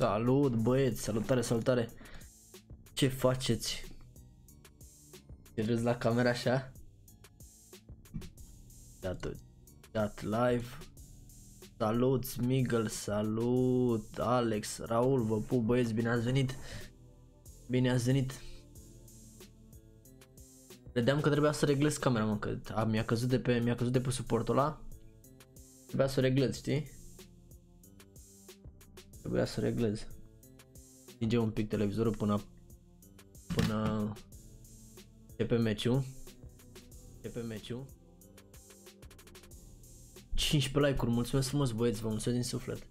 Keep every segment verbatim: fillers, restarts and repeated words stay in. Salut băieți, salutare, salutare. Ce faceți? Te râzi la camera așa? Dat, dat live. Salut Smigel, salut Alex, Raul, vă pup băieți, bine ați venit. Bine ați venit. Vedeam că trebuia să reglez camera, mă, că a, mi-a căzut de pe, mi-a căzut de pe suportul ăla. Trebuia să o reglez, știi? Trebuia să reglez. Stinge un pic televizorul până până începe meciul. Începe meciul. cincisprezece like-uri, mulțumesc frumos băieți, vă mulțumesc din suflet.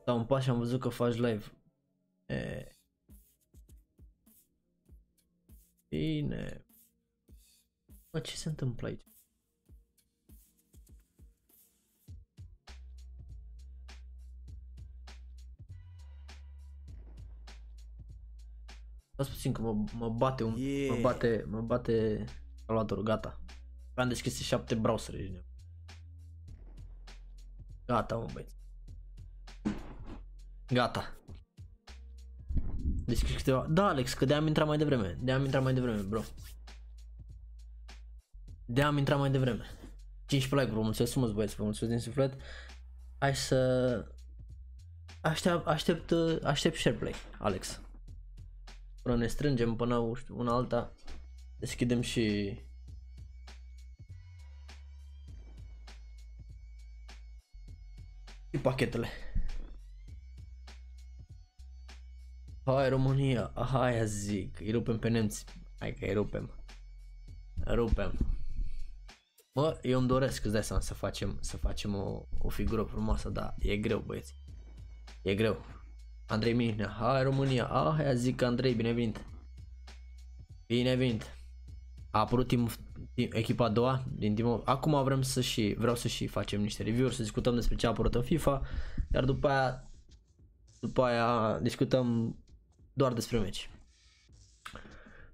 Stau un pas și am văzut că faci live. E... Bine. Mă, ce se întâmplă aici? Stați puțin că mă, mă bate un... Yeah. Mă bate... Mă bate... calculatorul, gata. Am deschis șapte browsere. Gata, mă băieți. Gata. Deschis câteva... Da, Alex, că de-am intrat mai devreme. De-am intrat mai devreme, bro. De-am intrat mai devreme. cincisprezece like, bro, mulțumesc frumos băieți, vă mulțumesc din suflet. Hai să... Aștept, aștept, aștept share play, Alex. Până ne strângem, până una alta, deschidem și... și pachetele. Hai România, aia zic, îi rupem pe nemți. Hai că îi rupem. Rupem. Mă, eu îmi doresc, îți dai seama, să facem, să facem o, o figură frumoasă, dar e greu băieți. E greu. Andrei Mihnea, hai România, ah, aia zic Andrei, binevenit. Binevenit. A apărut team, team, echipa a doua din team-ul. Acum vrem să și, vreau să și facem niște review-uri, să discutăm despre ce a apărut în FIFA. Iar după aia, după aia discutăm doar despre meci.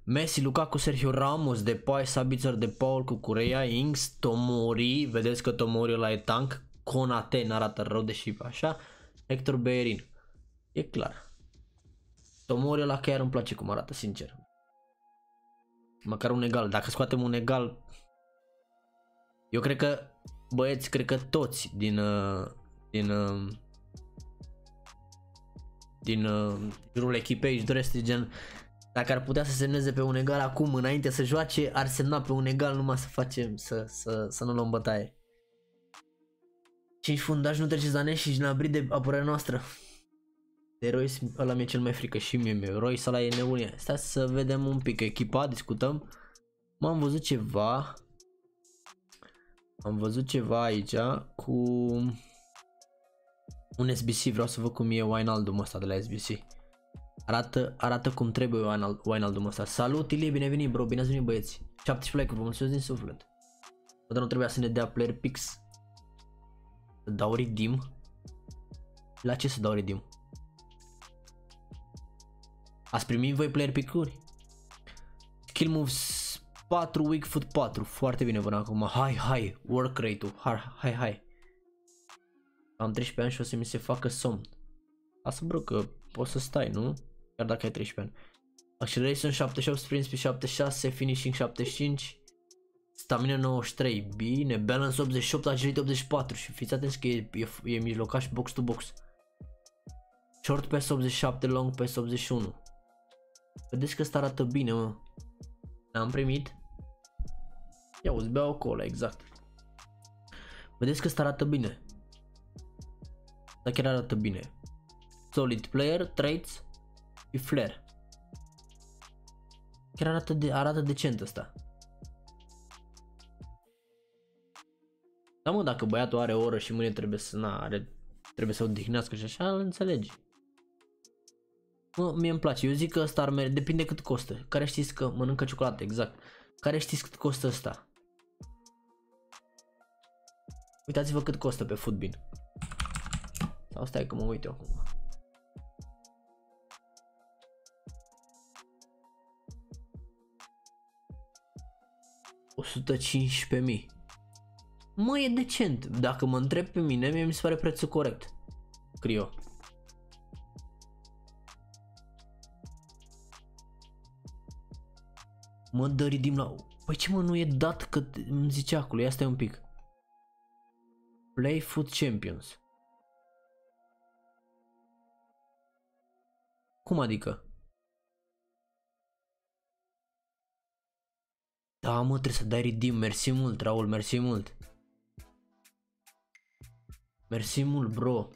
Messi, Lukaku, Sergio Ramos, Depay, Sabitzer, De Paul, Cucureia, Ings, Tomori, vedeți că Tomori ăla e tank, Konate n-arată rău deși așa, Hector Bellerin, e clar. Tomori ăla chiar îmi place cum arată, sincer. Măcar un egal, dacă scoatem un egal, eu cred că, băieți, cred că toți din, din, din, din jurul echipei își doresc gen... Dacă ar putea să semneze pe un egal acum, înainte să joace, ar semna pe un egal numai să facem, să, să, să nu luăm bătaie. cinci fundași, nu treceți la nești și Gnabry de apărarea noastră. De Royce ăla mi-e cel mai frică și mie, mie. Royce ăla e nebunie. Stai să vedem un pic echipa, discutăm. M-am văzut ceva. Am văzut ceva aici cu un S B C, vreau să văd cum e Wijnaldum ăsta de la S B C. Arată, arată cum trebuie Wijnaldum ăsta. Salut Ilie, bine venit bro, bine ați venit băieți. șaptesprezece like-uri, vă mulțumesc din suflet. Dar nu trebuia să ne dea player pix. Să dau redeem. La ce să dau redeem? Ați primit voi player pix-uri? Skill moves patru, weak foot patru. Foarte bine până acum. Hai, hai, work rate-ul. Hai, hai. Am treisprezece ani și o să mi se facă somn. Asta bro că poți să stai, nu? Chiar dacă ai treisprezece ani. Acceleration șaptezeci și opt, sprint speed șaptezeci și șase, finishing șaptezeci și cinci, stamina nouăzeci și trei, bine, balance optzeci și opt, agility optzeci și patru și fiți atenți că e, e, e mijlocaș box to box. Short pass optzeci și șapte, long pass optzeci și unu. Vedeți că asta arată bine, mă. N-am primit. Ia uzi, bea o cola, exact. Vedeți că asta arată bine. Dar chiar arată bine. Solid player, traits și flair. Chiar arată, de, arată decent asta. Da mă, dacă băiatul are o oră și mâine trebuie să, na, are, trebuie să odihnească și așa, îl înțelegi. Mă, mie îmi place, eu zic că ăsta ar merge, depinde cât costă. Care știți că mănâncă ciocolată, exact. Care știți cât costă ăsta? Uitați-vă cât costă pe Footbin. Sau stai că mă uit eu acum. o sută cincisprezece mii. mă, e decent. Dacă mă întreb pe mine, mie mi se pare prețul corect. Crio. Mă, dă ridim la... Păi ce mă, nu e dat că îmi zice acolo, ia stai un pic. Play Food Champions. Cum adică? Da, mă, trebuie să dai redeem, mersi mult, Raul, mersi mult. Mersi mult, bro.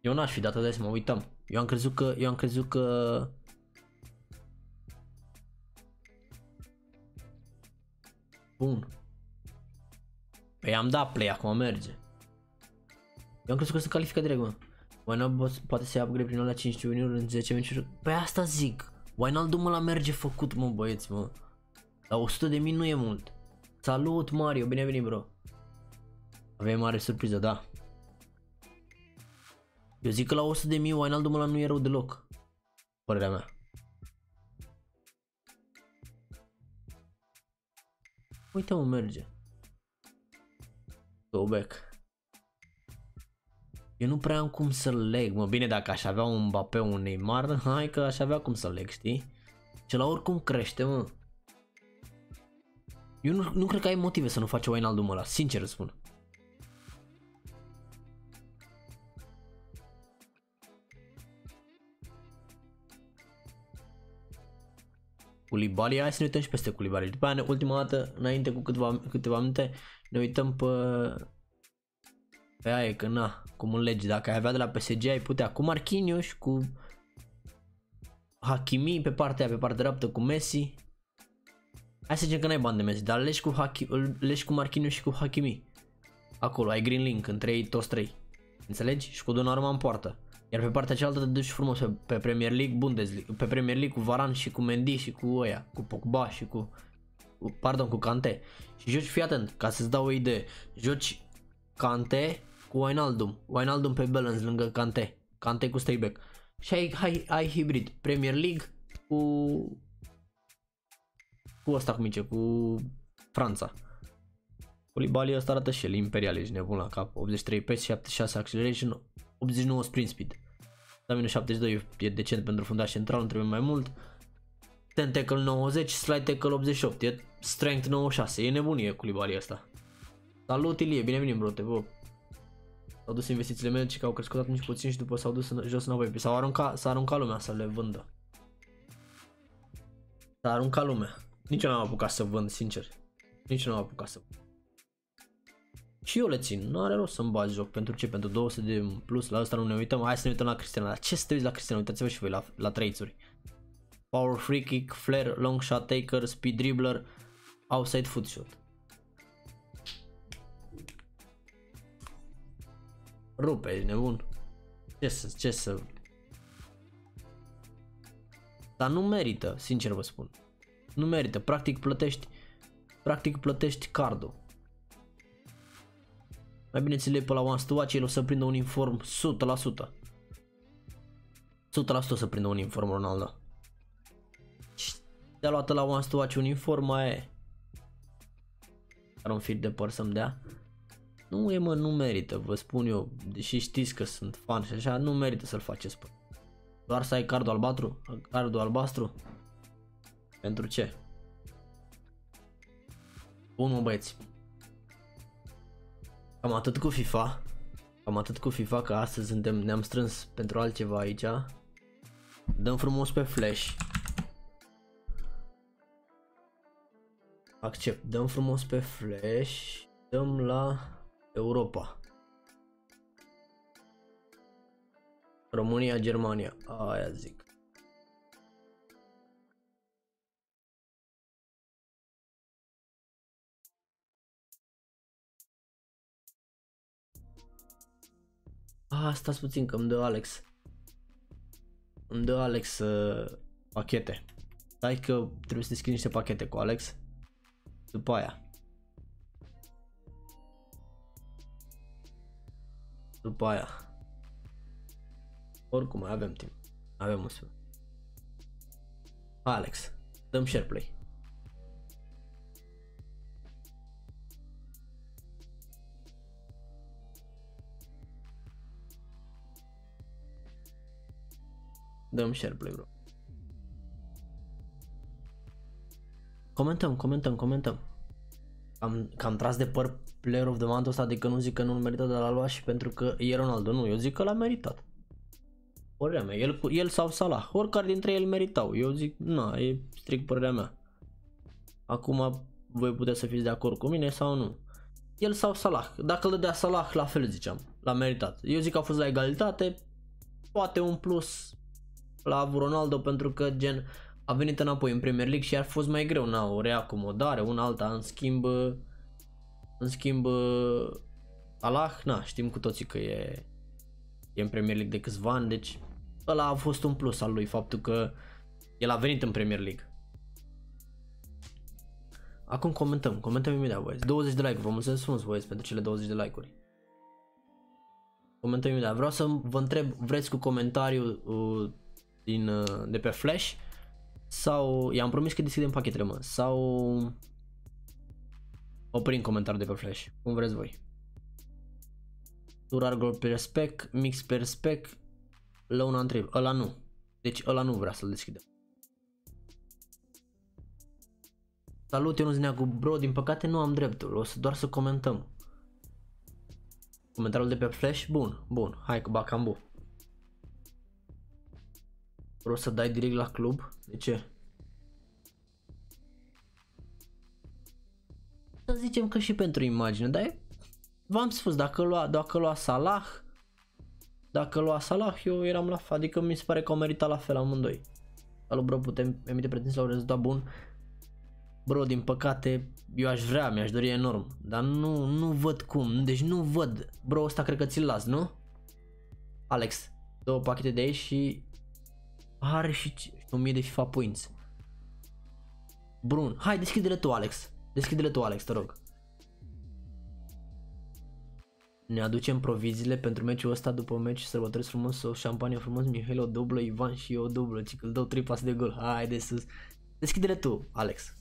Eu n-aș fi dat, dar să mă uitam. Eu am crezut că, eu am crezut că... Bun. Păi am dat play, acum merge. Eu am crezut că se califică direct, mă. Wijnaldum poate să ia upgrade prin alea cinci juniori în zece meciuri. Păi asta zic. Wijnaldum ăla merge făcut, mă, băieți, mă. La o sută de mii nu e mult. Salut, Mario, bine venit, bro. Avem mare surpriză, da. Eu zic că la o sută de mii Wijnaldum ăla nu e rău deloc. Părerea mea. Uite, mă, merge. Go back. Eu nu prea am cum să-l leg, mă, bine, dacă aș avea un Mbappé, un Neymar, hai că aș avea cum să-l leg, știi? Și la oricum crește, mă. Eu nu, nu cred că ai motive să nu faci Wijnaldum ăla, sincer îți spun. Koulibaly, hai să ne uităm și peste Koulibaly. După aia, ultima dată, înainte cu câteva, câteva minute, ne uităm pe... Pe aia e că na, cum înlegi, dacă ai avea de la P S G ai putea cu Marquinhos, cu Hakimi pe partea aia, pe partea dreaptă cu Messi. Hai să zicem că n-ai bani de Messi, dar legi cu, cu Marquinhos și cu Hakimi. Acolo ai Green Link între ei toți trei. Înțelegi? Și cu Donnarumma în poartă. Iar pe partea cealaltă te duci frumos pe, pe Premier League, Bundesliga, pe Premier League cu Varane și cu Mendy și cu ăia, cu Pogba și cu, cu pardon, cu Kanté. Și joci, fii atent, ca să-ți dau o idee. Joci Kanté cu Wijnaldum, Wijnaldum pe balance lângă Kanté, Kanté cu stayback. Și ai, ai, ai hibrid, Premier League cu... Cu ăsta cu mice, cu Franța. Koulibaly ăsta arată și el, imperial, ești nebun la cap. optzeci și trei pace, șaptezeci și șase acceleration, optzeci și nouă sprint speed. Stamina șaptezeci și doi e decent pentru fundaș central, nu trebuie mai mult. Ten tackle nouăzeci, slide tackle optzeci și opt, e strength nouăzeci și șase, e nebunie Koulibaly ăsta. Salut, Ilie, bine venit, bro, te văd. S-au dus investițiile mele și că au crescut atunci puțin și după s-au dus în, jos înapoi. S-a aruncat, aruncat lumea să le vândă. S-a aruncat lumea. Nici eu n-am apucat să vând, sincer. Nici eu n-am apucat să vând. Și eu le țin, nu are rost să-mi bagi joc. Pentru ce? Pentru două sute de plus, la asta nu ne uităm. Hai să ne uităm la Cristiano. La ce să te uiți la Cristiano? Uitați-vă și voi la, la trei-uri. Power free kick, flare, long shot taker, speed dribbler, outside foot shot. Rupe, e nebun. Ce să, ce să... Dar nu merită, sincer vă spun. Nu merită, practic plătești, practic plătești cardul. Mai bine ți le iei pe la Once to Watch, el o să prindă un inform o sută la sută. o sută la sută o să prindă un inform, Ronaldo. Te-a luat la Once to Watch un inform, mai e. Dar un fir de păr să-mi dea. Nu e, mă, nu merită, vă spun eu, deși știți că sunt fan și așa, nu merită să-l faceți, pă. Doar să ai cardul albastru, cardul albastru. Pentru ce? Bun, mă, băieți. Cam atât cu FIFA. Cam atât cu FIFA, că astăzi suntem, ne-am strâns pentru altceva aici. Dăm frumos pe flash. Accept. Dăm frumos pe flash. Dăm la Europa. România, Germania. Aia zic. Ah, stați puțin că îmi dă Alex. Îmi dă Alex uh, pachete. Stai că trebuie să deschid niște pachete cu Alex. După aia. După aia. Oricum mai avem timp. Avem un sfânt. Alex, dăm share play. Dăm share play, bro. Comentăm, comentăm, comentăm. Am, că am tras de păr player of the month ăsta, adică nu zic că nu-l meritat, dar l-a luat și pentru că e Ronaldo. Nu, eu zic că l-a meritat. Părerea mea, el, el sau Salah, oricare dintre ei îl meritau. Eu zic, na, e strict părerea mea. Acum voi puteți să fiți de acord cu mine sau nu. El sau Salah, dacă îl dădea Salah, la fel ziceam, l-a meritat. Eu zic că a fost la egalitate, poate un plus la Ronaldo pentru că gen a venit înapoi în Premier League și ar fost mai greu, na, o reacomodare, una alta, în schimb, în schimb Salah, na, știm cu toții că e, e în Premier League de câțiva ani, deci ăla a fost un plus al lui, faptul că el a venit în Premier League. Acum comentăm, comentăm imediat, băieți. douăzeci de like-uri, vă mulțumesc frumos, băieți, pentru cele douăzeci de like-uri. Comentăm imediat. Vreau să vă întreb, vreți cu comentariul uh, din, uh, de pe Flash? Sau, i-am promis că deschidem pachetele, mă, sau oprim comentariul de pe Flash, cum vreți voi. Turar Gold per spec, Mix per spec, Lăuna întreb, ăla nu. Deci ăla nu vrea să-l deschidem. Salut, eu nu zic cu bro, din păcate nu am dreptul, o să doar să comentăm. Comentariul de pe Flash, bun, bun, hai cu Bacambu. Vreau să dai direct la club, de ce? Să zicem că și pentru imagine, dar v-am spus, dacă lua, dacă lua Salah, dacă lua Salah, eu eram la fel, adică mi se pare că au meritat la fel amândoi. Salut bro, putem emite pretenții la un rezultat bun. Bro, din păcate, eu aș vrea, mi-aș dori enorm, dar nu, nu văd cum, deci nu văd. Bro, ăsta cred că ți-l las, nu? Alex, două pachete de aici și are și o mie de FIFA points. Brun, hai, deschide-le tu, Alex. Deschide-le tu, Alex, te rog. Ne aducem proviziile pentru meciul ăsta, după meci, sărbătoriți frumos, o șampanie frumos, Mihail o dublă, Ivan și eu o dublă, ci că îl dau trei pase de gol, hai de sus. Deschide-le tu, Alex.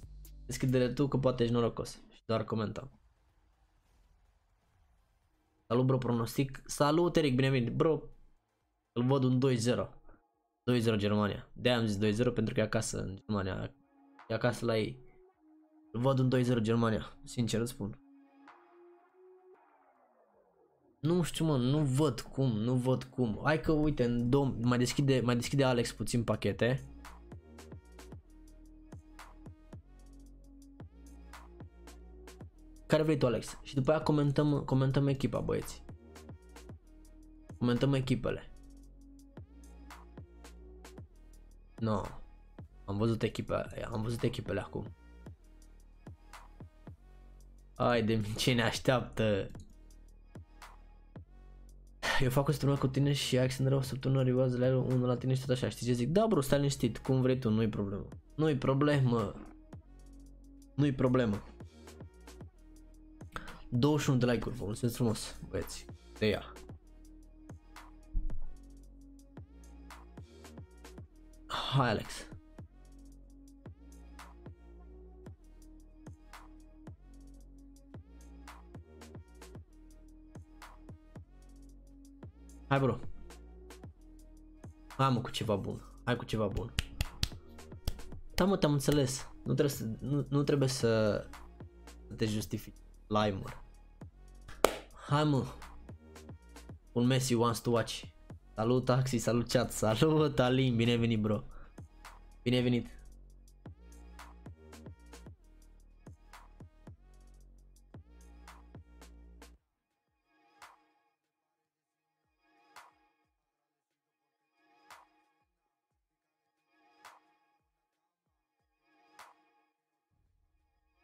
Deschide-le tu că poate ești norocos și doar comenta. Salut bro, pronostic. Salut Eric, bine venit. Bro, îl văd un doi zero. doi zero Germania. De-aia am zis doi zero pentru că e acasă în Germania. E acasă la ei. Îl văd un doi zero Germania, sincer îți spun. Nu știu, mă, nu văd cum, nu văd cum. Hai că uite, în dom- mai deschide, mai deschide Alex puțin pachete. Care vrei tu, Alex? Și după aia comentăm, comentăm echipa, băieți. Comentăm echipele. No, am văzut echipele, am văzut echipele acum. Haide, ce ne așteaptă? Eu fac o săptămână cu tine și Alexandra o săptămână rivoază la el, unul la tine și tot așa, știi ce zic? Da, bro, stai liniștit, cum vrei tu, nu-i problemă. Nu-i problemă. Nu-i problemă. douăzeci și unu de like-uri, vă mulțumesc frumos, băieți, de ea. Hai Alex. Hai bro. Hai mă cu ceva bun, hai cu ceva bun. Da mă, te-am înțeles, nu trebuie să, nu, nu trebuie să te justifici. Limer. Hai mă. Un Messi wants to watch. Salut Axi, salut chat, salut Alin, bine venit bro. Bine venit.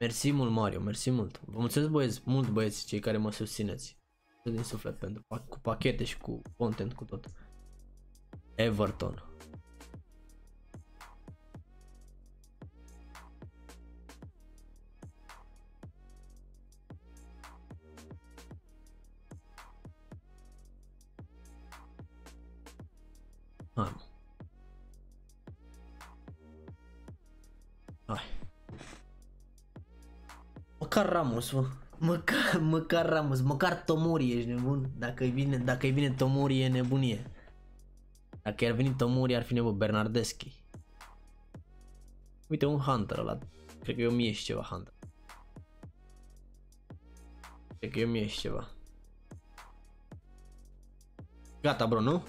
Mersi mult Mario, mersi mult. Vă mulțumesc băieți, mult băieți cei care mă susțineți. Din suflet pentru cu pachete și cu content cu tot. Everton. Am. Hai. Măcar Ramos, mă. Măcar, măcar Ramos, măcar Tomori, ești nebun? Dacă-i vine, dacă-i vine Tomori e nebunie. Dacă i-ar veni Tomori, ar fi nebun. Bernardeschi. Uite, un Hunter ăla. Cred că e o mie și ceva Hunter. Cred că e o mie și ceva. Gata, bro, nu?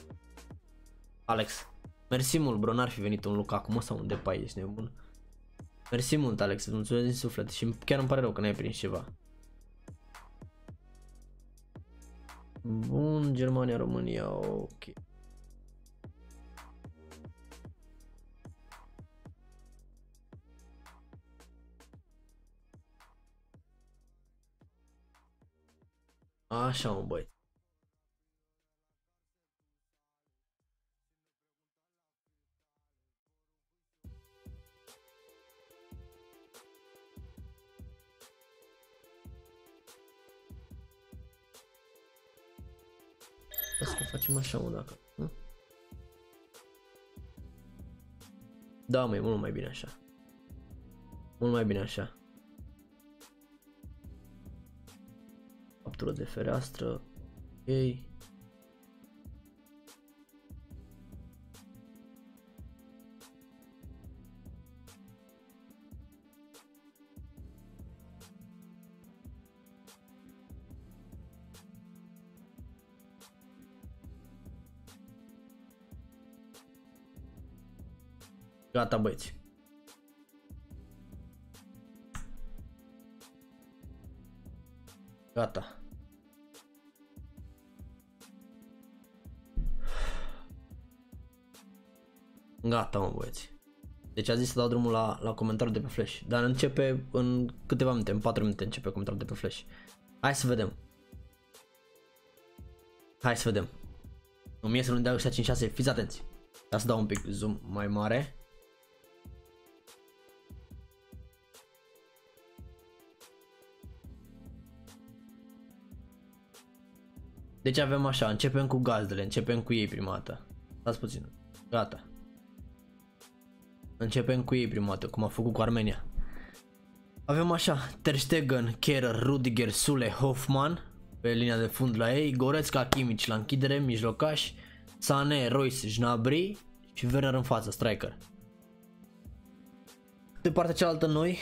Alex. Mersi mult, bro, n-ar fi venit un Luca acum sau un Depay, ești nebun. Mersi mult, Alex, îți mulțumesc din suflet și chiar îmi pare rău că n-ai prins ceva. Bun, Germania, România, ok. Așa, mă, băi. Să facem așa, mă, dacă... Hm? Da, mă, e mult mai bine așa. Mult mai bine așa. Captură de fereastră. Ok. Gata, băieți. Gata. Gata, mă, băieți. Deci a zis să dau drumul la, la comentariul de pe Flash. Dar începe în câteva minute, în patru minute începe comentariul de pe Flash. Hai să vedem. Hai să vedem. Îmi iese să nu dau cinci șase, fiți atenți. Dar să dau un pic zoom mai mare. Deci avem așa, începem cu gazdele, începem cu ei prima dată. Stați puțin, gata. Începem cu ei prima dată, cum a făcut cu Armenia. Avem așa, Ter Stegen, Kehrer, Rudiger, Sule, Hoffman pe linia de fund la ei, Goretzka, Kimmich la închidere, mijlocaș, Sané, Royce, Gnabry și Werner în față, striker. De partea cealaltă noi,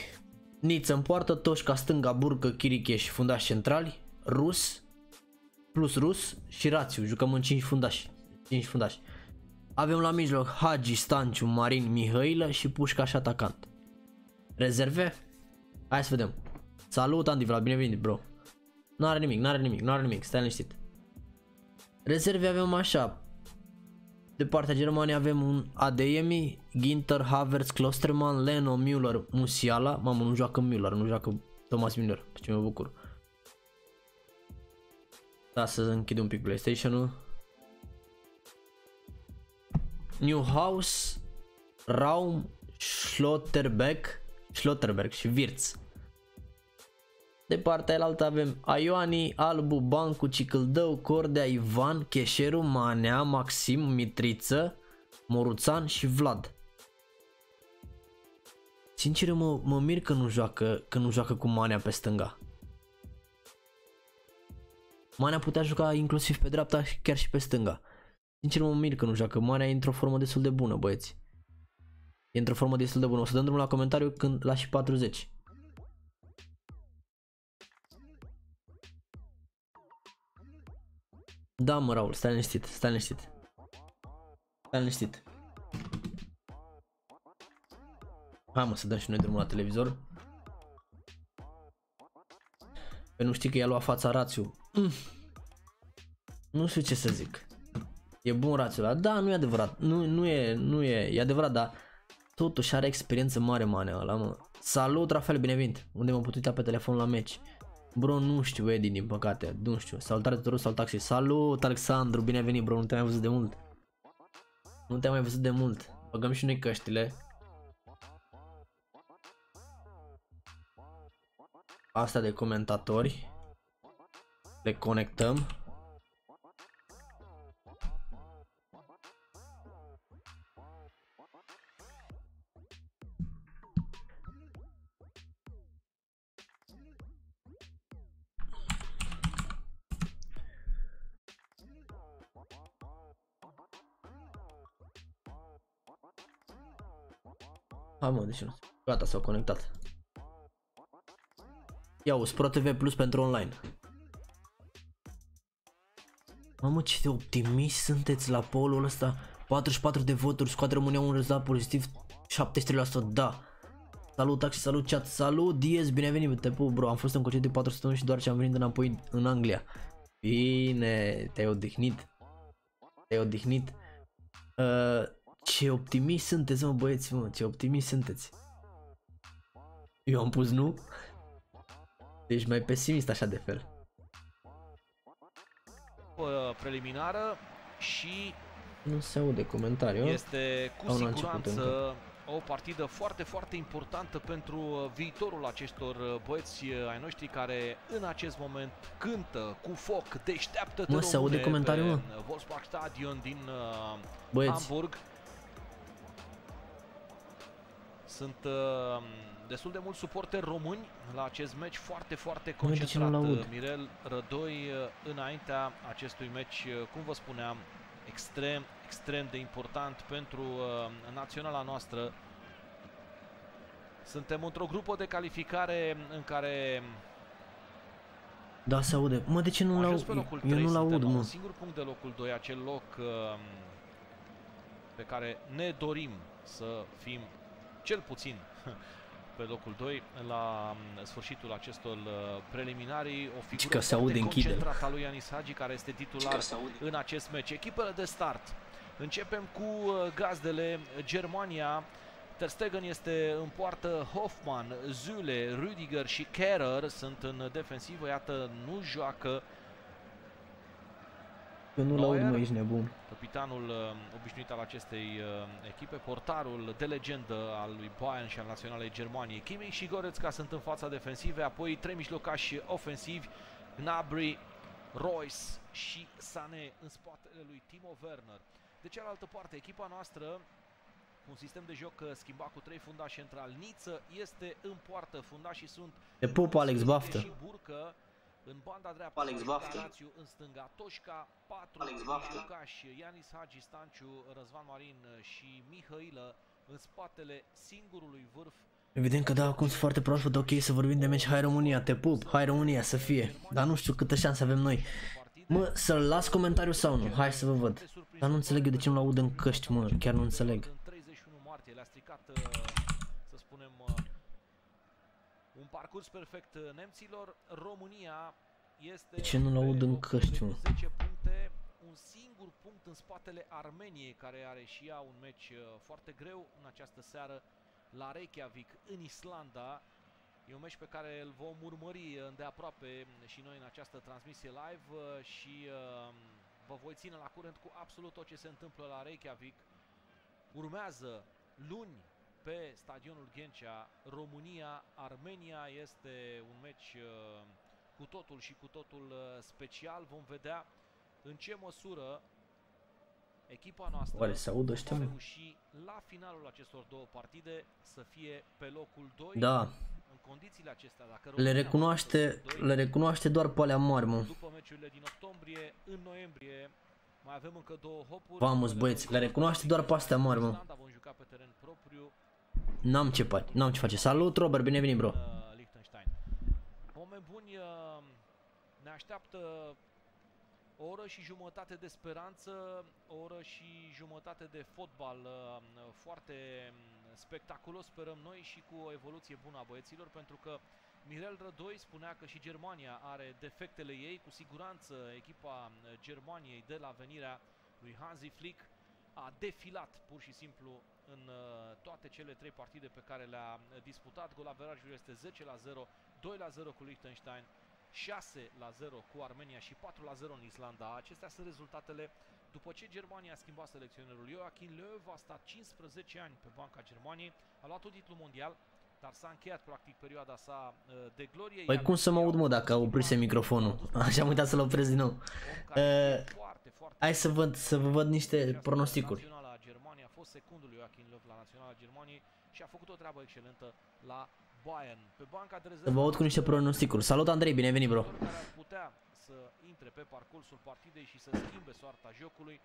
Niță în poartă, Toșca stânga, Burcă, Chiriche și fundași centrali, Rus plus Rus și Rațiu, jucăm în cinci fundași. cinci fundași. Avem la mijloc Hagi, Stanciu, Marin, Mihailă și Pușcaș atacant. Rezerve? Hai să vedem. Salut, Andy Vlad, binevenit, bro. N-are nimic, n-are nimic, n-are nimic, stai liniștit. Rezerve avem așa. De partea Germaniei avem un Adeyemi, Ginter, Havertz, Klosterman, Leno, Müller, Musiala. Mamă, nu joacă Müller, nu joacă Thomas Müller, pe ce mă bucur. Da, să închid un pic PlayStation-ul. Neuhaus, Raum, Schlotterbeck, Schlotterbeck și Wirtz. De partea elaltă avem Ioani, Albu, Bancu, Cicâldău, Cordea, Ivan, Cheșeru, Manea, Maxim, Mitriță, Moruțan și Vlad. Sincer, mă, mă mir că nu joacă, că nu joacă cu Manea pe stânga. Manea putea juca inclusiv pe dreapta și chiar și pe stânga. Sincer, mă mir că nu joacă. Manea e într-o formă destul de bună, băieți. E într-o formă destul de bună. O să dăm drumul la comentariu când la și patruzeci. Da, mă, Raul, stai liniștit, stai liniștit. Stai liniștit. Hai, mă, să dăm și noi drumul la televizor. Pe nu știi că i-a luat fața Rațiu. Mm. Nu știu ce să zic. E bun Rațiu ăla. Da, nu e adevărat. Nu, nu e, nu e. E adevărat, dar totuși are experiență mare Manea ăla, mă. Salut, Rafael, binevenit. Unde m-am putut uita pe telefon la meci? Bro, nu știu, Edi, din păcate, nu știu. Salutare tuturor, salut taxi. Salut, Alexandru, binevenit, bro, nu te-am mai văzut de mult. Nu te-am mai văzut de mult. Băgăm și noi căștile. Asta de comentatori. Le conectăm. Hai mă, deci nu. Gata, s-au conectat. Ia uzi, ProTV Plus pentru online. Mamă, ce de optimiști sunteți la polul ăsta. patruzeci și patru de voturi, scoate România un rezultat pozitiv, șaptezeci și trei la sută, da. Salut Taxi, salut chat, salut Diez, binevenit, te pup bro, am fost în concediu de patru sute unu și doar ce am venit înapoi în Anglia. Bine, te-ai odihnit. Te-ai odihnit. Uh, ce optimiști sunteți, mă băieți, mă, ce optimiști sunteți. Eu am pus nu? Deci mai pesimist așa de fel. Preliminară și... Nu se aude comentariu. Este cu siguranță o partidă foarte, foarte importantă pentru viitorul acestor băieți ai noștri care în acest moment cântă cu foc, deșteaptă-te. Mă, se aude comentariu, mă. Volkspark Stadion din băieți. Hamburg. Sunt uh, destul de mulți suporteri români la acest meci, foarte, foarte concentrat. Mirel Rădoi înaintea acestui meci, cum vă spuneam, extrem, extrem de important pentru uh, naționala noastră. Suntem într-o grupă de calificare în care... Da, se aude. Mă, de ce nu l-aud? Eu nu l-aud, mă. Un singur punct de locul doi, acel loc uh, pe care ne dorim să fim cel puțin pe locul doi la sfârșitul acestor preliminarii. O figură foarte concentrată a lui Ianis Hagi, care este titular în acest meci. Echipele de start. Începem cu gazdele Germania. Ter Stegen este în poartă, Hoffmann, Züle, Rüdiger și Kehrer sunt în defensivă. Iată, nu joacă. Eu nu l-aud, mă, ești nebun. Capitanul uh, obișnuit al acestei uh, echipe, portarul de legendă al lui Bayern și al naționalei Germaniei. Kimmich și Goretzka sunt în fața defensive, apoi trei mijlocași ofensivi, Gnabry, Royce și Sané în spatele lui Timo Werner. De cealaltă parte, echipa noastră, un sistem de joc schimbat cu trei fundași centrali. Niță este în poartă, fundașii sunt... Te pup, Alex, baftă! Și Burcă. În banda dreaptă, Alex Baftă, în stânga, Toșca, patru, Alex Lucaș, Ianis Hagi, Stanciu, Răzvan Marin și Mihailă în spatele singurului vârf. Evident că da, acum sunt foarte proaspăt, ok, să vorbim de meci, hai România, te pup, hai România să fie, dar nu știu câtă șansă avem noi. Mă, să-l las comentariu sau nu, hai să vă văd, dar nu înțeleg eu de ce nu-l aud în căști, mă, chiar nu înțeleg. treizeci și unu martie le-a stricat, să spunem... Un parcurs perfect nemților. România este... De ce nu-l aud în căști, mă? zece puncte, un singur punct în spatele Armeniei, care are și ea un meci foarte greu în această seară la Reykjavik, în Islanda. E un meci pe care îl vom urmări îndeaproape și noi în această transmisie live și vă voi ține la curent cu absolut tot ce se întâmplă la Reykjavik. Urmează luni pe stadionul Ghencea, România-Armenia, este un meci uh, cu totul și cu totul uh, special. Vom vedea în ce măsură echipa noastră va reuși la finalul acestor două partide să fie pe locul doi. Da. În condițiile acestea, dacă le recunoaște, le recunoaște doar pe alea mari, mă. După meciurile din octombrie, în noiembrie, mai avem încă două hopuri. Vamos, băieți, le recunoaște doar pe astea mari, mă. Pe teren propriu. N-am ce, n-am ce face. Salut Robert, binevenit bro. Liechtenstein. Oameni buni, ne așteaptă o oră și jumătate de speranță, o oră și jumătate de fotbal foarte spectaculos, sperăm noi, și cu o evoluție bună a băieților, pentru că Mirel Rădoi spunea că și Germania are defectele ei, cu siguranță echipa Germaniei de la venirea lui Hansi Flick a defilat pur și simplu în toate cele trei partide pe care le-a disputat. Golaverajul este zece la zero, doi la zero cu Liechtenstein, șase la zero cu Armenia și patru la zero în Islanda. Acestea sunt rezultatele după ce Germania a schimbat selecționerul. Joachim Löw a stat cincisprezece ani pe banca Germaniei, a luat titlul mondial, dar s-a încheiat practic perioada sa de glorie. Păi cum să mă aud, mă, dacă oprise microfonul? Așa am uitat să-l opresc din nou. Uh, hai să văd, să vă văd niște pronosticuri. Secundul Joachim Löw la naționala Germaniei și a făcut o treabă excelentă la Să vă aud cu niște pronosticuri. Salut Andrei, bine ai venit bro.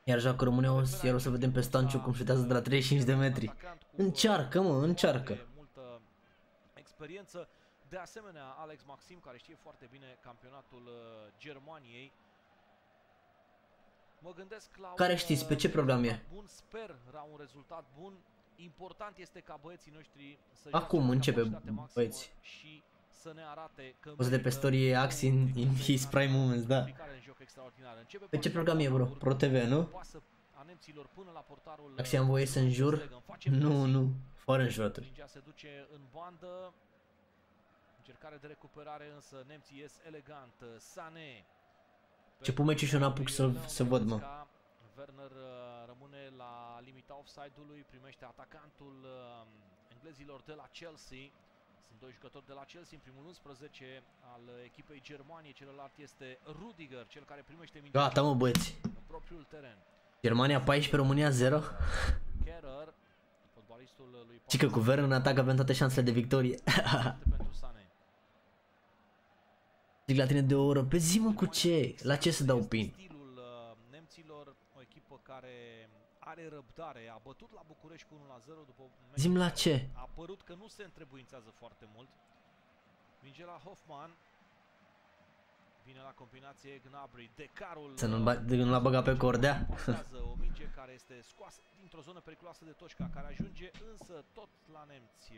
Iar joacă România, iar o să vedem pe Stanciu cum șutează de la treizeci și cinci de metri. Încearcă mă, încearcă. Experiență. De asemenea, Alex Maxim, care știe foarte bine campionatul Germaniei. Mă gândesc la care știți, pe ce program e? Bun, sper la un rezultat bun. Important este ca băieții noștri să acum începe băieți. Și să ne arate că o să de pe storie Axi in, in his prime moments, da. Pe ce program e, bro? Pro T V, nu? Axi, am voie să înjur? Nu, nu, fără înjurături. Se duce în bandă. Încercare de recuperare, însă nemții ies elegant. Sané. Ce pumeci și un apuc să, să văd, mă. Werner rămâne la limita offside-ului, primește atacantul englezilor de la Chelsea. Sunt doi jucători de la Chelsea, în primul unsprezece al echipei Germaniei, celălalt este Rüdiger, cel care primește mingea. Gata, mă, băieți. Propriul teren. Germania paisprezece, România zero. Kerrer, fotbalistul lui. Cică cu Werner în atac avem toate șansele de victorie. Zic la tine de o oră pe zi, mă, cu ce? La ce să dau pin? O echipă care are răbdare, a bătut la București cu unu la zero după Zim la ce? A părut că nu se întrebuințează foarte mult. Vinge la Hoffman. Vine la combinație Gnabry, Decarul. Să nu l-a băgat pe cordea. O minge care este scoasă dintr-o zonă periculoasă de Toșca, care ajunge însă tot la nemți.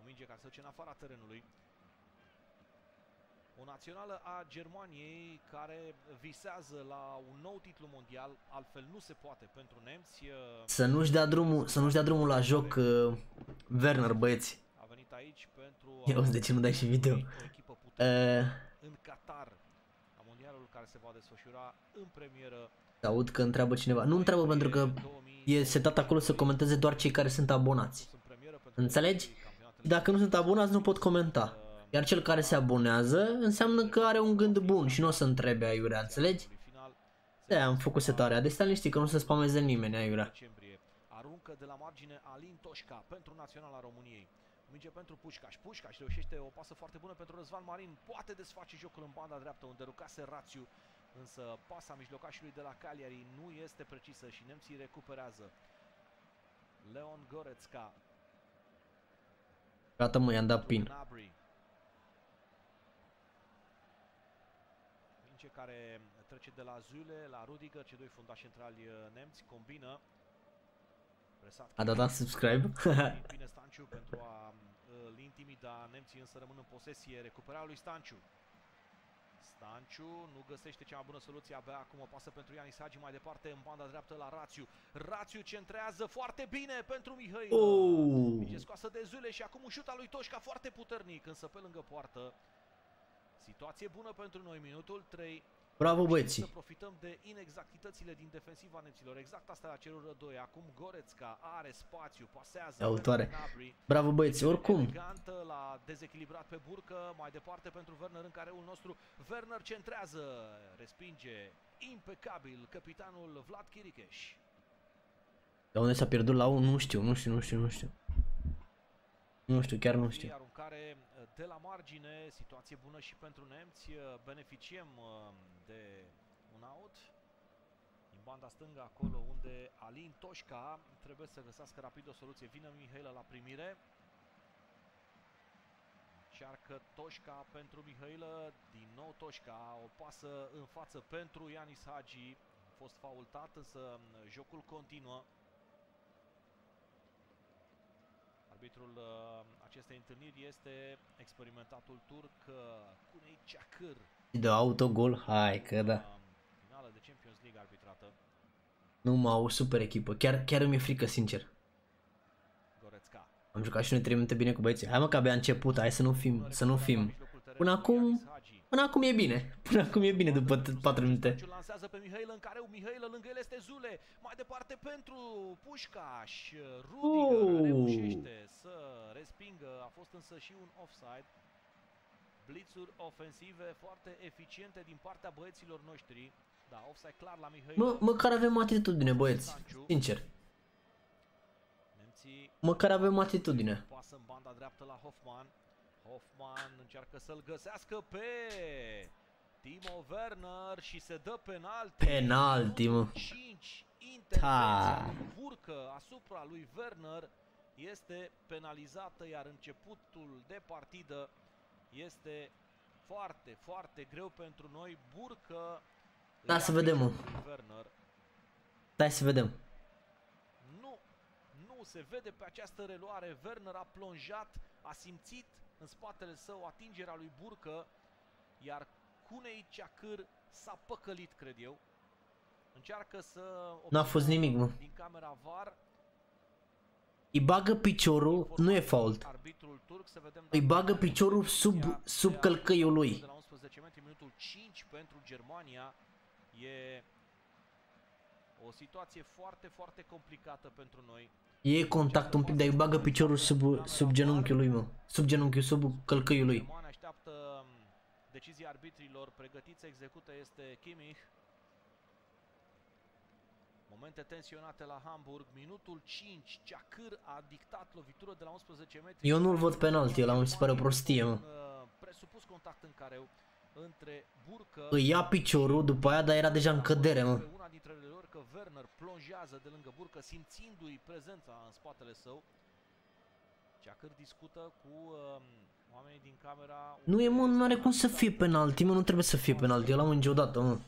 O minge care se duce în afara terenului. O națională a Germaniei care visează la un nou titlu mondial, altfel nu se poate pentru nemți. Să nu-și dea drumul, să nu-și dea drumul la joc uh, Werner, băieți. A venit aici pentru ia uzi, de ce nu dai și video? Uh, în Qatar, la mondialul care se va desfășura în premieră. Aud că întreabă cineva. Nu întreabă pentru că e setat acolo să comenteze doar cei care sunt abonați. Înțelegi? Dacă nu sunt abonați, nu pot comenta. Iar cel care se abonează înseamnă că are un gând bun și nu o să întrebe aiurea, înțelegi? De-aia am făcut setarea, deci stai liniștit că nu se spameze nimeni aiurea. Aruncă de la margine Alin Toșca pentru Naționala României. Minge pentru Pușcaș, Pușcaș reușește o pasă foarte bună pentru Răzvan Marin, poate desface jocul în banda dreaptă unde rucase Rațiu, însă pasa mijlocașului de la Cagliari nu este precisă și nemții recuperează. Leon Goretzka. Gata mă, i-am dat pin. Care trece de la Zule la Rüdiger, cei doi fundași centrali nemți combină. Presat. A dat subscribe. Bine Stanciu pentru a îl intimida, nemții însă rămân în posesie, recuperarea lui Stanciu. Stanciu nu găsește cea mai bună soluție, abia acum o pasă pentru Ianis Hagi mai departe în banda dreaptă la Rațiu. Rațiu centrează foarte bine pentru Mihai. Minge oh. Scoasă de Zule și acum un șut al lui Toșca foarte puternic, însă pe lângă poartă. Situație bună pentru noi, minutul trei. Bravo băieți. Să profităm de inexactitățile din defensiva nemților. Exact asta la cerul Rădoi. Acum Goretzka are spațiu, pasează autoare. Bravo băieți, oricum. L-a dezechilibrat pe burcă, mai departe pentru Werner în careul nostru. Werner centrează, respinge impecabil capitanul Vlad Chiricheș. De unde s-a pierdut la unul, nu știu, nu știu, nu știu, nu știu. Nu știu, chiar nu știu. Aruncare de la margine, situație bună și pentru nemți, beneficiem de un out. Din banda stângă acolo unde Alin Toșca trebuie să găsească rapid o soluție. Vine Mihailă la primire. Încearcă Toșca pentru Mihailă, din nou Toșca, o pasă în față pentru Ianis Hagi. A fost faultat, însă jocul continuă. Arbitrul acestei întâlniri este experimentatul turc Kunei Çakır. De autogol, hai că da. Finală de Champions League arbitrată. Nu mă, o super echipă, chiar, chiar îmi e frică, sincer. Goretzka. Am jucat și noi trei minute bine cu băieții, hai mă că abia început, hai să nu fim, să nu fim. Până acum, până acum e bine, până acum e bine după patru minute. Lansează pe Mihailă în careu, Mihailă lângă el este Zule, mai departe pentru Pușcaș, Rüdiger reușește să respingă, a fost însă și un offside. Blitzuri ofensive foarte eficiente din partea băieților noștri, da, offside clar la Mihailă. Mă, măcar avem atitudine băieți, sincer. Măcar avem atitudine. Pasă în banda dreaptă la Hoffman. Hoffman încearcă să-l găsească pe Timo Werner și se dă penalti. Penalti, mă. cinci intervenția urcă asupra lui Werner. Este penalizată, iar începutul de partidă este foarte, foarte greu pentru noi. Burcă. Da, să vedem, mă. Dai să vedem. Nu, nu se vede pe această reluare. Werner a plonjat, a simțit în spatele său atingerea lui Burcă, iar Kunei Çakır s-a păcălit, cred eu. Încearcă să... N-a fost nimic, mă. Din camera V A R. Îi bagă piciorul, nu e fault. Îi bagă piciorul sub, sub călcâiul lui. cinci pentru Germania. E o situație foarte, foarte complicată pentru noi. E contact un pic, dar îi bagă piciorul sub, sub genunchiul lui, mă. Sub genunchiul, sub călcâiul lui. Germania așteaptă decizia arbitrilor. Pregătit să execute este Kimmich. Momente tensionate la Hamburg, minutul cinci, Çakır a dictat lovitură de la unsprezece metri. Eu nu-l văd penalti, la mi se pare o prostie, mă. Presupus contact în careu între Burcă. Îi ia piciorul după aia, dar era deja în cădere, mă. Una dintre ele lor că Werner plonjează de lângă Burcă, simțindu-i prezența în spatele său. Çakır discută cu um, oamenii din camera. Nu e, mă, nu are cum să fie penalti, mă, nu trebuie să fie penalti, eu l-am niciodată, mă.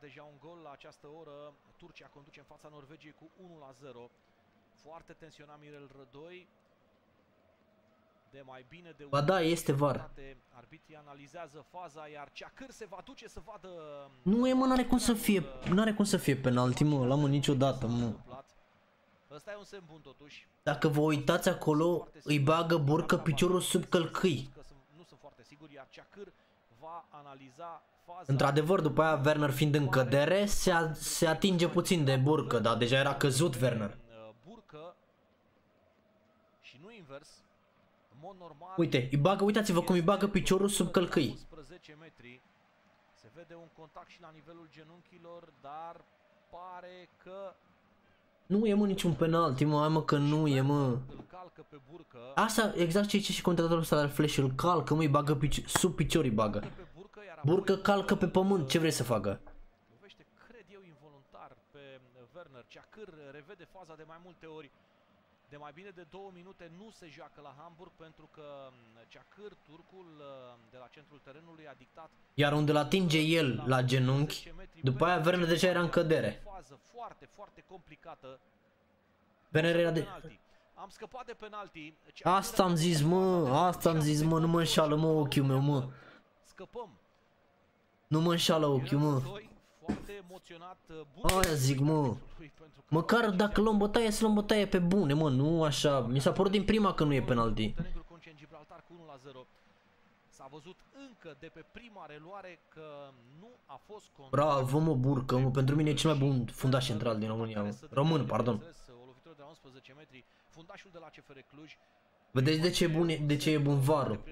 Deja un gol la această oră. Turcia conduce în fața Norvegiei cu unu la zero. Foarte tensionat Mirel Rădoi. De mai bine de... Ba da, este V A R. Arbitrii analizează faza, iar Çakır se va duce să vadă... Nu e, mă, n-are cum să fie, n-are cum să fie penalti, mă, la mă, niciodată, mă. Ăsta e un semn bun, totuși. Dacă vă uitați acolo, îi bagă Burcă piciorul sub călcâi. Nu sunt foarte sigur, iar Çakır va analiza... Într-adevăr, după aia, Werner fiind în cădere, se, a, se atinge puțin de Burcă, dar deja era căzut Werner. Uite, îi bagă, uitați-vă cum îi bagă piciorul sub călcâi. Se vede un contact și la nivelul genunchilor, dar pare că... Nu e, mă, niciun penalti, mă, hai, mă, că nu e, mă. Asta, exact ce zice și comentatorul ăsta, dar Flash îl calcă, mă, îi bagă pici sub picior, îi bagă. Burcă calcă pe pământ, ce vrei să facă? Lovește, cred eu, involuntar pe Werner. Çakır revede faza de mai multe ori. De mai bine de două minute nu se joacă la Hamburg, pentru că Çakır, turcul de la centrul terenului, a dictat. Iar unde l-atinge el la genunchi, după aia Werner deja era în cădere. Fază foarte, foarte complicată. Werner era de... Am scăpat de penalti. Asta am zis, mă, asta am zis, mă, nu mă înșală, mă, ochiul meu, mă. Scăpăm. Nu mă înșală ochiul, mă. Aia zic, mă. Măcar dacă luăm bătaie, să luăm bătaie pe bune, mă, nu așa. Mi s-a părut din prima că nu e penalti. Bravo, mă, Burcă, mă. Pentru mine e cel mai bun fundaș central din România, mă. Român, pardon. Vedeți de ce e bun, de ce e bun V A R-ul.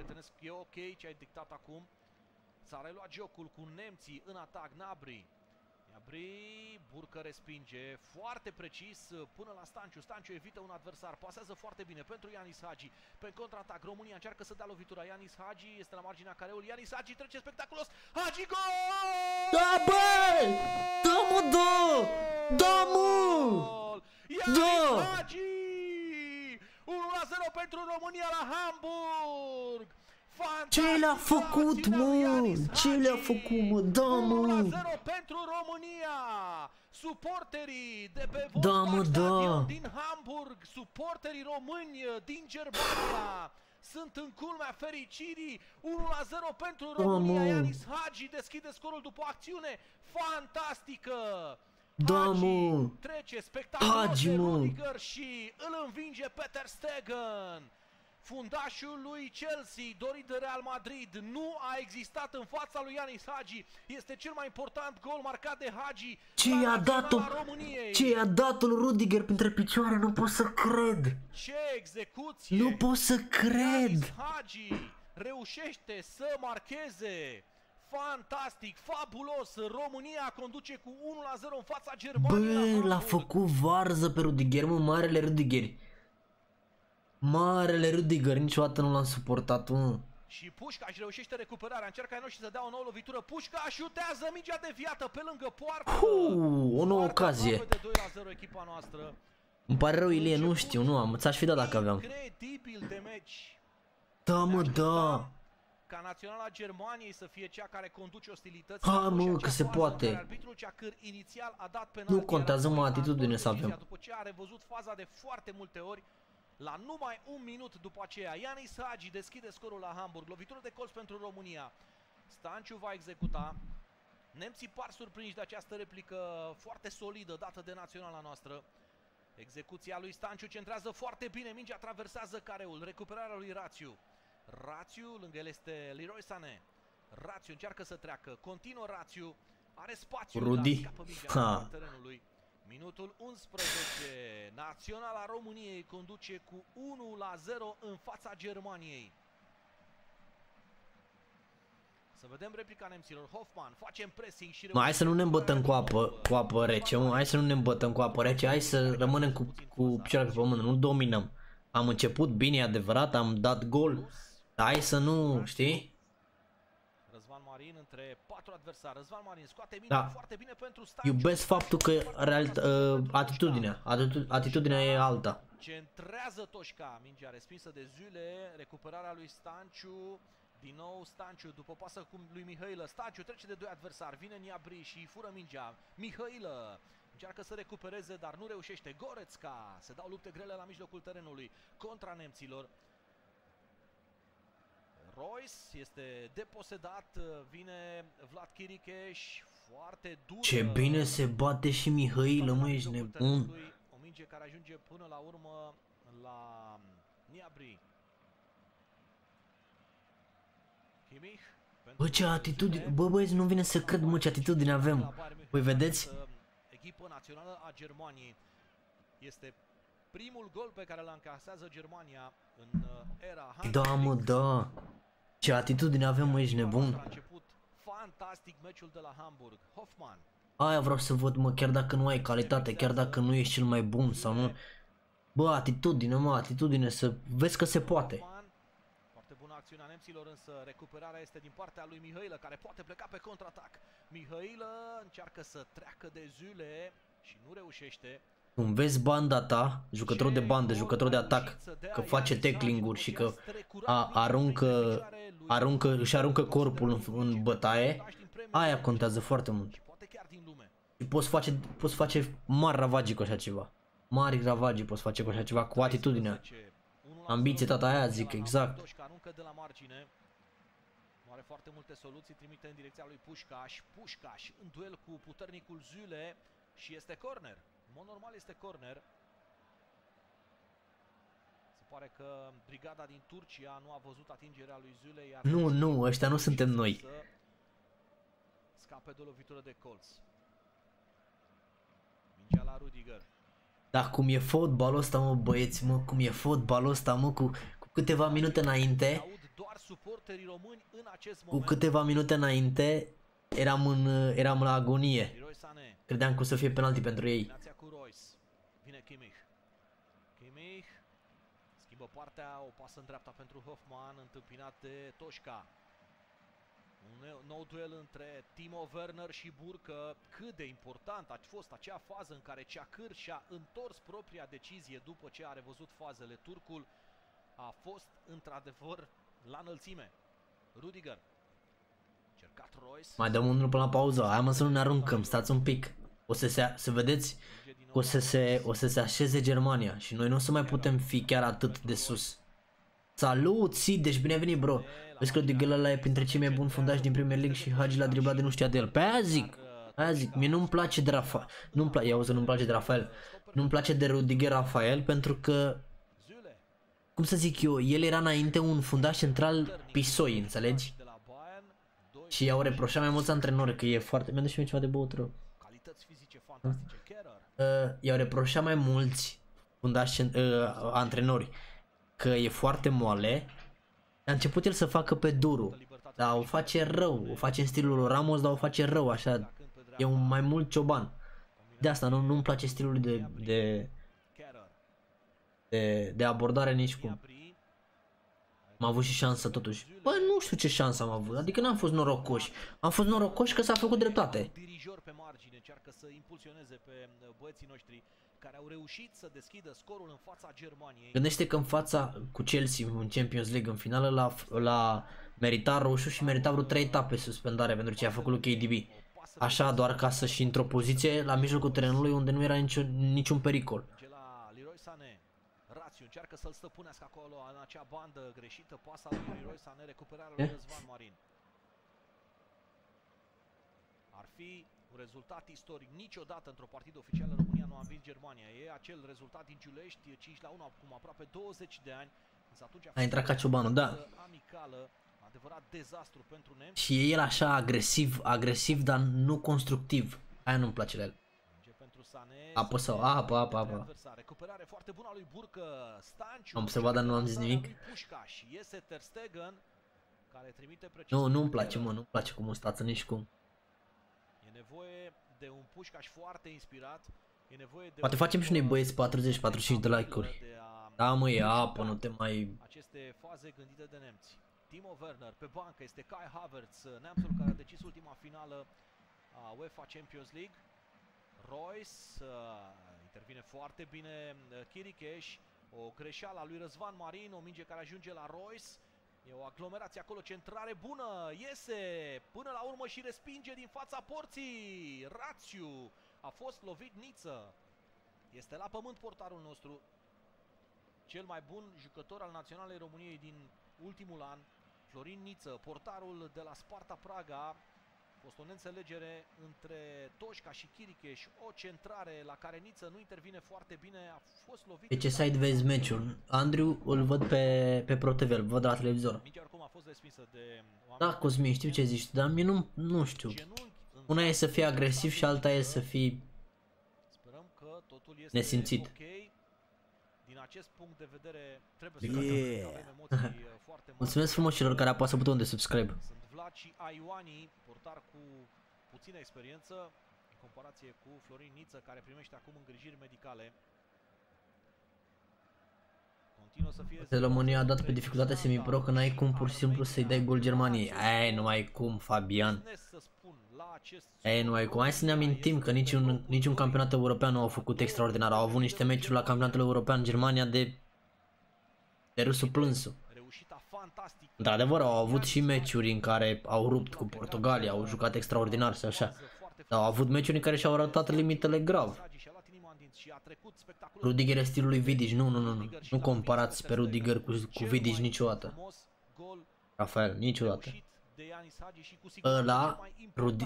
E ok ce ai dictat acum. S-a reluat jocul cu nemții în atac. Nabri. Nabri, Burcă respinge foarte precis până la Stanciu. Stanciu evită un adversar, pasează foarte bine pentru Ianis Hagi. Pe contraatac România încearcă să dea lovitura. Ianis Hagi este la marginea careului. Ianis Hagi trece spectaculos. Hagi, gol! Da, bă! Da, mă, da! Da, mă! Ianis Hagi! unu la zero pentru România la Hamburg! Ce le-a făcut, mă? Ce le-a făcut, mă? Da, mă! Pentru România! Suporterii de pe da, mă, da. Din Hamburg, suporterii români din Germania sunt în culmea fericirii. unu la zero pentru România. Da, Ianis Hagi deschide scorul după o acțiune fantastică. Da, mă! Trece spectaculos Hagi, mă. Rudiger și îl învinge pe Ter Stegen. Fundașul lui Chelsea, dorit de Real Madrid, nu a existat în fața lui Ianis Hagi. Este cel mai important gol marcat de Hagi. Ce i-a dat-o? Ce i-a dat-o lui Rudiger printre picioare? Nu pot să cred. Ce execuție! Nu pot să cred. Ianis Hagi reușește să marcheze. Fantastic, fabulos, România conduce cu unu la zero în fața Germaniei. Bă, l-a făcut varză pe Rüdiger, mă, marele Rüdiger. Marele Rüdiger, niciodată nu l-am suportat, mă. Și Pușcaș reușește recuperarea, încearcă noi și să dea o nouă lovitură. Pușcaș utează mingea deviată pe lângă poartă. Uu, o nouă ocazie. doi la zero echipa noastră. Îmi pare rău, Ilie, nu știu, nu am, ți-aș fi dat dacă aveam. Incredibil de meci. Da, mă, da. Ca naționala Germaniei să fie cea care conduce ostilități. Ha, mă, că se poate. Arbitrul Ceacăr inițial a dat penalti. Nu contează, mă, atitudine să avem. După ce a revăzut faza de foarte multe ori, la numai un minut după aceea, Ianis Hagi deschide scorul la Hamburg. Lovitură de colț pentru România. Stanciu va executa. Nemții par surprinși de această replică foarte solidă dată de naționala noastră. Execuția lui Stanciu centrează foarte bine. Mingea traversează careul. Recuperarea lui Rațiu. Rațiu, lângă el este Leroy Sané. Rațiu încearcă să treacă. Continuă Rațiu. Are spațiu. Rudi. Da, scapă terenului. Minutul unsprezece. Naționala României conduce cu unu la zero în fața Germaniei. Să vedem replica nemților. Hoffman face pressing și mai, hai să nu ne îmbătăm cu apă, cu apă rece, mă. Hai să nu ne îmbătăm cu apă rece. Hai să rămânem cu, cu picioarele pe pământ, nu dominăm. Am început bine, e adevărat, am dat gol. Dar hai să nu, știi? Răzvan Marin între patru adversari. Răzvan Marin scoate mingea foarte bine pentru Stanciu. Iubesc faptul că real, uh, atitudinea, atitudinea e alta. Centrează Toșca, mingea respinsă de Zule, recuperarea lui Stanciu. Din nou Stanciu după pasă cu lui Mihailă. Stanciu trece de doi adversari, vine Niabri și fură mingea. Mihailă încearcă să recupereze, dar nu reușește. Goretzka, se dau lupte grele la mijlocul terenului contra nemților. Royce este deposedat, vine Vlad Chiricheș, foarte dur. Ce bine se bate și Mihailă, mă, ești nebun. O minge care ajunge până la urmă la Niabri. Chimich, bă, ce atitudine, bă, băieți, nu vine să cred, mă, ce atitudine avem. Voi vedeți? Echipa națională a Germaniei este primul gol pe care l-a încasează Germania în era Heinz. Da, mă, da. Ce atitudine avem, mă, ești nebun. A început fantastic meciul de la Hamburg. Hoffman. Aia vreau să văd, mă, chiar dacă nu ai calitate, chiar dacă nu ești cel mai bun sau nu. Bă, atitudine, mă, atitudine, să vezi că se poate. Acțiunea nemților, însă recuperarea este din partea lui Mihailă, care poate pleca pe contraatac. Mihailă încearcă să treacă de Zule și nu reușește. Cum vezi banda ta, jucător de bandă, jucător de atac, că face tackling-uri și că a, aruncă, aruncă, își aruncă corpul în, în bătaie, aia contează foarte mult. Și poți face, poți face mari ravagii cu așa ceva. Mari ravagii poți face cu așa ceva, cu atitudinea. Ambiție, tata, aia zic, exact. Toșca aruncă de la margine. Nu are foarte multe soluții, trimite în direcția lui Pușcaș. Pușcaș în duel cu puternicul Zule și este corner. În mod normal este corner. Se pare că brigada din Turcia nu a văzut atingerea lui Zule, iar Nu, nu, ăștia nu suntem noi. Scape de lovitură de colț. Mingea la Rüdiger. Dar cum e fotbalul ăsta, mă, băieți, mă, cum e fotbalul ăsta, mă, cu, cu câteva minute înainte, cu câteva minute înainte, eram, în, eram la agonie. Credeam că o să fie penalti pentru ei. Vine Kimmich. Kimmich schimbă partea, o pasă în dreapta pentru Hoffman, întâmpinat de Toșca. Un nou duel între Timo Werner și Burcă. Cât de important a fost acea fază în care Ceacăr și-a întors propria decizie după ce a revăzut fazele. Turcul a fost într-adevăr la înălțime. Rüdiger. Cercat Royce. Mai dăm unul până la pauză. Hai, mă, să nu ne aruncăm, stați un pic. O să se, să vedeți, o să se, o să se așeze Germania și noi nu o să mai putem fi chiar atât de sus. Salut, Sid, deci bine ai venit, bro. Vezi că Rüdiger ăla e printre cei mai buni fundași din Premier League și Hagi l-a driblat de nu știa de el. Pe aia zic, aia zic, mie nu-mi place de Rafael, nu-mi place, iau să nu-mi place de Rafael, nu-mi place de Rüdiger Rafael pentru că, cum să zic eu, el era înainte un fundaș central pisoi, înțelegi? Și i-au reproșat mai mulți antrenori că e foarte, mi-a dus și mie ceva de băutură. I-au reproșat mai mulți fundași uh, antrenori că e foarte moale. A început el să facă pe duru. Dar o face rău, o face în stilul lui Ramos, dar o face rău, așa, e un mai mult cioban. De asta nu, nu-mi place stilul de, de, de, de abordare nici cum. Am avut și șansă totuși. Bă, nu știu ce șansă am avut, adică n-am fost norocoși. Am fost norocoși că s-a făcut dreptate. Dirijor pe margine încearcă să impulsioneze pe băieții noștri care au reușit să deschidă scorul în fața Germaniei. Gândește că în fața cu Chelsea în Champions League în finală la la merita roșu și merita vreo trei etape suspendare pentru ce a făcut lui K D B. Așa doar ca să și într-o poziție la mijlocul terenului unde nu era niciun, niciun pericol. Rațiu încearcă să-l stăpânească acolo în acea bandă greșită, pasa lui Leroy Sané, recuperarea lui Răzvan Marin. Ar fi un rezultat istoric, niciodată într-o partidă oficială România nu a învins Germania. E acel rezultat din Giulești, cinci la unu, acum aproape douăzeci de ani. A intrat ca ciobanul, da. Amicală, adevărat dezastru pentru nemți. Și e el așa agresiv, agresiv, dar nu constructiv. Aia nu-mi place la el. Apă sau apă, apă, apă. Recuperare foarte bună a lui Burcă. Stanciu. Am observat, dar nu am zis nimic. Nu, nu-mi place, mă, nu-mi place cu mustață nici cum. E nevoie de un Pușcaș foarte inspirat. E nevoie de... Poate facem și noi băieți patruzeci patruzeci și cinci de like-uri. Da, mă, e apă, nu te mai... Aceste faze gândite de nemți. Timo Werner pe bancă, este Kai Havertz, neamțul care a decis ultima finală a UEFA Champions League. Royce, uh, intervine foarte bine uh, Chiricheș, o greșeală a lui Răzvan Marin, o minge care ajunge la Royce, e o aglomerație acolo, centrare bună, iese până la urmă și respinge din fața porții, Rațiu, a fost lovit niță, este la pământ portarul nostru, cel mai bun jucător al Naționalei României din ultimul an, Florin Niță, portarul de la Sparta Praga. A fost o neînțelegere între Toșca și Chiricheș, o centrare la care Niță nu intervine foarte bine, a fost lovit. Pe ce site vezi meciul? Andriu, îl văd pe, pe ProTV, îl văd la televizor. Mingea oricum a fost respinsă de... Da, Cosmin, știu ce zici, dar mie nu, nu știu. Una e să fii agresiv și alta e să fii nesimțit. Din acest punct de vedere trebuie să yeah. avem emoții foarte mari. Mulțumesc frumos celor care apasă butonul de subscribe. Sunt Vlad și Aioani, portar cu puțină experiență în comparație cu Florin Niță, care primește acum îngrijiri medicale. Continuă să fie... România a dat pe dificultate semi-pro că n-ai cum pur și simplu să-i dai gol Germaniei. Ei, nu ai cum, Fabian. Ei, nu ai cum. Hai să ne amintim că niciun, niciun campionat european nu au făcut extraordinar. Au avut niște meciuri la campionatul european Germania de, de râsul plânsul. Într-adevăr, au avut și meciuri în care au rupt cu Portugalia, au jucat extraordinar și așa. Dar au avut meciuri în care și-au arătat limitele grav. Rudiger e stilul lui Vidic, nu, nu, nu, nu, nu comparați pe Rudiger cu, cu Vidic niciodată. Rafael, niciodată. Ăla,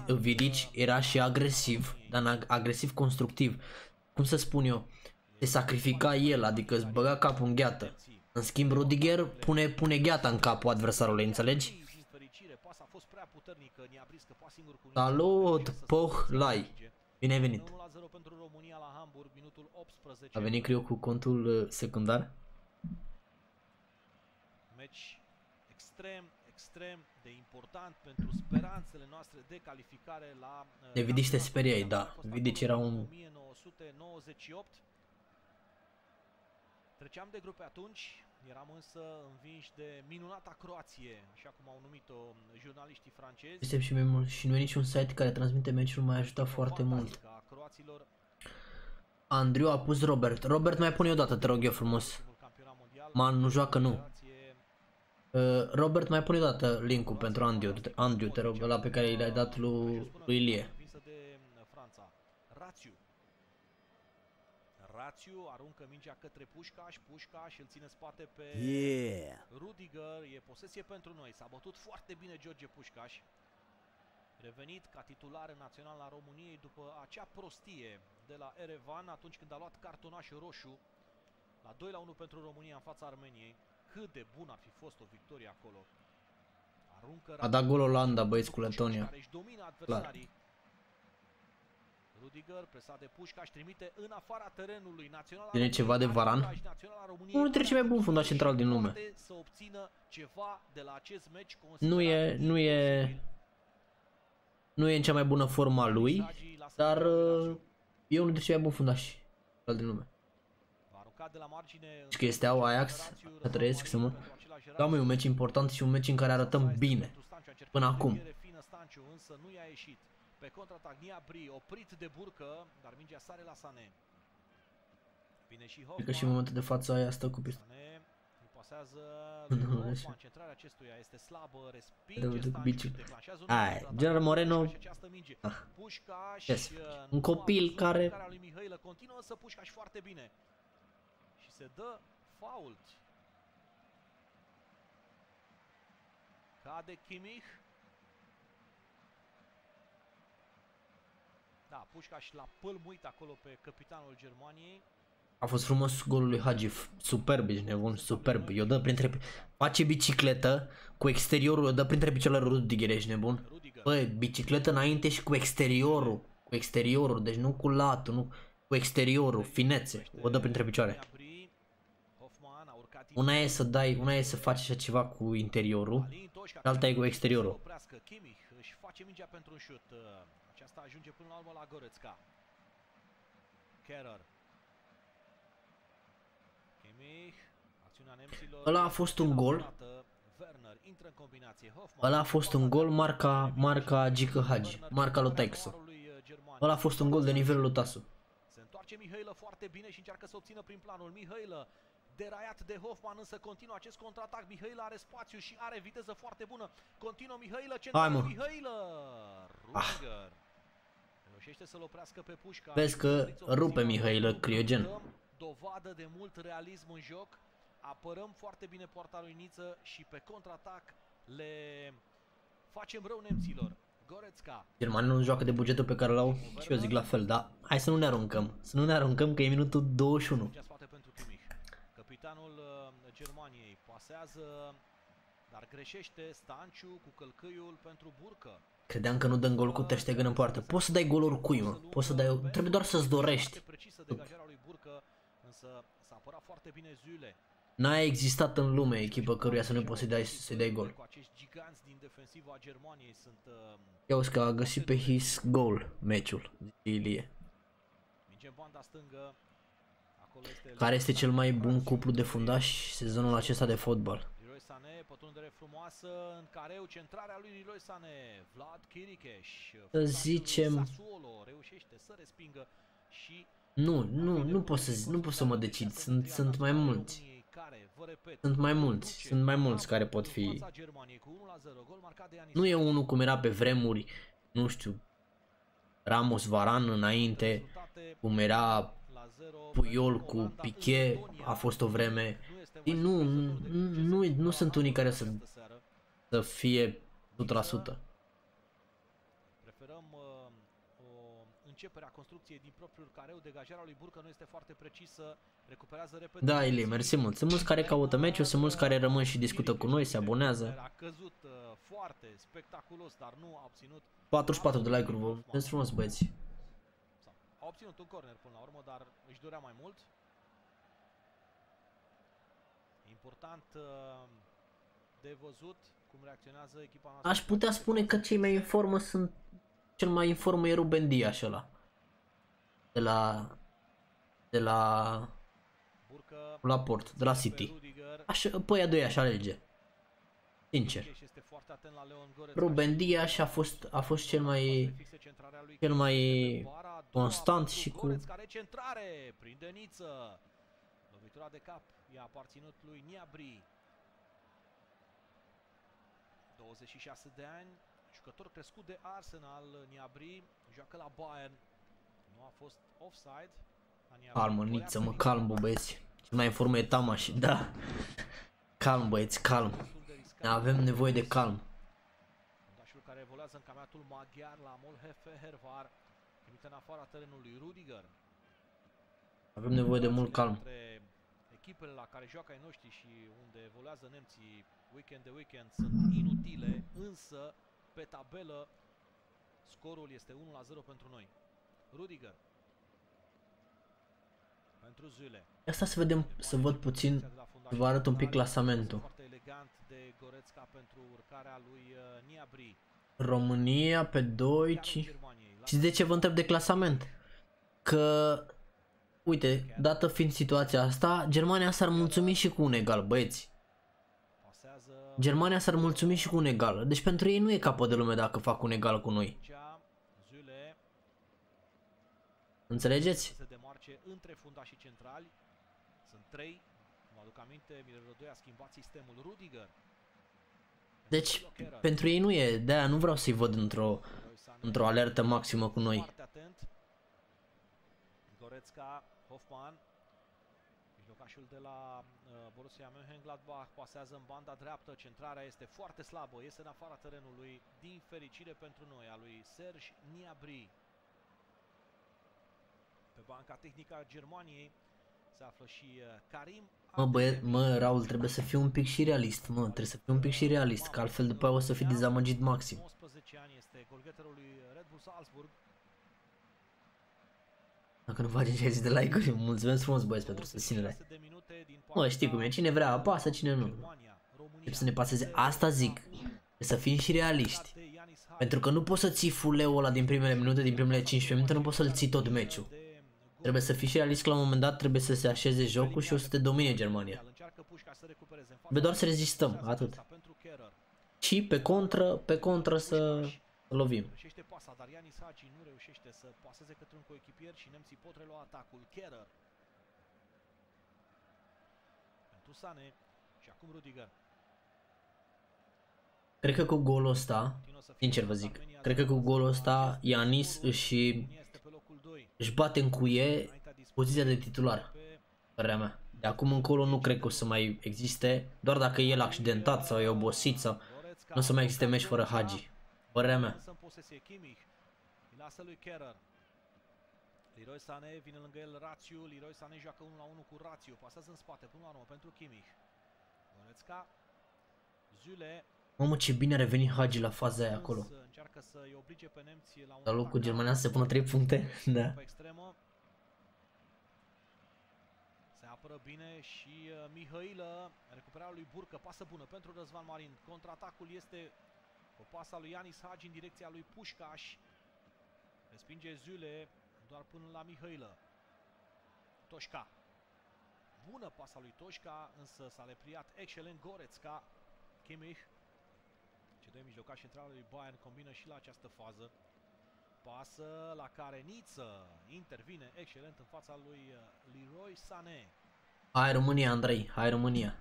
Vidic era și agresiv, dar agresiv constructiv. Cum să spun eu, se sacrifica el, adică îți băga capul în gheată. În schimb, Rudiger pune, pune gheata în capul adversarului, înțelegi? Salut, Pohlai! Bine ai venit! A venit Criu cu contul secundar. Meci extrem, extrem de important pentru speranțele noastre de calificare la... De Vidic te speriai, da. Vidic era un... o mie nouă sute nouăzeci și opt. Treceam de grupe atunci, eram însă învinși de minunata Croație, așa cum au numit-o jurnaliștii francezi. Este și mai mult și nu e niciun site care transmite meciul, m-a ajutat foarte mult. Andriu a pus Robert. Robert, mai pune o dată, te rog eu frumos. Man, nu joacă, nu. Uh, Robert, mai pune o dată link-ul pentru Andriu, Andriu, te rog, ăla pe care i-l-ai dat lui, lui Ilie. Rațiu aruncă mingea către Pușcaș, Pușcaș îl ține spate pe yeah. Rudiger, e posesie pentru noi, s-a bătut foarte bine George Pușcaș. Revenit ca titular național la României după acea prostie de la Erevan atunci când a luat cartonaș roșu la doi la unu pentru România în fața Armeniei. Cât de bun ar fi fost o victorie acolo. Aruncă a dat gol Olanda, băieți, cu Letonia. Care își domină adversarii. Rudiger, presat de Pușcaș, trimite în afara terenului național. Vine ceva de Varan. Unul dintre cei mai buni fundași central din lume. Să obțină ceva de la acest meci. Nu e, nu e nu e în cea mai bună forma lui, dar e unul dintre cei mai buni fundași din lume. Știi că este au Ajax, că trăiesc să mă. Da, mă, e un meci important și un meci în care arătăm bine până acum. Însă nu i-a ieșit. Pe contraatac Niabri, oprit de Burcă, dar mingea sare la Sané. Vine și Hoffman. Că și în momentul de față aia stă cu pistol. Pasează concentrarea acestuia este slabă, respinge Stanciu, declanșează un Gerard Moreno. Ah. Pușcaș, yes. Un copil care continuă să Pușcaș foarte bine. Și se dă fault. Cade Kimmich. Da, Pușcaș l-a pălmuit acolo pe capitanul Germaniei. A fost frumos golul lui Hagif, superb, ești nebun, superb. Eu dă printre... Face bicicletă cu exteriorul, eu dă printre picioarele Rudiger, ești nebun. Băi, bicicletă înainte și cu exteriorul, cu exteriorul, deci nu cu latul, nu... Cu exteriorul, finețe, o dă printre picioare. Una e să dai, una e să faci așa ceva cu interiorul, alta e cu exteriorul. Își face mingea pentru un șut. Aceasta ajunge până la urmă la Goretzka. Kerrer. Kimmich. Acțiunea nemților. Ăla a fost un gol. Werner intră în combinație. Hoffman. Ăla a fost un gol marca marca Gică Hagi, marca lui Taixo. Ăla a fost un gol de nivelul lui Tasu. Se întoarce Mihailă foarte bine și încearcă să obțină prin planul Mihailă. Deraiat de Hoffman, însă continuă acest contraatac. Mihailă are spațiu și are viteză foarte bună. Continuă Mihailă, centrul Mihailă. Rudiger. Reușește să-l oprească pe Pușcaș. Vezi că rupe Mihailă criogen. Dovadă de mult realism în joc. Apărăm foarte bine poarta lui Niță și pe contraatac le facem rău nemților. Goretzka. Germanii nu joacă de bugetul pe care l-au și eu zic la fel, dar hai să nu ne aruncăm. Să nu ne aruncăm că e minutul douăzeci și unu. Capitanul Germaniei pasează, dar greșește Stanciu cu călcâiul pentru Burcă. Credeam că nu dăm gol cu Ter Stegen în poartă. Poți să dai gol oricui, mă. Poți să dai, trebuie doar să-ți dorești. N-a existat în lume echipă căruia să nu poți să-i dai, să-i dai gol. Ia uzi că a găsit pe his goal meciul, Ilie. Care este cel mai bun cuplu de fundași sezonul acesta de fotbal? Leroy Sané, pătrundere frumoasă în careu, centrarea lui Leroy Sané, Vlad Chiricheș. Să zicem reușește să respingă și Nu, nu, nu pot să nu pot să mă decid. Sunt sunt mai mulți. Sunt mai mulți, sunt mai mulți care pot fi. Nu e unul cum era pe vremuri, nu știu. Ramos, Varane înainte, cum era Puyol cu Piqué, a fost o vreme. Nu, nu, nu, nu sunt unii care să, să fie o sută la sută. Preferăm o începere a construcției din propriul careu, degajarea lui Burcă nu este foarte precisă, recuperează repede. Da, Ilie, mersi mult. Sunt mulți care caută meciul, sunt mulți care rămân și discută cu noi, se abonează. A căzut foarte spectaculos, dar nu a obținut patruzeci și patru de like-uri, vă mulțumesc frumos, băieți. A obținut un corner până la urmă, dar își dorea mai mult. Important de văzut cum reacționează echipa noastră. Aș putea spune că cei mai în formă sunt... Cel mai în formă e Ruben Dias ăla. De la... De la... La Port, de la City. Așa, pe aia doi aș alege. Sincer. Ruben Dias a fost, a fost cel mai... Cel mai... constant și cu centrare, prinde Niță. Lovitura de cap i-a aparținut lui Niabri. douăzeci și șase de ani, jucător crescut de Arsenal, Niabri joacă la Bayern. Nu a fost offside. Calmă, Niță, mă, calm, bă, băieți. Cel mai în formă e Tamaș, da. Calm, băieți, calm. Avem nevoie de calm. Fundașul care volează în campionatul maghiar la Molhefe-Hervar. Trimite în afara terenului Rudiger. Avem nevoie de mult calm. Echipele la care joacă ai noștri și unde evoluează nemții weekend de weekend sunt inutile, însă pe tabelă scorul este unu la zero pentru noi. Rudiger. Pentru Zule. Asta să vedem, să văd puțin, vă arăt un pic clasamentul. Foarte elegant de Goretzka pentru urcarea lui Niabri. România pe doi. Și de ce vă întreb de clasament? Că uite, dată fiind situația asta, Germania s-ar mulțumi și cu un egal, băieți. Germania s-ar mulțumi și cu un egal. Deci pentru ei nu e capăt de lume dacă fac un egal cu noi. Înțelegeți? Se demarce între fundașii centrali. Sunt trei. Mă aduc aminte, Miler-Rodoi a schimbat sistemul. Rudiger. Deci pentru ei nu e, de-aia nu vreau să-i văd într-o într-o alertă maximă cu noi. Goretzka, Hoffmann. Mijlocașul de la Borussia Mönchengladbach pasează în banda dreaptă, centrarea este foarte slabă, este în afara terenului, din fericire pentru noi, a lui Serge Gnabry. Pe banca tehnică a Germaniei se află și Karim. Mă, băie, mă, Raul, trebuie să fiu un pic și realist, mă, trebuie să fiu un pic și realist, că altfel după aia o să fi dezamăgit maxim. nouăsprezece ani este golgeterul lui Red Bull Salzburg. Dacă nu faci șaizeci de like-uri, mulțumesc frumos, băieți, pentru susținere. Mă, știi cum e, cine vrea apasă, cine nu. Trebuie să ne paseze, asta zic, trebuie să fim și realiști. Pentru că nu poți să ții fuleul ăla din primele minute, din primele cincisprezece minute, nu poți să-l ții tot meciul. Trebuie să fii și realist că la un moment dat trebuie să se așeze jocul și o să te domine Germania. Trebuie doar să rezistăm, atât. Și pe contră, pe contră să lovim. Reușește pasa, dar Ianis Hagi nu reușește să paseze către un coechipier și nemții pot relua atacul. Kerrer. Pentru Sane și acum Rudiger. Cred că cu golul ăsta, sincer vă zic, cred că cu golul ăsta Ianis își, își bate în cuie poziția de titular. Părerea mea. De acum încolo nu cred că o să mai existe, doar dacă e el accidentat sau e obosit sau nu o să mai existe meci fără Hagi. Părerea mea. Însă în posesie Kimmich, îi lasă lui Kerrer. Leroy Sané, vine lângă el Rațiu, Leroy Sané joacă unu la unu cu Rațiu, pasează în spate, până la urmă pentru Kimmich. Goretzka, Zule. Mamă, ce bine a revenit Hagi la faza aia acolo. Încearcă să-i oblige pe nemți la un... Dar locul Germania se pună trei puncte, da. Se apără bine și Mihailă, recuperarea lui Burcă, pasă bună pentru Răzvan Marin. Contraatacul este... O pasă lui Ianis Hagi în direcția lui Pușcaș. Respinge Zule doar până la Mihailă. Toșca. Bună pasă lui Toșca, însă s-a lepriat excelent Goretzka. Kimmich. Cei doi mijlocași centrali lui Bayern combină și la această fază. Pasă la care Niță intervine excelent în fața lui Leroy Sané. Hai România, Andrei, hai România.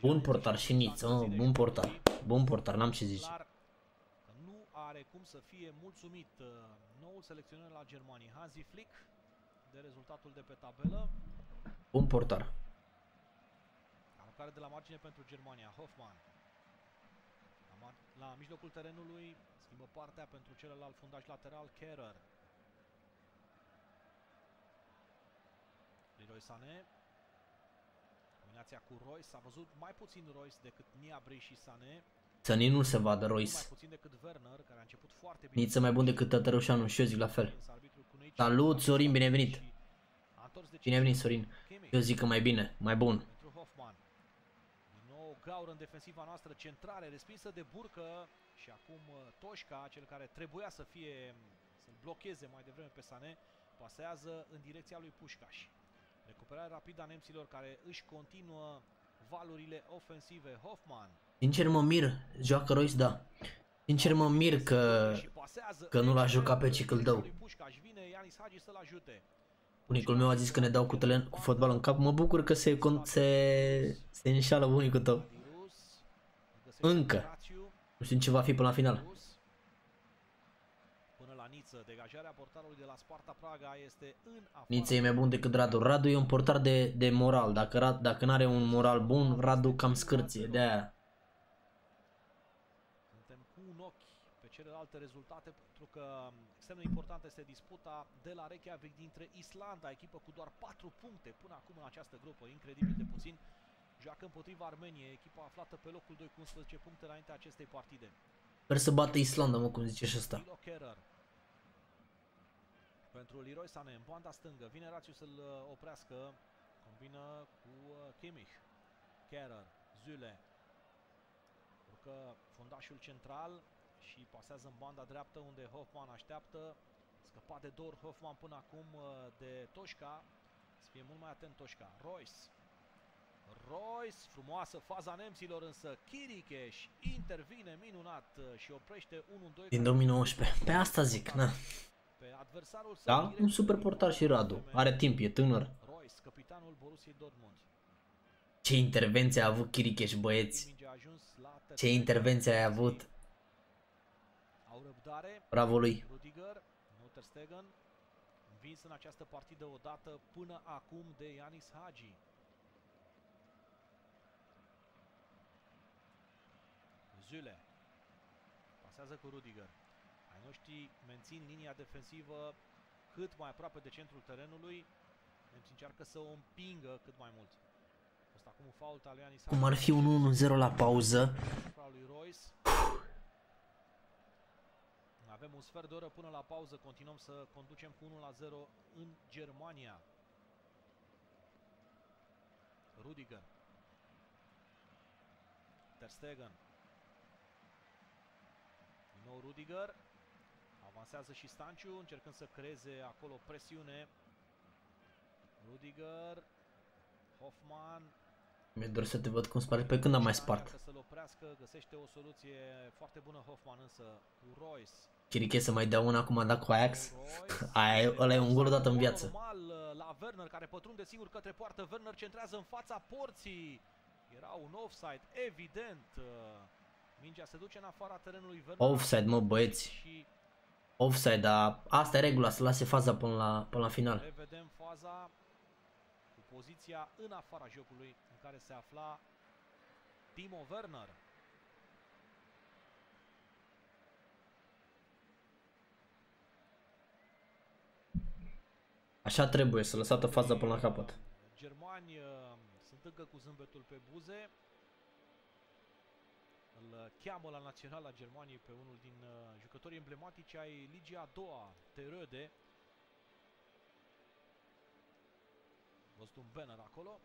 Bun portar și Niță, mă, bun portar. Bun portar, n-am ce zice. Nu are cum să fie mulțumit noul selecționer la Germania, Hansi Flick, de rezultatul de pe tabelă. Bun portar. Aruncare de la margine pentru Germania, Hoffmann. La, la mijlocul terenului, schimbă partea pentru celălalt fundaș lateral, Kerrer. Leroy Sané. Combinația cu Royce, s-a văzut mai puțin Royce decât Gnabry și Sané. Să nici nu se vadă Royce. Mai puțin decât Werner, care a început foarte bine. Niță mai bun decât Tătărușanu și eu zic la fel. Salut Sorin, binevenit. Binevenit Sorin. Eu zic că mai bine, mai bun. Din nou Gaur în defensiva noastră, centrare respinsă de Burcă și acum Toșca, cel care trebuia să fie să-l blocheze mai devreme pe Sané, pasează în direcția lui Pușcaș. Recuperarea rapidă a nemților care își continuă valurile ofensive. Hoffmann. Sincer mă mir, joacă Royce, da. Sincer mă mir că, că nu l-a jucat pe Cicâldău. Bunicul meu a zis că ne dau cu, telen, cu fotbal în cap. Mă bucur că se, se, se înșală bunicul tău. Încă. Nu știu ce va fi până la final. Degajarea portarului de la Sparta Praga este în afară. Niță e mai bun decât Radu. Radu e un portar de, de moral. Dacă, dacă nu are un moral bun, Radu cam scârție. De aia. Suntem cu un ochi pe celelalte rezultate, pentru că extrem de importantă este disputa de la Reykjavik dintre Islanda, echipă cu doar patru puncte până acum în această grupă, incredibil de puțin. Joacă împotriva Armeniei, echipa aflată pe locul doi cu unsprezece puncte înaintea acestei partide. Sper să bată Islanda, mă, cum zice și ăsta. pentru Leroy Sané. În poanta stângă vine Rațiu să-l oprească. Combină cu Kimmich. Kerrer, Zule. Urcă fundașul central și pasează în banda dreaptă unde Hoffman așteaptă. Scăpat de dor Hoffman până acum de Toșca. Să fie mult mai atent Toșca. Royce. Royce, frumoasă faza nemților, însă Kirikeș intervine minunat și oprește unu doi din două mii nouăsprezece. Pe asta zic, na. Da, un super portar și Radu. Are timp, e tânăr. Royce, capitanul Borussia Dortmund. Ce intervenție a avut Kirikeș, băieți. Ce intervenție a avut. Bravo lui. Stegen, învins în această partidă odată până acum de Yanis Hagi. Zule pasează cu Rüdiger. Ai noștri mențin linia defensivă cât mai aproape de centrul terenului. Nemții încearcă să o împingă cât mai mult. Asta acum fault al lui Yanis Hagi. Cum ar fi un unu zero la pauză. Avem un sfert de oră până la pauză, continuăm să conducem cu unu la zero în Germania. Rüdiger. Ter Stegen. Din nou Rüdiger. Avansează și Stanciu, încercând să creeze acolo presiune. Rüdiger. Hoffman. Mi-e dor să te văd cum spari, pe când am mai spart. Să-l oprească, găsește o soluție foarte bună Hoffman, însă cu Royce. Chiriche să mai dea una acum a dat cu Ajax. Aia, ăla e un gol odată în viață. Normal la Werner, care pătrunde singur către poartă. Werner centrează în fața porții. Era un offside, evident. Mingea se duce în afara terenului. Werner. Offside, mă băieți. Offside, dar asta e regula, să lase faza până la, până la final. Revedem faza. Poziția în afara jocului în care se afla Timo Werner. Așa trebuie, să lăsată faza până la capăt. Germani sunt încă cu zâmbetul pe buze. Îl cheamă la naționala Germaniei pe unul din jucătorii emblematici ai Ligii a doua, Terode. Văzut un banner acolo.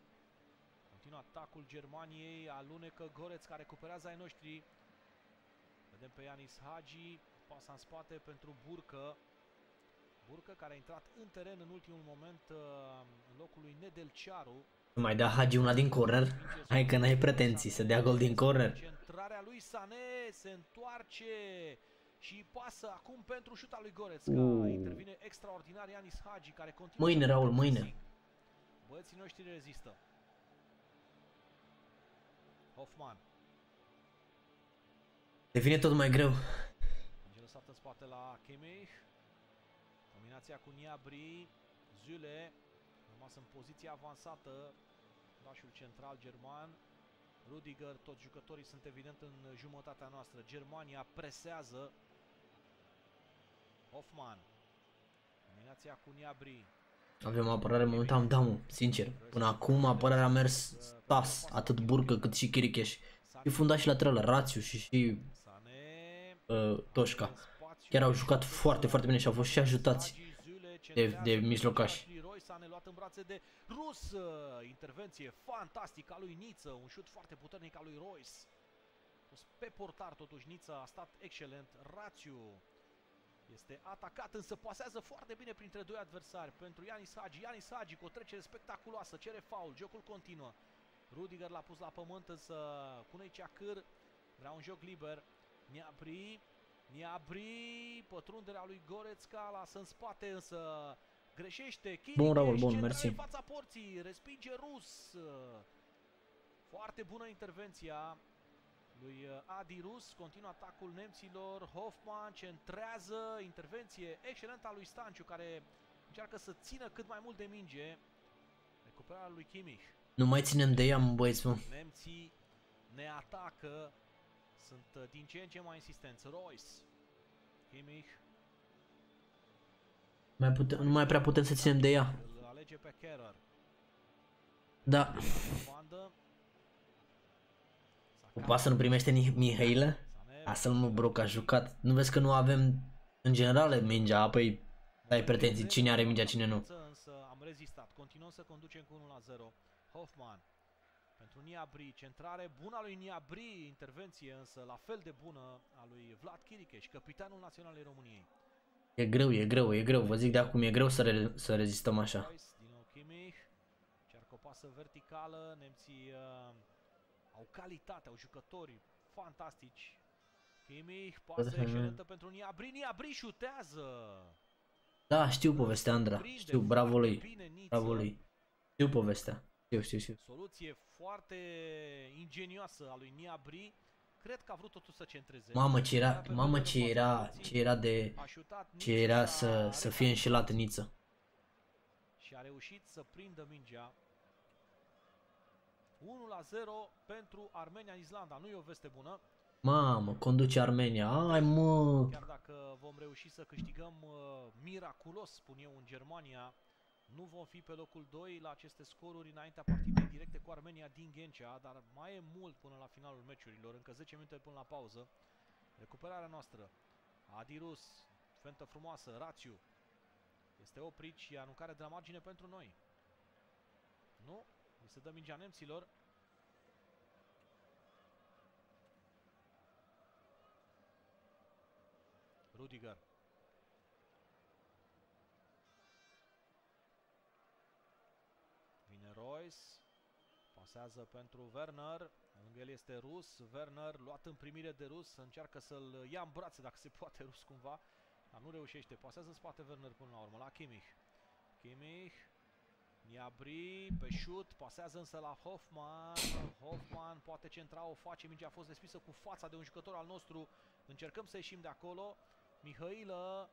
Continuă atacul Germaniei, alunecă Goreț, care recuperează ai noștri. Vedem pe Yanis Hagi, pasa în spate pentru Burcă. Burcă care a intrat în teren în ultimul moment în locul lui Nedelcearu. Mai da Hagi una din corner? Hai că n-ai pretenții să dea gol din corner. Centrarea lui Sané se întoarce și pasă acum pentru șuta lui Goreț. Uh. Intervine extraordinar Yanis Hagi, care continuă. Mâine, Raul, mâine. Băieții noștri rezistă. Hoffman. Devine tot mai greu. Înge lăsat în spate la Kimmich. Combinația cu Niabri. Zule. Rămas în poziție avansată. Lașul central german. Rüdiger. Toți jucătorii sunt evident în jumătatea noastră. Germania presează. Hoffman. Combinația cu Niabri. Avem apărare momentan, da, mă, sincer. Până acum apărarea a mers stas, atât Burcă cât și Kirikeș. Și fundaș și lateral, Rațiu și și uh, Toșca. Chiar au jucat foarte, foarte bine și au fost și ajutați de, de mijlocași. S-a luat în brațe de Rus, intervenție fantastică a lui Niță, un șut foarte puternic al lui Royce. Pe portar totuși Niță a stat excelent. Rațiu este atacat, însă pasează foarte bine printre doi adversari pentru Yanis Hagi. Yanis Hagi cu o trecere spectaculoasă, cere faul, jocul continuă. Rüdiger l-a pus la pământ, însă Kunei Çakır vrea un joc liber. Niabri, Niabri, pătrunderea lui Goretzka, lasă în spate, însă greșește. Kirikeș, bun, Raul, bun, mersi. În fața porții, respinge Rus. Foarte bună intervenția lui Adi Rus, continuă atacul nemților. Hoffman centrează, intervenție excelentă a lui Stanciu, care încearcă să țină cât mai mult de minge. Recuperarea lui Kimmich. Nu mai ținem de ea, mă, băieți, mă. Nemții ne atacă, sunt din ce în ce mai insistenți. Royce, Kimmich. Mai putem, nu mai prea putem să ținem de ea. Îl alege pe Kerrer. Da. Cu pasă nu primește Mihailă? Asta nu, mă, Broc, a jucat. Nu vezi că nu avem în general mingea, apoi N-ai pretenții, cine are mingea, cine nu. Am rezistat, continuăm să conducem cu unu la zero. Hoffman pentru Niabri, centrare bună a lui Niabri, intervenție însă la fel de bună a lui Vlad Chiricheș, capitanul naționalei României. E greu, e greu, e greu, vă zic de acum, e greu să, re să rezistăm așa. Din nou Kimmich, cearcă o pasă verticală, nemții uh, au calitate, au jucători fantastici. Kimmich, pasă excelentă pentru Niabri, Niabri șutează! Da, știu povestea, Andra, știu, bravo lui, bravo lui, știu povestea. Eu știu, știu. Soluție foarte ingenioasă a lui Niabri. Cred că a vrut totuși să centreze. Mamă, ce era, mamă, ce era, ce era de ce era să să fie înșelat Niță. Și a reușit să prindă mingea. unu la zero pentru Armenia Islanda. Nu e o veste bună. Mamă, conduce Armenia. Ai, mă. Chiar dacă vom reuși să câștigăm miraculos, spun eu, în Germania, nu vom fi pe locul doi la aceste scoruri înaintea partidei directe cu Armenia din Ghencea, dar mai e mult până la finalul meciurilor, încă zece minute până la pauză. Recuperarea noastră, Adirus, fentă frumoasă, Rațiu, este oprit și aruncare de la margine pentru noi. Nu, îi se dă mingea nemților. Rudiger. Royce pasează pentru Werner, lângă el este Rus, Werner luat în primire de Rus, încearcă să-l ia în brațe dacă se poate Rus cumva, dar nu reușește, pasează în spate Werner până la urmă, la Kimmich. Kimmich, Niabri, pe șut, pasează însă la Hoffman, Hoffman poate centra, o face, mingea a fost despisă cu fața de un jucător al nostru, încercăm să ieșim de acolo, Mihailă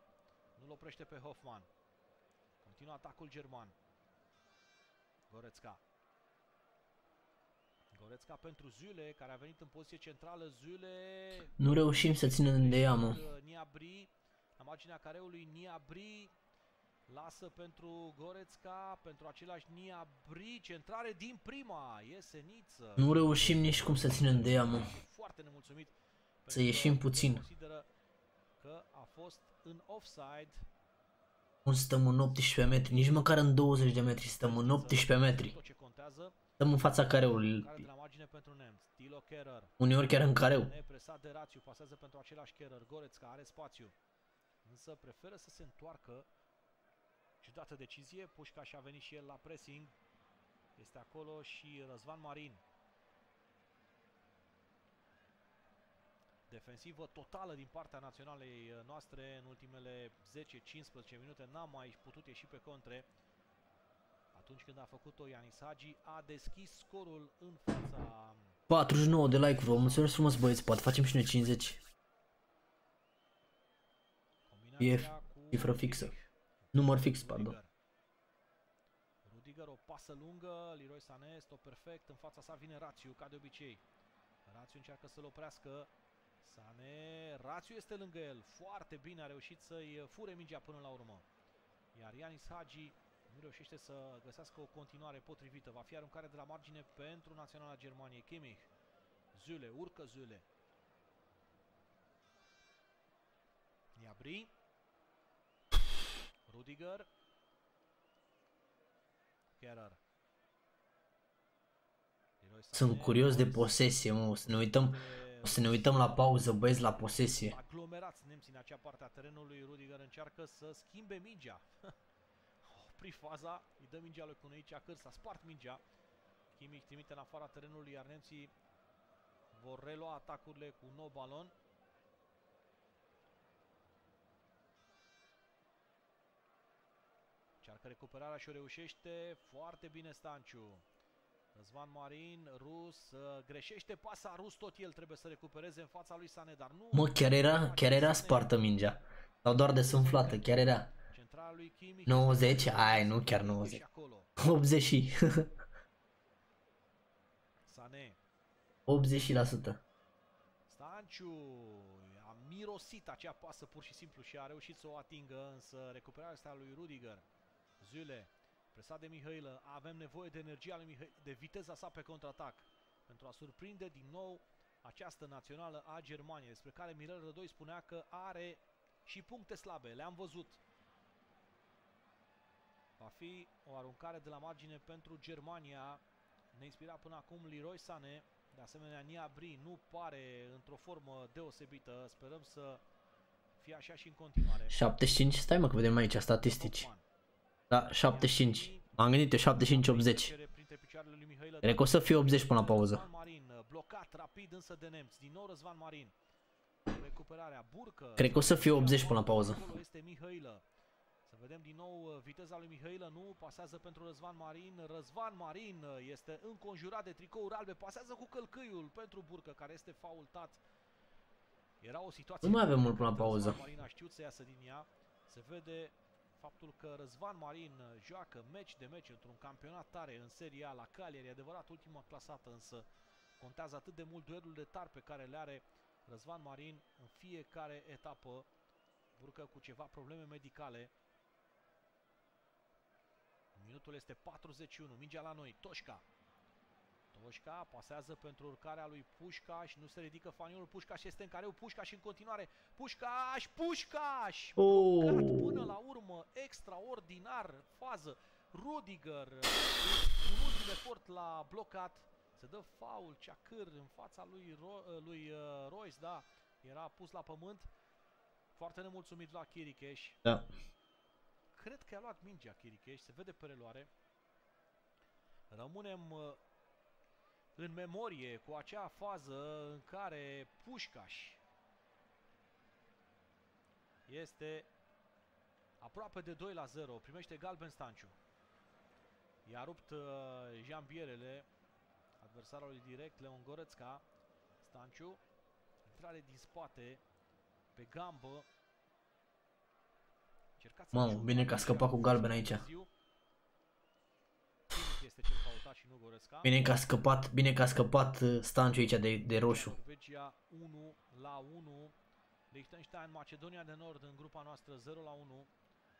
nu-l oprește pe Hoffman, continuă atacul german. Goretzka. Goretzka pentru Zule, care a venit în poziție centrală. Zule. Nu reușim să ținem de ea, mă. Niabri, la marginea careului Niabri, lasă pentru Goretzka, pentru același Niabri, centrare din prima, iese Niță. Nu reușim nici cum să ținem de ea, mă. Foarte nemulțumit. Să ieșim puțin. Consideră că a fost în offside. Cum stăm în optsprezece metri, nici măcar în douăzeci de metri, stăm în optsprezece metri. Stăm în fața careului. Uneori chiar în careu. Presat de Rațiu, pasează pentru același Kerer. Goretzka are spațiu. Însă preferă să se întoarcă. Ciudată decizie, Pușcaș a venit și el la pressing. Este acolo și Răzvan Marin. Defensivă totală din partea naționalei noastre în ultimele zece cincisprezece minute. N-a mai putut ieși pe contre. Atunci când a făcut-o, Ianis Hagi a deschis scorul în fața... patruzeci și nouă de like-uri, vă mulțumesc frumos, băieți, poate facem și noi cincizeci. E cifră fixă. Număr fix, pardon. Rudiger, o pasă lungă, Leroy Sané, stop perfect, în fața sa vine Rațiu, ca de obicei. Rațiu încearcă să-l oprească. Sané, Rațiu este lângă el, foarte bine a reușit să-i fure mingea până la urmă. Iar Ianis Hagi nu reușește să găsească o continuare potrivită. Va fi aruncare de la margine pentru naționala Germaniei. Kimmich, Zule, urcă Zule. Niabri, Rudiger, Kerer. Sunt curios de posesie, mă, o să ne uităm. O să ne uităm la pauză, băieți, la posesie. Aglomerați nemții în acea parte a terenului. Rudiger încearcă să schimbe mingea. Opri faza, îi dă mingea lui Cuneici, Acăr s-a spart mingea. Kimmich trimite în afara terenului, iar nemții vor relua atacurile cu un nou balon. Încearcă recuperarea și o reușește foarte bine Stanciu. Răzvan Marin, Rus, greșește pasa, Rus tot el trebuie să recupereze în fața lui Sané, dar nu... Mă, chiar era, chiar era spartă mingea, sau doar desumflată, chiar era. nouăzeci? Ai, nu chiar nouăzeci. optzeci. Sané. optzeci la sută. Stanciu a mirosit acea pasă pur și simplu și a reușit să o atingă, însă recuperarea asta lui Rudiger. Zule. Presat de Mihailă, avem nevoie de energia lui Mihailă, de viteza sa pe contraatac, pentru a surprinde din nou această națională a Germaniei, despre care Mirel Rădoi spunea că are și puncte slabe, le-am văzut. Va fi o aruncare de la margine pentru Germania. Ne inspira până acum Leroy Sané. De asemenea, Niabri nu pare într-o formă deosebită. Sperăm să fie așa și în continuare. șaptezeci și cinci, stai mă că vedem aici statistici. Da, șaptezeci și cinci. Am gândit eu, șaptezeci și cinci optzeci. Cred că o să fie optzeci până la pauză. Cred că o să fie optzeci până la pauză. Să vedem din nou viteza lui Mihailă, nu pasează pentru Răzvan Marin. Răzvan Marin este înconjurat de tricouri albe, pasează cu călcâiul pentru Burcă, care este faultat. Era o situație. Nu mai avem mult până la pauză. Marin a știut să iasă din ea. Se vede faptul că Răzvan Marin joacă meci de meci într-un campionat tare în seria la Cagliari, adevărat ultima clasată, însă contează atât de mult duelul de tar pe care le are Răzvan Marin în fiecare etapă. Burcă cu ceva probleme medicale. Minutul este patruzeci și unu, mingea la noi, Toșca. Toșca pasează pentru urcarea lui Pușcaș, nu se ridică faniul, Pușcaș este în careu, Pușcaș în continuare, Pușcaș, Pușcaș! Oh. Blocat până la urmă, extraordinar fază, Rudiger, un ultim efort l-a blocat, se dă faul, Ceacâr în fața lui, Ro lui uh, Royce, da, era pus la pământ, foarte nemulțumit la Chiricheș. Da. Cred că a luat mingea Chiricheș, se vede pe reluare. Rămânem în memorie cu acea fază în care Pușcaș este aproape de doi la zero, primește galben Stanciu. I-a rupt jambierele adversarului direct, Leon Gorețca. Stanciu, intrare din spate pe gambă. Mamă, bine că a scăpat cu galben aici. Bine că a scăpat, bine că a scăpat Stanciu aici de, de roșu. Liechtenstein, Macedonia de Nord în grupa noastră zero la unu.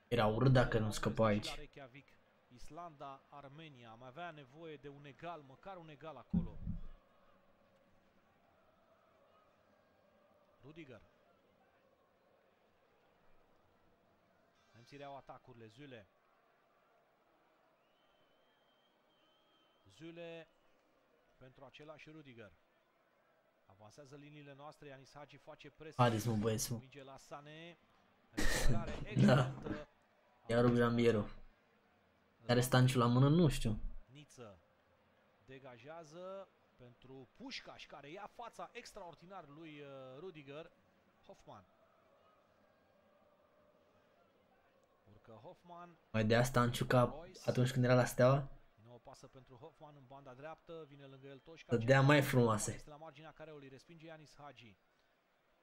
Era urât dacă nu scăpa aici. Islanda, Armenia, mai avea nevoie de un egal, măcar un egal acolo. Rudiger. Țireau atacurile, Zule. Zule pentru același Rudiger. Avansează liniile noastre, Ianis Hagi face presă. Haideți mă băieți mă. Minge la Sané. Da. Iar rup jambierul. Are Stanciu la mână? Nu știu. Niță. Degajează pentru Pușcaș, care ia fața extraordinar lui Rudiger. Hoffman. Hoffman. Mai de asta Anciuca atunci când era la Steaua. Nu pasă pentru Hoffman în banda dreaptă, vine lângă el Toșca. Dea mai frumoase. La marginea careului respinge Ianis Hagi.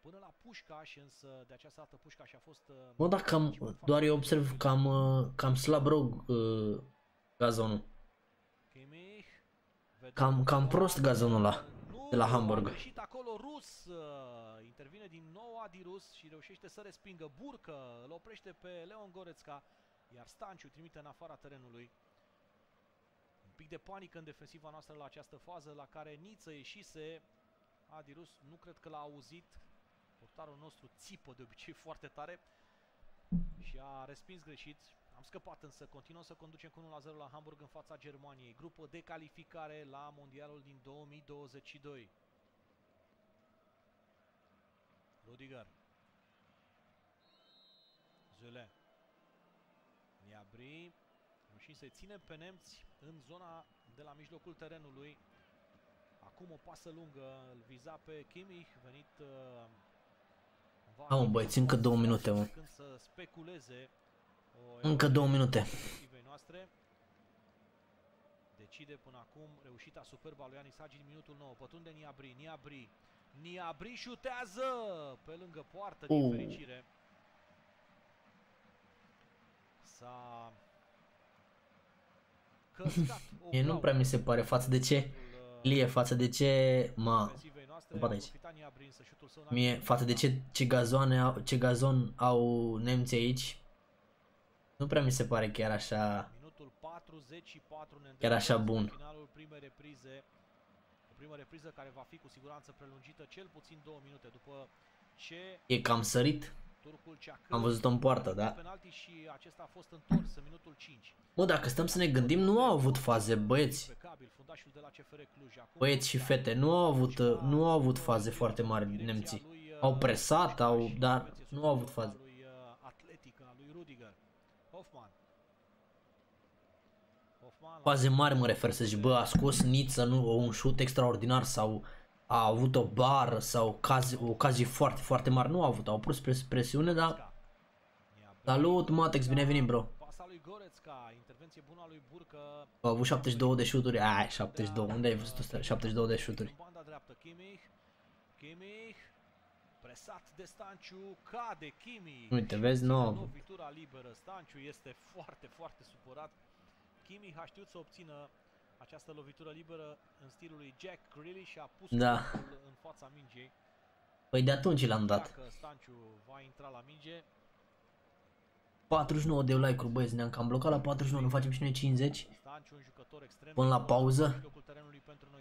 Până la Pușcaș, însă de această dată Pușcaș a fost. Mă, dar cam doar eu observ cam cam slab rog uh, gazonul. Cam cam prost gazonul ăla de la Hamburg. Reușit acolo Rus, intervine din nou Adi Rus și reușește să respingă. Burcă îl oprește pe Leon Gorețca, iar Stanciu trimite în afara terenului. Un pic de panică în defensiva noastră la această fază la care Niță ieșise. Adi Rus nu cred că l-a auzit. Portarul nostru țipă de obicei foarte tare și a respins greșit. Am scăpat însă, continuăm să conducem cu unu la zero la Hamburg în fața Germaniei. Grupă de calificare la Mondialul din două mii douăzeci și doi. Rudiger. Zule. Niabri. Reușim să ținem pe nemți în zona de la mijlocul terenului. Acum o pasă lungă, îl viza pe Kimmich, venit... Am un băieți, încă două minute, mă. Când să speculeze... Încă două minute. Decide până acum reușita superba lui Ianis Hagi din minutul nouă. Pătrunde Niabri, Niabri. Niabri șutează pe lângă poartă, din uh. fericire. S-a căscat. E nu prea mi se pare față de ce Lie, față de ce ma. Aici. Mie față de ce ce gazoane au, ce gazon au nemții aici. Nu prea mi se pare chiar așa. Minutul patruzeci și patru, ne chiar așa bun. Finalul primei reprize. O primă repriză care va fi cu siguranță prelungită cel puțin două minute după ce e cam sărit. Am văzut-o în poartă, da. Bă, dacă stăm să ne gândim, nu au avut faze băieți. Băieți și fete, nu au avut, nu au avut faze foarte mari nemții. Au presat, au, dar nu au avut faze. Faze mari mă refer, să zici, bă, a scos Niță, nu, un șut extraordinar sau a avut o bară sau ocazie, ocazie foarte, foarte mari, nu au avut, au pus pres presiune, dar... Salut, Matex, binevenit, bro! Au avut șaptezeci și două de șuturi, ai, șaptezeci și două, unde ai văzut asta? șaptezeci și două de șuturi. Uite, vezi, nu au avut. Stanciu este foarte, foarte supărat. Kimmich a știut să obțină această lovitură liberă în stilul lui Jack Grealish și a pus da. În fața mingei. Păi de atunci l-am dat. Stanciu va intra la minge. patruzeci și nouă de like-uri, băieți, ne-am cam blocat la patruzeci și nouă, nu facem și noi cincizeci. Stanciu, un jucător extrem, până la pauză.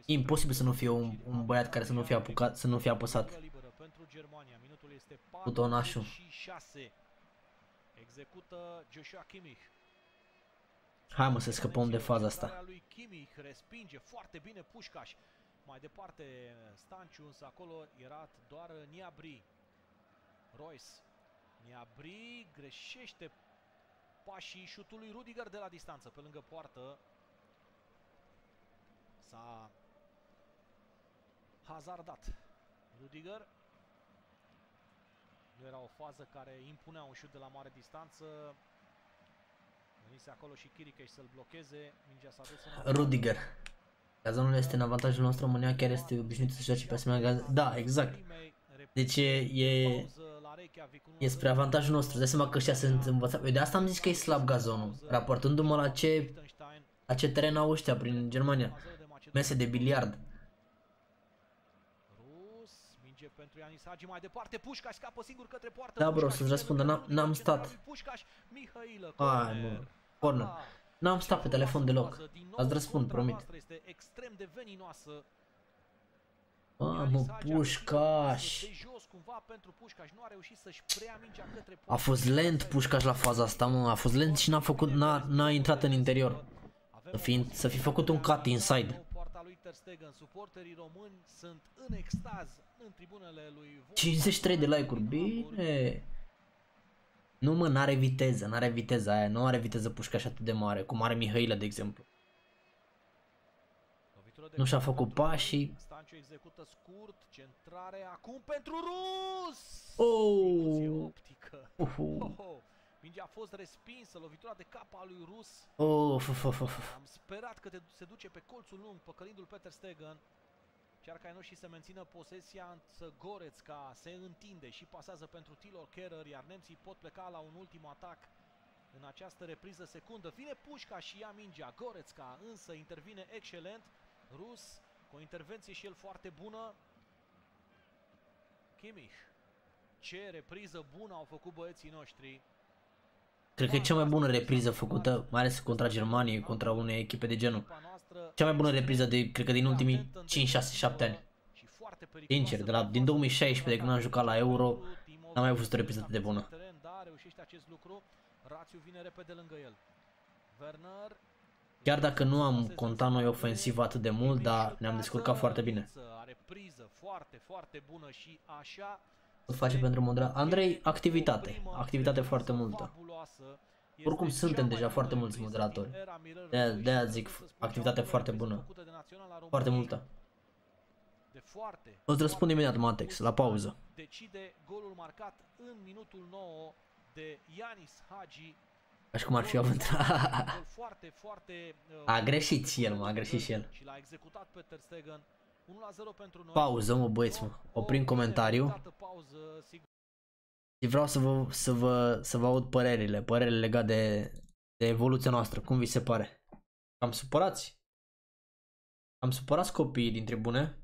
E imposibil să nu fie un, un băiat care să nu fie apucat, să nu fie apăsat. Pentru Germania, minutul este patruzeci și șase. Execută Joshua Kimmich. Hai mă să scăpăm de faza asta. Lui Kimmich respinge foarte bine Pușcaș. Mai departe Stanciu, însă acolo era doar Niabri. Royce. Niabri greșește pașii șutului Rudiger de la distanță, pe lângă poartă. S-a hazardat Rudiger. Nu era o fază care impunea un șut de la mare distanță. Venise acolo și Kirikeș să-l blocheze. Mingea s-a dus în Rudiger. Gazonul este în avantajul nostru, România chiar este obișnuită să joace pe asemenea gaz. Da, exact. Deci e, e spre avantajul nostru. Dai seama că ăștia sunt învățați. Eu de asta am zis că e slab gazonul, raportându-mă la ce, la ce teren au ăștia prin Germania. Mese de biliard. Pentru Ianis Hagi, mai departe Pușcaș scapă singur către poartă. Da, bro, să-ți răspundă, n-am stat. Hai, mă, corner. N-am stat pe telefon deloc. Ați răspund, promit. Mamă, Pușcaș. A fost lent Pușcaș la faza asta, mă. A fost lent și n-a făcut, n-a intrat în interior. Să fi, să fi făcut un cut inside. Suporterii români sunt în extaz în tribunele lui. cincizeci și trei de like-uri, bine. Nu mă, n-are viteză, n-are viteza aia, nu are viteză Pușcaș atât de mare, cum are Mihailă, de exemplu. Nu și-a făcut pașii. Stanciu execută scurt, centrare acum pentru Rus! Oh! Mingea a fost respinsă, lovitura de cap a lui Rus. Oh, f -f -f -f. Am sperat că te, se duce pe colțul lung, păcălindu-l Peter Stegen. Cearca ai noștri să mențină posesia, însă Goretzka se întinde și pasează pentru Tilo Kerrer, iar nemții pot pleca la un ultim atac în această repriză secundă. Vine Pușcaș și ia mingea. Goretzka însă intervine excelent. Rus cu o intervenție și el foarte bună. Kimmich. Ce repriză bună au făcut băieții noștri. Cred că e cea mai bună repriză făcută, mai ales contra Germanie, contra unei echipe de genul. Cea mai bună repriză, de, cred că din ultimii cinci, șase, șapte ani. Sincer, de la, din două mii șaisprezece, de când am jucat la Euro, n-am mai văzut o repriză atât de bună. Chiar dacă nu am contat noi ofensiv atât de mult, dar ne-am descurcat foarte bine. Îl face pentru Mondra. Andrei, activitate. Activitate foarte multă. Oricum suntem deja foarte mulți moderatori. De-aia, de-aia zic, activitate foarte bună. Foarte multă. O să răspund imediat, Matex, la pauză. Decide golul marcat în minutul nouă de Ianis Hagi. Așa cum ar fi avut. A greșit și el, mă, a greșit și el. Pauză, mă, băieți, mă. Oprim comentariu. Și vreau să vă, să vă, să vă aud părerile, părerile legate de, de evoluția noastră. Cum vi se pare? Am supărați? Am supărați copiii din tribune?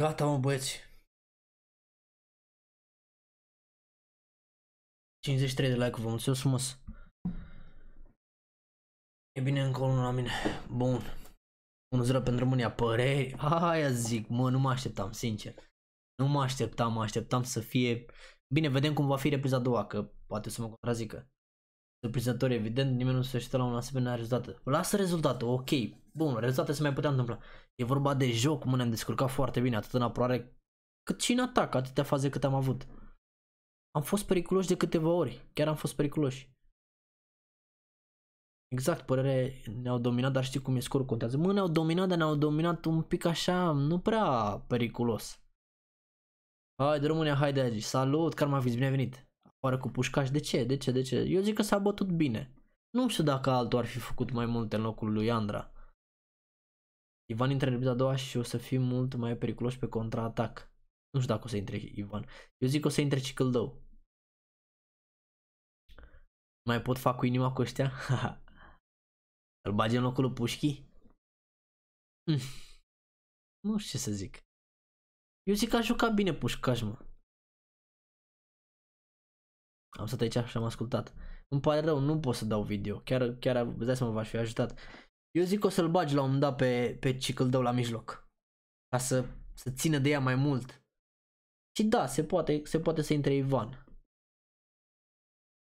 Gata, mă băieți. cincizeci și trei de like-uri, vă mulțumesc frumos. E bine încă unul la mine. Bun. unu zero pentru România, păreri. Aia zic, mă, nu mă așteptam, sincer. Nu mă așteptam, mă așteptam să fie... Bine, vedem cum va fi repriza a doua, că poate o să mă contrazică. Surprinzător, evident, nimeni nu se așteptă la un asemenea rezultat. Lasă rezultatul, ok. Bun, rezultate se mai putea întâmpla. E vorba de joc, mă, ne-am descurcat foarte bine, atât în apărare cât și în atac, atâtea faze cât am avut. Am fost periculoși de câteva ori, chiar am fost periculoși. Exact, părerea ne-au dominat, dar știi cum e, scorul contează. Mă, ne-au dominat, dar ne-au dominat un pic așa, nu prea periculos. Haide România, haide aici, salut, Carmavis, bine ai venit. Afară cu Pușcaș, de ce, de ce, de ce? Eu zic că s-a bătut bine. Nu știu dacă altul ar fi făcut mai multe în locul lui Andra. Ivan intră în repriza a doua și o să fim mult mai periculoși pe contraatac. Nu știu dacă o să intre Ivan. Eu zic că o să intre Cicâldău. Mai pot fac cu inima cu ăștia? Îl bage în locul lui Pușchi? Mm. Nu știu ce să zic. Eu zic că a jucat bine Pușcaș, mă. Am stat aici și am ascultat. Îmi pare rău, nu pot să dau video. Chiar, chiar, vă dați seama, v-aș fi ajutat. Eu zic că o să-l bagi la un moment dat pe, pe Cicâldău la mijloc. Ca să, să țină de ea mai mult. Și da, se poate, se poate să intre Ivan.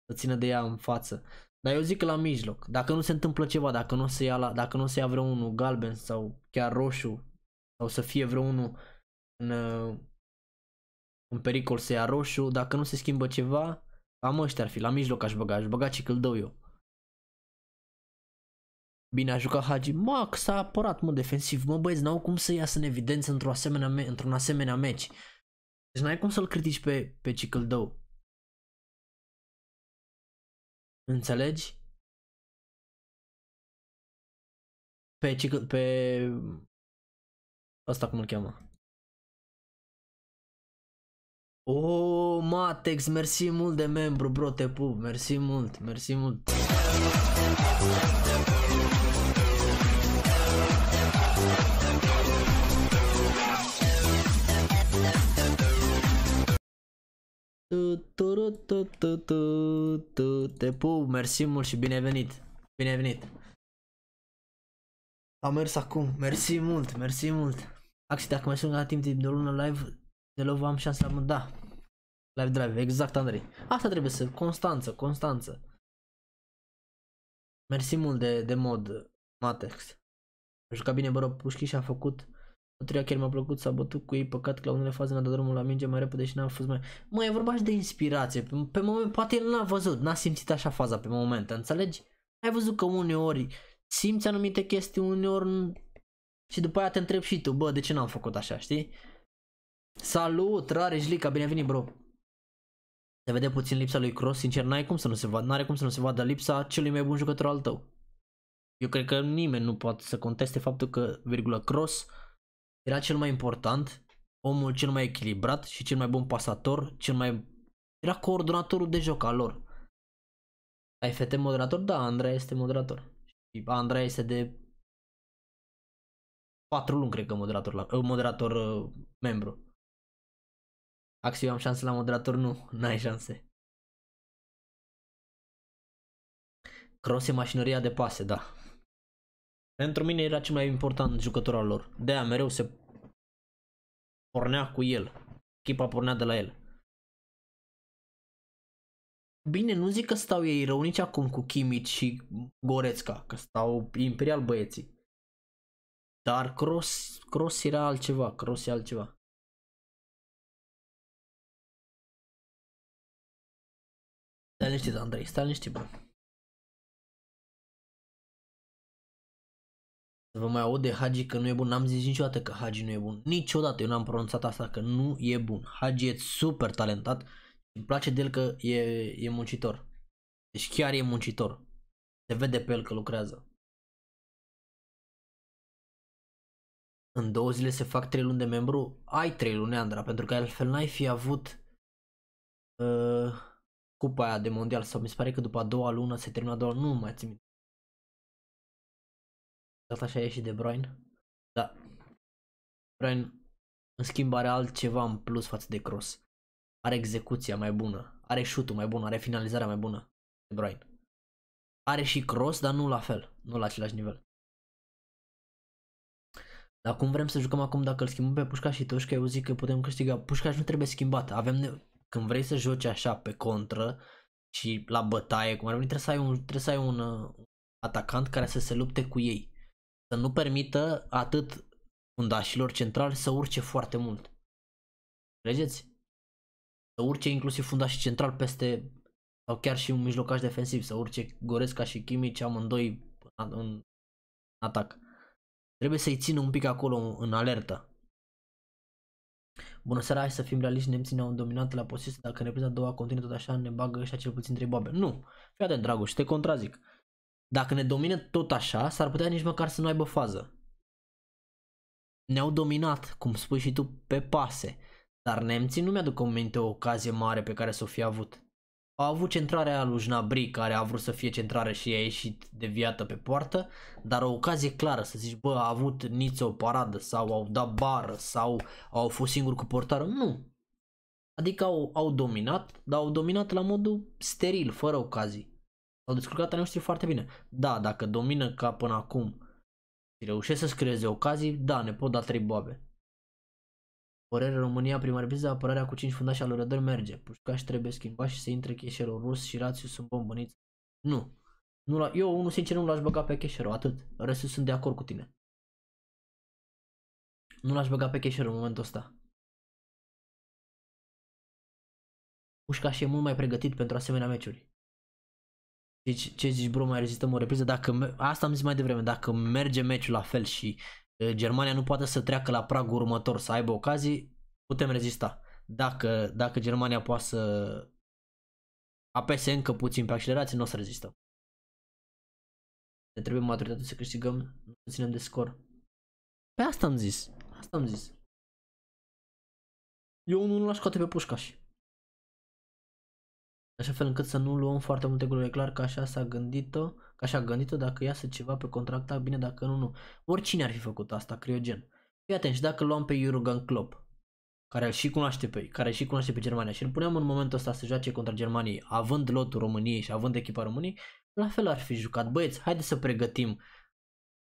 Să țină de ea în față. Dar eu zic că la mijloc. Dacă nu se întâmplă ceva, dacă nu o să ia, la, dacă nu o să ia vreunul galben sau chiar roșu, sau să fie vreunul în, în pericol să ia roșu, dacă nu se schimbă ceva... Am ăștia ar fi, la mijloc aș băga, aș băga Cicâldău eu. Bine, a jucat Hagi, mă, că s-a apărat, mă, defensiv, mă, băieți, n-au cum să iasă în evidență într-un asemenea, me într asemenea meci. Deci n-ai cum să-l critici pe, pe Cicâldău. Înțelegi? Pe Cicâldău, pe... Asta cum îl cheamă? Oh, Matex, mersi mult de membru, bro, te pup, mersi mult, mersi mult. Te pup, mersi mult și bine ai venit, bine ai venit. Am mers acum, mersi mult, mersi mult. Axi, dacă mai sunt la timp de o lună live, deloc v-am șansa, mă, da. Live drive, exact, Andrei. Asta trebuie să, constanță, constanță. Mersi mult de, de mod, Matex. A jucat bine, bă, Pușchi și a făcut. Pătria chiar mi-a plăcut, s-a bătut cu ei, păcat că la unele faze mi-a dat drumul la minge mai repede și n-am fost mai... Mă, e vorba și de inspirație, pe, pe moment, poate el n-a văzut, n-a simțit așa faza pe moment, înțelegi? Ai văzut că uneori simți anumite chestii, uneori... Și după aia te întrebi și tu, bă, de ce n-am făcut așa, știi? Salut, Rareș Lica, bine ai venit, bro. Se vede puțin lipsa lui Cross, sincer, n-ai cum să nu se vadă, n-are cum să nu se vadă lipsa celui mai bun jucător al tău. Eu cred că nimeni nu poate să conteste faptul că, virgulă, Cross era cel mai important, omul cel mai echilibrat și cel mai bun pasator, cel mai... Era coordonatorul de joc al lor. Ai fete moderator? Da, Andrei este moderator. Și Andrei este de... patru luni, cred că, moderator, la... moderator uh, membru. Axi, eu am șanse la moderator? Nu, n-ai șanse. Cross e mașinăria de pase, da. Pentru mine era cel mai important jucător al lor. De-aia mereu se pornea cu el. Echipa pornea de la el. Bine, nu zic că stau ei rău nici acum cu Chimici și Goretzka, că stau imperial băieții. Dar Cross, Cross era altceva, Cross e altceva. Stai liniștit, Andrei, stai liniștit, bă. Să vă mai aud de Hagi că nu e bun, n-am zis niciodată că Hagi nu e bun. Niciodată eu n-am pronunțat asta, că nu e bun. Hagi e super talentat, îmi place de el că e, e muncitor. Deci chiar e muncitor. Se vede pe el că lucrează. În două zile se fac trei luni de membru? Ai trei luni, Andra, pentru că altfel n-ai fi avut... Uh... cupa aia de mondial, sau mi se pare că după a doua lună se termină a doua lună, nu mai țin minte. Asta așa e și De Bruyne. Da. De Bruyne În schimb are altceva în plus față de Kroos. Are execuția mai bună, are șutul mai bun, are finalizarea mai bună. De Bruyne. Are și Kroos, dar nu la fel, nu la același nivel. Dar cum vrem să jucăm acum dacă îl schimbăm pe Pușcaș și Toșca, eu zic că putem câștiga. Pușcaș nu trebuie schimbat. Avem ne... Când vrei să joci așa pe contră și la bătaie, cum ar veni, trebuie să ai un, trebuie să ai un uh, atacant care să se lupte cu ei. Să nu permită atât fundașilor centrali să urce foarte mult. Înțelegeți? Să urce inclusiv fundașii central peste, sau chiar și un mijlocaș defensiv, să urce Goretzka și Kimmich amândoi în atac. Trebuie să-i țină un pic acolo în alertă. Bună seara, hai să fim realiști, nemții ne-au dominat la poziție, dacă în repriza a doua continuă tot așa, ne bagă ăștia cel puțin trei boabe. Nu, fii atent, Dragoș, te contrazic. Dacă ne domină tot așa, s-ar putea nici măcar să nu aibă fază. Ne-au dominat, cum spui și tu, pe pase, dar nemții nu mi-aduc în minte o ocazie mare pe care să o fi avut. Au avut centrarea lui Gnabry, care a vrut să fie centrare și a ieșit deviată pe poartă, dar o ocazie clară, să zici, bă, a avut niță o paradă sau au dat bară sau au fost singuri cu portarul, nu. Adică au, au dominat, dar au dominat la modul steril, fără ocazii. S-au descurcat ale noștri foarte bine. Da, dacă domină ca până acum și reușesc să-ți creeze ocazii, da, ne pot da trei boabe. Părere România, prima repriză, apărarea cu cinci fundași al lui Rădăr merge. Pușcaș trebuie schimbat și să intre Cheșerul Rus și Rațiu sunt bombăniți. Nu. nu Eu, unul sincer, nu l-aș băga pe Cheșerul, atât. Restul sunt de acord cu tine. Nu l-aș băga pe Cheșerul în momentul ăsta. Pușcaș e mult mai pregătit pentru asemenea meciuri. Deci, ce zici, bro, mai rezistăm o repriză? Dacă, asta am zis mai devreme, dacă merge meciul la fel și Germania nu poate să treacă la pragul următor, să aibă ocazii, putem rezista. Dacă, dacă Germania poate să apese încă puțin pe accelerație, nu o să rezistăm. Ne trebuie maturitatea să câștigăm, nu să ținem de scor. Pe asta am zis, asta am zis. Eu nu l-aș scoate pe Pușcaș. Așa fel încât să nu luăm foarte multe goluri, clar că așa s-a gândit-o, că așa a gândit-o, dacă iasă ceva pe contracta, bine, dacă nu, nu. Oricine ar fi făcut asta, criogen. Fii atent, și dacă luam pe Jurgen Klopp, care îl și cunoaște pe, care îl și cunoaște pe Germania și îl puneam în momentul ăsta să joace contra Germaniei, având lotul României și având echipa României, la fel ar fi jucat. Băieți, haideți să pregătim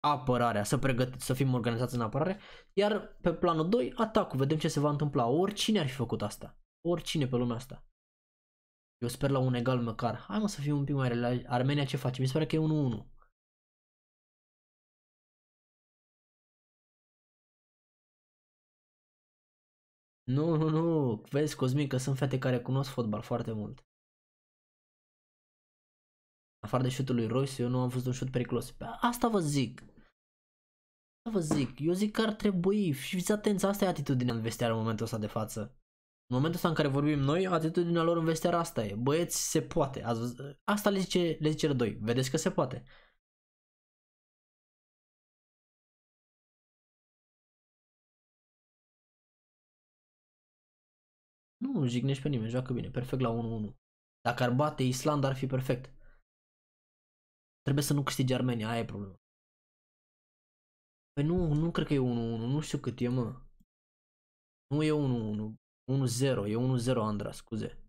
apărarea, să, pregăt- să fim organizați în apărare, iar pe planul doi, atacul, vedem ce se va întâmpla. Oricine ar fi făcut asta, oricine pe lumea asta. Eu sper la un egal măcar. Hai mă să fim un pic mai relax. Armenia ce face? Mi se pare că e unu unu. Nu, nu, nu. Vezi, Cosmin, că sunt fete care cunosc fotbal foarte mult. Afară de șutul lui Royce, eu nu am văzut un șut periculos. Pe asta vă zic. Asta vă zic. Eu zic că ar trebui. Și fiți atenți, asta e atitudinea în vestiar în momentul ăsta de față. În momentul ăsta în care vorbim noi, atitudinea lor în vestiară asta e. Băieți, se poate. Asta le zice, le zice Rădoi. Vedeți că se poate. Nu jignești pe nimeni, joacă bine. Perfect la unu unu. Dacă ar bate Islanda, ar fi perfect. Trebuie să nu câștige Armenia, aia e problema. Păi nu, nu cred că e unu unu. Nu știu cât e, mă. Nu e unu unu. unu zero, e unu zero, Andra, scuze.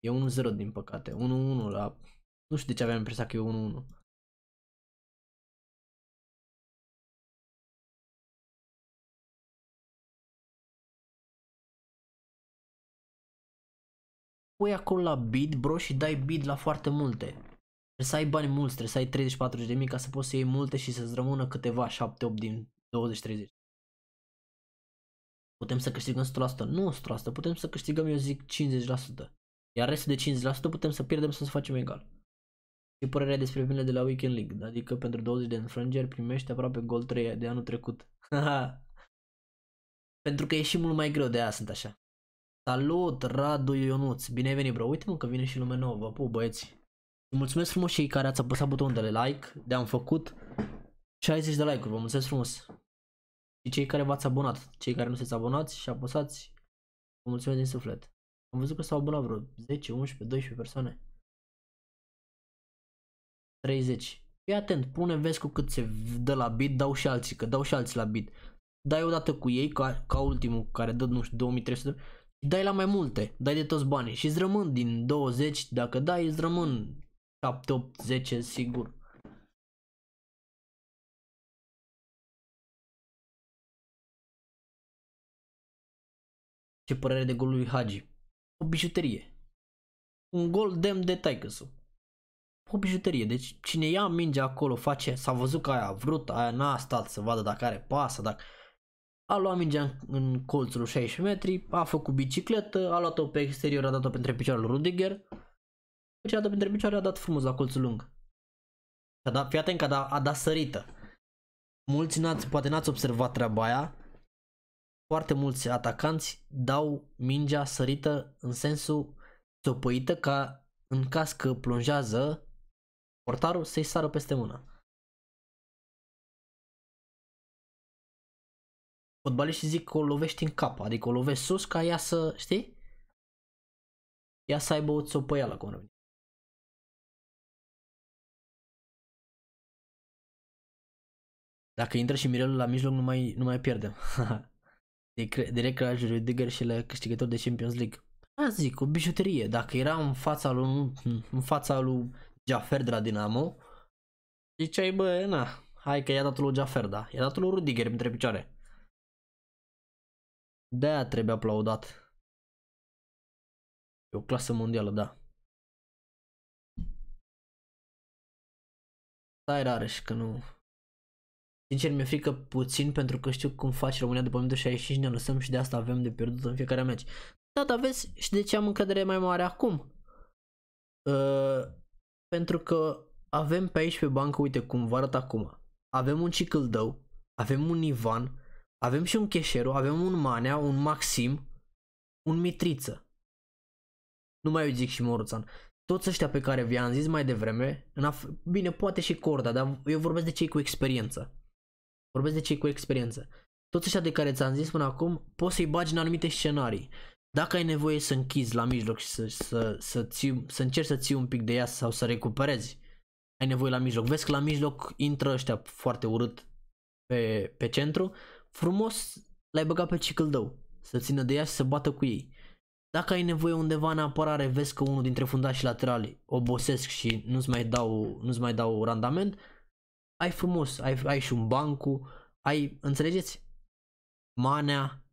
E unu zero din păcate, unu unu la... Nu știu de ce aveam impresia că e unu unu. Pui acolo la bid, bro, și dai bid la foarte multe. Trebuie să ai bani mulți, trebuie să ai treizeci patruzeci de mii ca să poți să iei multe și să-ți rămână câteva, șapte opt din douăzeci treizeci. Putem să câștigăm o sută la sută, nu o sută la sută, putem să câștigăm, eu zic, cincizeci la sută. Iar restul de cincizeci la sută putem să pierdem sau să facem egal. E părerea despre primele de la Weekend League, adică pentru douăzeci de înfrângeri primește aproape gol trei de anul trecut. Pentru că e și mult mai greu, de aia sunt așa. Salut, Radu Ionuț, bine ai venit, bro, uite-mă că vine și lume nouă, vă pup, băieți. Mulțumesc frumos și care ați apăsat butonul de like, de-am făcut șaizeci de like-uri, vă mulțumesc frumos. Și cei care v-ați abonat, cei care nu sunteți abonați și apăsați, vă mulțumesc din suflet. Am văzut că s-au abonat vreo zece, unsprezece, doisprezece persoane. treizeci. Fii atent, pune, vezi cu cât se dă la bid, dau și alții, că dau și alții la bid. dai odată cu ei, ca, ca ultimul care dă, nu știu, două mii trei sute, dai la mai multe, dai de toți banii și îți rămân din douăzeci, dacă dai, îți rămân șapte, opt, zece, sigur. Ce părere de golul lui Hagi? O bijuterie. Un gol demn de taică-su. O bijuterie. Deci cine ia mingea acolo face, s-a văzut că aia a vrut, aia n-a stat să vadă dacă are pasă, dacă... A luat mingea în, în colțul șaizeci de metri, a făcut bicicletă, a luat-o pe exterior, a dat-o pe între picioarele lui Rudiger. Deci a dat-o pe între picioare, a dat frumos la colțul lung. A dat, fii atent că a dat, a dat sărită. Mulți n-ați, poate n-ați observat treaba aia. Foarte mulți atacanți dau mingea sărită în sensul țopăită, ca în caz că plonjează portarul să-i sară peste mână. Fotbaliștii zic că o lovești în cap, adică o lovești sus ca ea să, știi? Ea să aibă o țopăială, cum ar veni. Dacă intră și Mirelul la mijloc, nu mai, nu mai pierdem. Direct la Rudiger și la câștigător de Champions League. A zic, o bijuterie. Dacă era în fața lui, în fața lui Jafer de la Dinamo, ziceai, bă, na, hai că i-a dat lui Jafer, da. I-a dat lui Rudiger între picioare. De-aia trebuie aplaudat. E o clasă mondială, da. Stai Rareș, că nu... Sincer, mi-e frică puțin pentru că știu cum faci România după minutul șaizeci și cinci, ne lăsăm și de asta avem de pierdut în fiecare meci. Da, dar vezi și de ce am încredere mai mare acum. Uh, pentru că avem pe aici pe bancă, uite cum vă arăt acum. Avem un Cicâldău, avem un Ivan, avem și un Cheșeru, avem un Manea, un Maxim, un Mitriță. Nu mai eu zic și Moruțan. Toți ăștia pe care vi-am zis mai devreme, în bine, poate și Corda, dar eu vorbesc de cei cu experiență. Vorbesc de cei cu experiență. Toți ăștia de care ți-am zis până acum, poți să-i bagi în anumite scenarii. Dacă ai nevoie să închizi la mijloc și să, să, să, ții, să încerci să ții un pic de ea sau să recuperezi, ai nevoie la mijloc. Vezi că la mijloc intră ăștia foarte urât pe, pe centru, frumos l-ai băgat pe Cicâldău să țină de ea și să bată cu ei. Dacă ai nevoie undeva în apărare, vezi că unul dintre fundașii laterali obosesc și nu-ți mai dau, nu-ți mai dau randament, ai frumos, ai, ai și un bancu, ai, înțelegeți? Manea,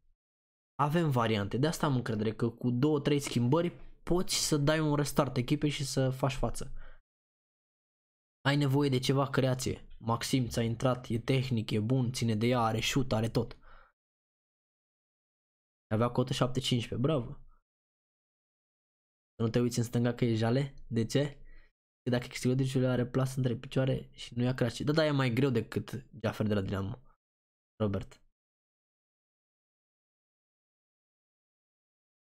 avem variante, de asta am încredere că cu două trei schimbări poți să dai un restart echipei și să faci față. Ai nevoie de ceva creație, Maxim ți-a intrat, e tehnic, e bun, ține de ea, are șut, are tot. Avea cotă șapte cincisprezece, bravo. Să nu te uiți în stânga că e Jale, de ce? Că dacă exteriorul are plasă între picioare și nu ia crash. Da, da, e mai greu decât Jafer de la Dinamo. Robert.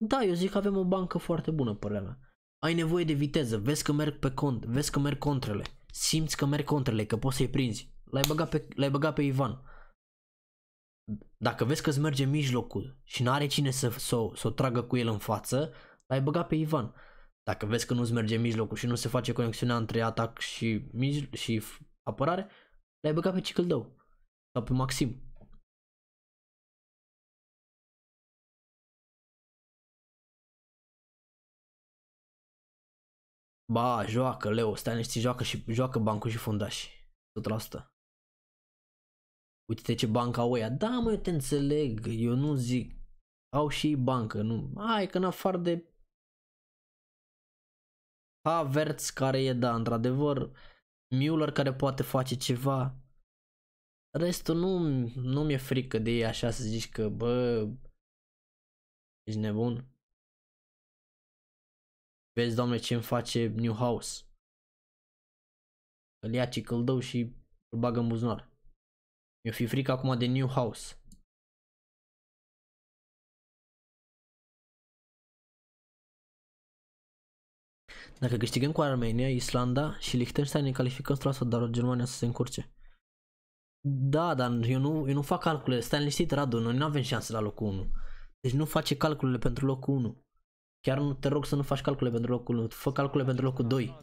Da, eu zic că avem o bancă foarte bună, părerea mea. Ai nevoie de viteză, vezi că merg pe cont, vezi că merg contrele. Simți că merg contrele, că poți să-i prinzi. L-ai băgat pe, l-ai băgat pe Ivan. Dacă vezi că îți merge mijlocul și n-are cine să, să, să o tragă cu el în față, l-ai băgat pe Ivan. Dacă vezi că nu-ți merge mijlocul și nu se face conexiunea între atac și, și apărare, l-ai băgat pe Cicâldău sau pe Maxim. Ba, joacă, Leo, stai niște, joacă, și, joacă bancul și fundași, o sută la sută. Uite-te ce banca au ăia. Da, mă, eu te înțeleg, eu nu zic. Au și bancă, nu. Hai că în afară de Havertz, care e, da, într-adevăr, Müller, care poate face ceva. Restul nu, nu mi-e frică de ei așa să zici că, bă, ești nebun. Vezi, doamne, ce îmi face Newhouse. Îl ia Cicâldău și îl bagă în buzunar. Mi-o fi frică acum de Newhouse. Dacă câștigăm cu Armenia, Islanda și Liechtenstein ne calificăm o sută la sută, dar Germania să se încurce. Da, dar eu nu, eu nu fac calculele. Stai liniștit, Radu, noi nu avem șanse la locul unu. Deci nu face calculele pentru locul unu. Chiar nu te rog să nu faci calcule pentru locul unu, fă calcule pentru locul doi.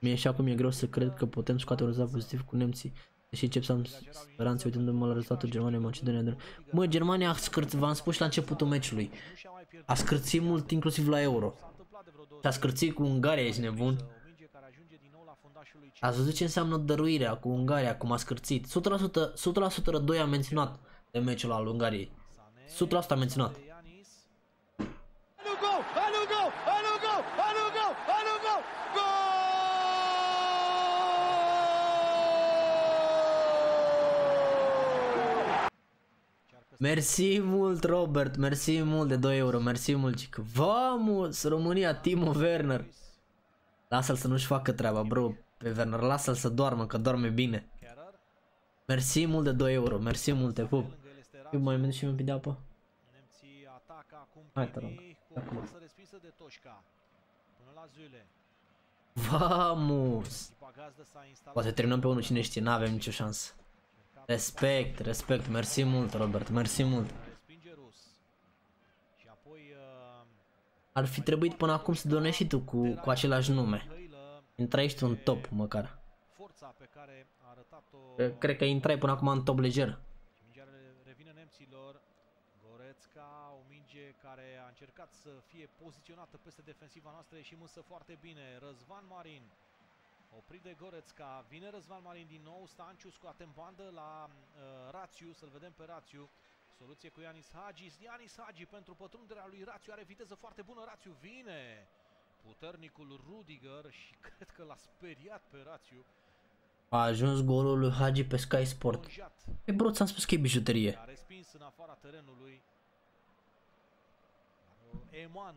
Mie și acum e greu să cred că putem scoate un rezultat pozitiv cu nemții. Deși încep să am speranțe uitându-mă la rezultatul Germania-Macedonia. Mă, Germania a scârțit, v-am spus și la începutul meciului. A scârțit mult inclusiv la Euro. S-a scârțit cu Ungaria, ești nebun. Ați văzut ce înseamnă dăruirea cu Ungaria, cum a scârțit. o sută la sută, o sută la sută Rădoi a menționat de meciul al Ungariei. o sută la sută a menționat. Mersi mult, Robert, mersi mult de doi euro, mersi mult, cică. Vamos, România, Timo Werner. Lasă-l să nu-și facă treaba, bro, pe Werner, lasă-l să doarmă, că doarme bine. Mersi mult de doi euro, mersi mult, te pup. Eu mai meni și mi-am de apă. Hai, te rog, acum. Vamos. Poate terminăm pe unul, cine știe, n-avem nicio șansă. Respect, respect, mersi mult, Robert, mersi mult. Ar fi trebuit până acum să donești și tu cu, cu același nume. Intrai și tu în top, măcar. Cred că intrai până acum în top lejer. O minge care a încercat să fie poziționată peste defensiva noastră, ieșim însă foarte bine. Răzvan Marin oprit de Goretzka, vine Răzvan Marin din nou, Stanciu scoate în bandă la uh, Rațiu, să-l vedem pe Rațiu, soluție cu Ianis Hagi, Ianis Hagi pentru pătrunderea lui Rațiu, are viteză foarte bună, Rațiu vine, puternicul Rudiger și cred că l-a speriat pe Rațiu. A ajuns golul lui Hagi pe Sky Sport. E bro, ți-am spus că e bijuterie. A respins în afara terenului.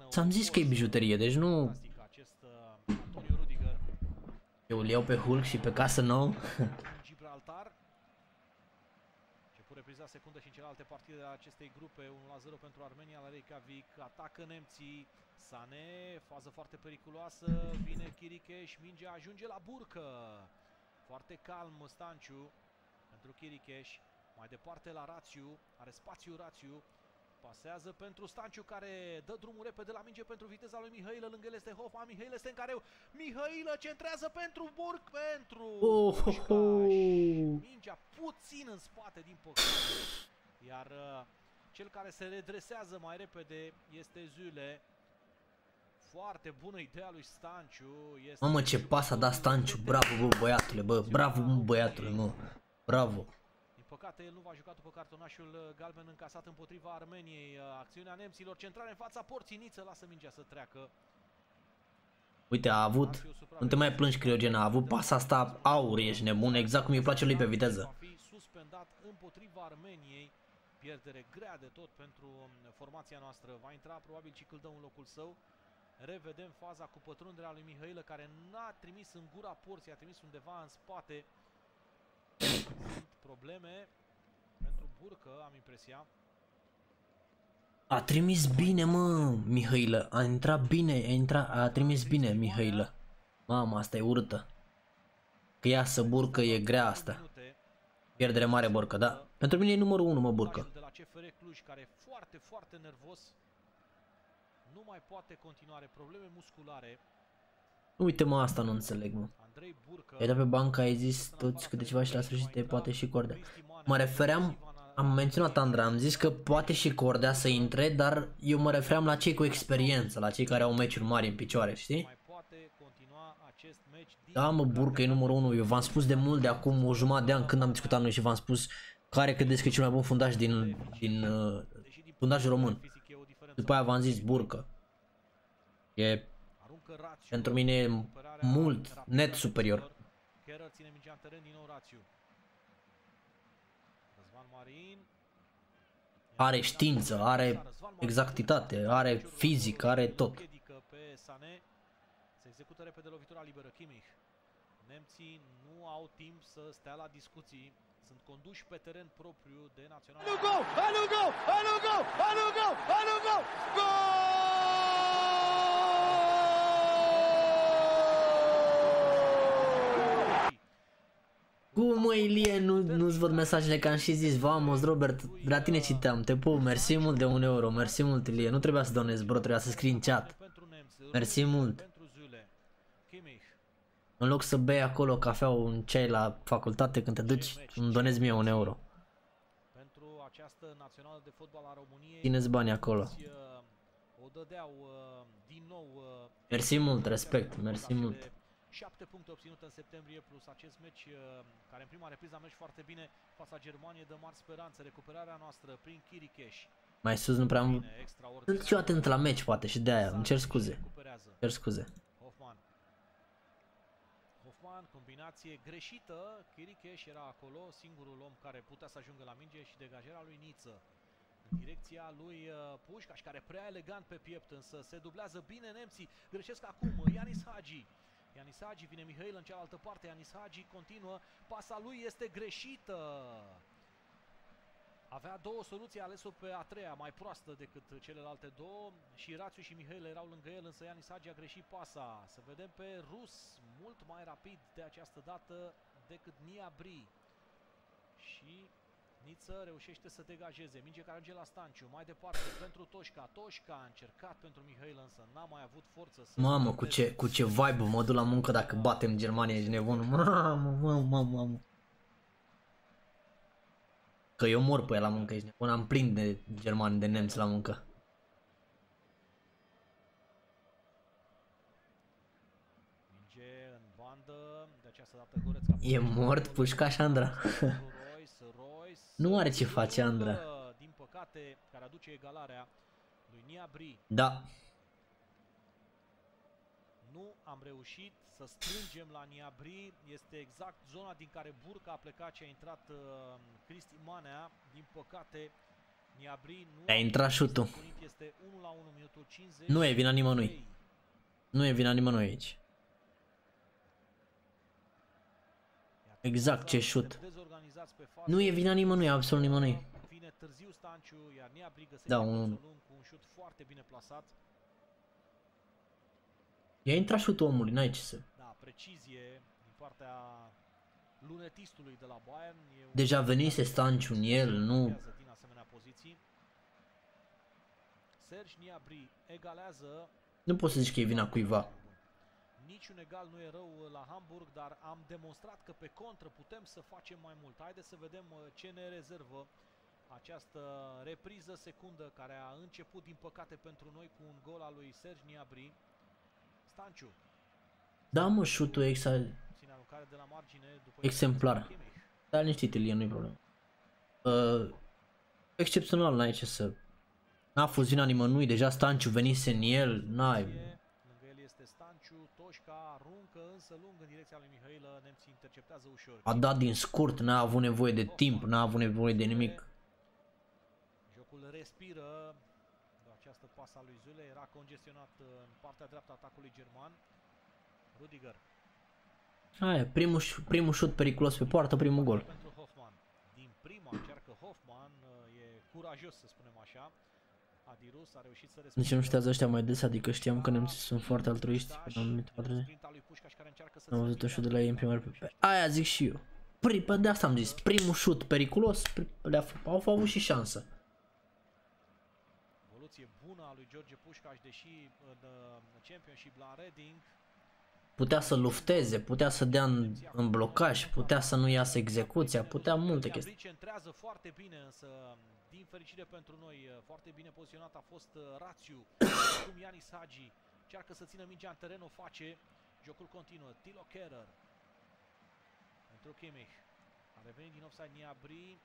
Ți-am zis că e bijuterie, deci nu... Eu îl iau pe Hulk și pe casă nouă. Repriza secundă și în celelalte partide ale acestei grupe, unu la zero pentru Armenia la Reykjavik, atacă nemții, Sané, fază foarte periculoasă, vine Kirikeș, mingea ajunge la burcă. Foarte calm Stanciu pentru Kirikeș, mai departe la Rațiu, are spațiu Rațiu, pasează pentru Stanciu care dă drumul repede la minge pentru viteza lui Mihailă, lângă el este Hofa, Mihailă este în careu, Mihailă centrează pentru Burc, pentru oh, oh, oh. Mingea puțin în spate din păcate, iar uh, cel care se redresează mai repede este Zule. Foarte bună ideea lui Stanciu. Este Mamă ce pas a dat Stanciu, bravo bă băiatule, bă, bravo mă băiatule, mă, bravo. Din păcate, el nu va juca după cartonașul galben încasat împotriva Armeniei. Acțiunea nemților, centrare în fața porții, Niță lasă mingea să treacă. Uite, a avut, nu te mai plângi Criogen, a avut pasa asta aur, ești nebun, exact cum îi place lui pe viteză. Va fi suspendat împotriva Armeniei, pierdere grea de tot pentru formația noastră. Va intra probabil Cicâldă în locul său. Revedem faza cu pătrunderea lui Mihailă, care n-a trimis în gura porții, a trimis undeva în spate. Sunt probleme pentru Burcă, am impresia. A trimis bine, mă, Mihailă. A intrat bine, a, intrat, a trimis bine, Mihailă. Mamă, asta e urâtă. Că iasă Burcă, e grea asta. Pierdere mare Burcă, da. Pentru mine e numărul unu, mă, Burcă. De la C F R Cluj, care e foarte, foarte nervos. Nu mai poate continua, are probleme musculare. Uite mă, asta nu înțeleg, mă. Ai dat pe bancă, ai zis toți câte ceva și la sfârșit te poate și Cordea. Mă refeream, am menționat Andra, am zis că poate și Cordea să intre, dar eu mă refeream la cei cu experiență, la cei care au meciuri mari în picioare, știi? Da mă, Burcă e numărul unu, eu v-am spus de mult, de acum o jumătate de an când am discutat noi și v-am spus care credeți că e cel mai bun fundaș din, din uh, fundajul român. După aia v-am zis Burcă. E... Pentru mine e mult, net superior. Kerr ține mingea în teren, din nou Rațiu. Răzvan Marin. Are știință, are exactitate, are fizic, are tot. Se execută repede lovitura liberă, Kimmich. Nemții nu au timp să stea la discuții, sunt conduși pe teren propriu de național. Alu-go! Alu-go! Alu-go! Alu-go! Alu-go! Gol! Cum mă, Ilie, nu-ți nu văd mesajele, că am și zis, vamos, Robert, de la tine citeam, te pup, mersi mult de un euro, mersi mult, Ilie, nu trebuia să donezi, bro, trebuia să scrii în chat. Mersi mult. În loc să bei acolo cafea, un ceai la facultate, când te duci, îmi donezi mie un euro. Pentru această națională de fotbal a României. Țineți banii acolo. O dădeau din nou. Mersi mult, respect, mersi mult. șapte puncte obținute în septembrie plus acest meci care în prima repriză a mers foarte bine fața Germaniei, dă mari speranțe. Recuperarea noastră prin Chiricheș. Mai sus nu prea am... Sunt și eu atent la meci poate și de aia, îmi cer scuze. Îmi cer scuze. Hoffman. Hoffman, combinație greșită. Chiricheș era acolo, singurul om care putea să ajungă la minge și degajarea lui Niță. În direcția lui Pușcaș, care prea elegant pe piept, însă se dublează bine nemții. Greșesc acum, Ianis Hagi. Ianis Hagi, vine Mihail în cealaltă parte, Ianis Hagi continuă, pasa lui este greșită. Avea două soluții, a ales-o pe a treia, mai proastă decât celelalte două, și Rațiu și Mihail erau lângă el, însă Ianis Hagi a greșit pasa. Să vedem pe Rus, mult mai rapid de această dată decât Niabri. Și Niță reușește să degajeze, minge care ajunge la Stanciu, mai departe pentru Toșca. Toșca a încercat pentru Mihail, însă n-a mai avut forță să... Mamă, cu ce, cu ce vibe mă duc la muncă dacă batem Germania, ești nebunul. Mamă, mamă, mamă. Că eu mor pe ea la muncă, ești nebun, am plin de germani, de nemți la muncă. Minge în bandă, de această dată Gorețca... E mort Pușcaș, Andra. Nu are ce face Andra. Din păcate, care aduce egalarea lui Niabri. Da. Nu am reușit să strângem la Niabri. Este exact zona din care Burca a plecat și a intrat uh, Cristi Manea. Din păcate, Niabri nu a intrat șutul. Este unu la unu, minutul cincizeci. Nu e vina nimănui. Nu e vina nimănui aici. Exact ce șut. Nu e vina nimănui, absolut nimănui. Vine târziu Stanciu, iar Niabri găsește da, un... cu un șut foarte bine plasat. I-a intrat șutul omului, n-ai ce să... Da, precizie din partea lunetistului de la Bayern. E un... Deja venise Stanciu în el, nu... Din asemenea poziții. Serge Niabri egalează... Nu poți să zici că e vina cuiva. Niciun egal nu e rău la Hamburg, dar am demonstrat că pe contră putem să facem mai mult. Haideți să vedem ce ne rezervă această repriză secundă care a început din păcate pentru noi cu un gol al lui Serge Niabri. Stanciu. Da, mă, șutul exa... exemplar. Dar liniștit, Ilie, nu-i problemă. Uh, excepțional, n-ai ce să... N-a fost vina nimănui, deja Stanciu venise în el, n-ai... Stanciu, Toșca aruncă însă lung în direcția lui Mihailă, nemții interceptează ușor. A dat din scurt, n-a avut nevoie de timp, n-a avut nevoie de nimic. Jocul respiră, această pasă a lui Zule era congestionat în partea dreaptă a atacului german. Rudiger. Aia, primul, primul șut periculos pe poartă, primul gol. Pentru Hoffman. Din prima încearcă Hoffman, e curajos să spunem așa. Adirus a reușit să respire. Nici nu știați ăștia mai des, adică știam că nemții sunt foarte altruiști. Am văzut un șut de la ei în prima repede. Aia zic și eu. Păi de asta am zis, primul șut periculos, au avut și șansă. Evoluție bună a lui George Pușcaș, deși în Championship la Reading putea să lufteze, putea să dea în, în blocaj, putea să nu iasă execuția, putea multe chestii. Centrează foarte bine, însă din fericire pentru noi, foarte bine poziționat a fost Rațiu. Cum Ianis Hagi încearcă să țină mingea în teren, o face. Jocul continuă. Tilo Kerrer. Pentru Kimmich. A revenit din offside Niabri.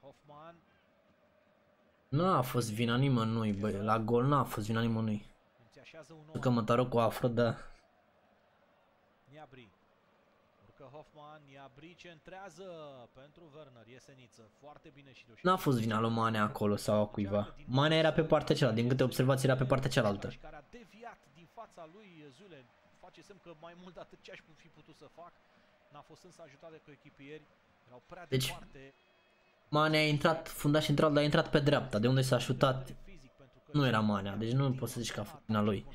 Hoffman. N-a fost vina nimănui, bă, la gol n-a fost vina nimănui. Că Mătarocu află, da. Niabri. Urcă Hoffman, Niabri centrează pentru Werner, iese Niță, foarte bine și reușește. N-a fost vina lui Manea acolo sau a cuiva. Manea era pe partea cealaltă, din câte observații era pe partea cealaltă. Care a deviat din fața lui Zule, face semn că mai mult de atât ce aș fi putut să fac. N-a fost însă ajutat de coechipieri, erau prea departe. Manea a intrat, fundaș central, dar a intrat pe dreapta, de unde s-a șutat. Nu era Manea, deci nu poți să zici că a fost vina lui.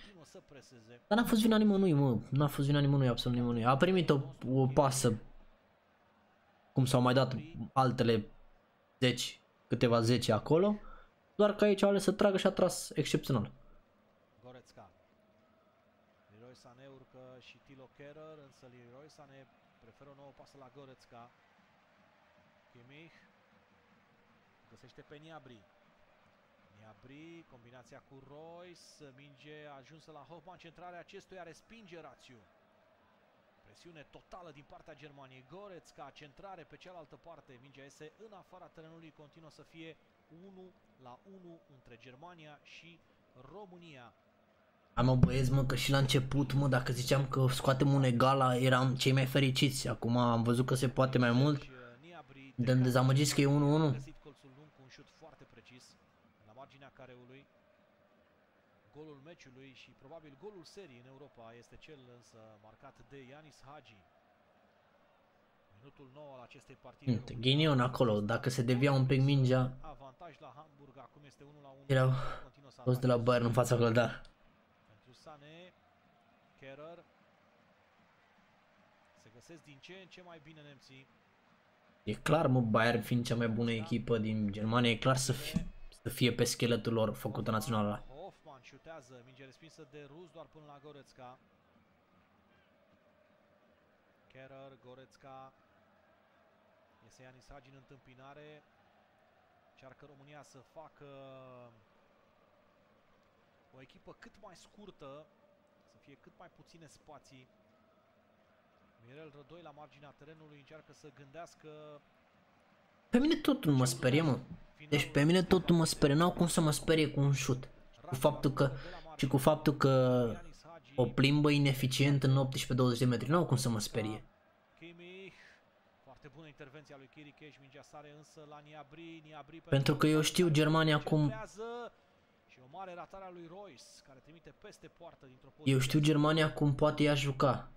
Dar n-a fost vina nimănui, mă, n-a fost vina nimănui, absolut nimănui. A primit o, o pasă, cum s-au mai dat altele zece, câteva zece acolo, doar că aici au ales să tragă și a tras excepțional. Goretzka. Leroy Sané urcă și Thilo Kehrer, însă Leroy Sané preferă o nouă pasă la Goretzka. Kimmich găsește pe Gnabry. Gnabry, combinația cu Royce, minge ajunsă la Hoffmann, centrarea acestuia respinge Rațiu. Presiune totală din partea Germaniei. Goretzka, centrare pe cealaltă parte, mingea iese în afara terenului, continuă să fie unu la unu între Germania și România. Am o băieți, mă, că și la început, mă, dacă ziceam că scoatem un egal, eram cei mai fericiți. Acum am văzut că se poate mai mult. Dăm dezamăgiți că e unu unu. Găsit colțul lung cu un șut foarte precis la marginea careului. Golul meciului și probabil golul serii în Europa este cel însă marcat de Ianis Hagi. Minutul nouă al acestei partide. Ghinion acolo, dacă se devia un pic mingea. Avantaj la Hamburg, acum este unu la unu. Erau toți de la Bayern în fața Căldar. Pentru Sané, Kehrer. Se găsesc din ce în ce mai bine nemții. E clar, mă, Bayern fiind cea mai bună echipă din Germania, e clar să fie, să fie pe scheletul lor făcută națională. Hoffmann șutează, minge respinsă de Rus doar până la Goretzka. Kehrer, Goretzka, iese Ianis Hagi în întâmpinare, încearcă România să facă o echipă cât mai scurtă, să fie cât mai puține spații. Mirel Rădoi la marginea terenului încearcă să gândească. Pe mine tot nu mă sperie, mă. Deci pe mine tot nu mă sperie, n-au cum să mă sperie cu un șut. Cu faptul că, și cu faptul că o plimbă ineficient în optsprezece douăzeci de metri, n-au cum să mă sperie. Pentru că eu știu Germania acum. Eu știu Germania acum poate ea juca.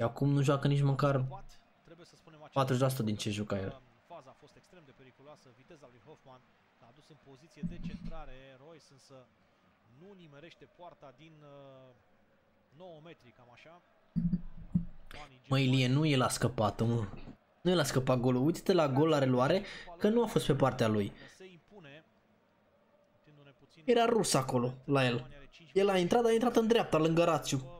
Acum nu joacă nici măcar patruzeci la sută din ce juca el. Faza a fost extrem de periculoasă, viteza lui Hoffmann l-a adus în poziție de centrare, Royce însă nu nimerește poarta din nouă metri, cam așa. Mă, Ilie, nu el a scăpat, mă. Nu el a scăpat golul. Uite-te la gol, la reluare, că nu a fost pe partea lui. Era rus acolo, la el. El a intrat, dar a intrat în dreapta, lângă Rațiu.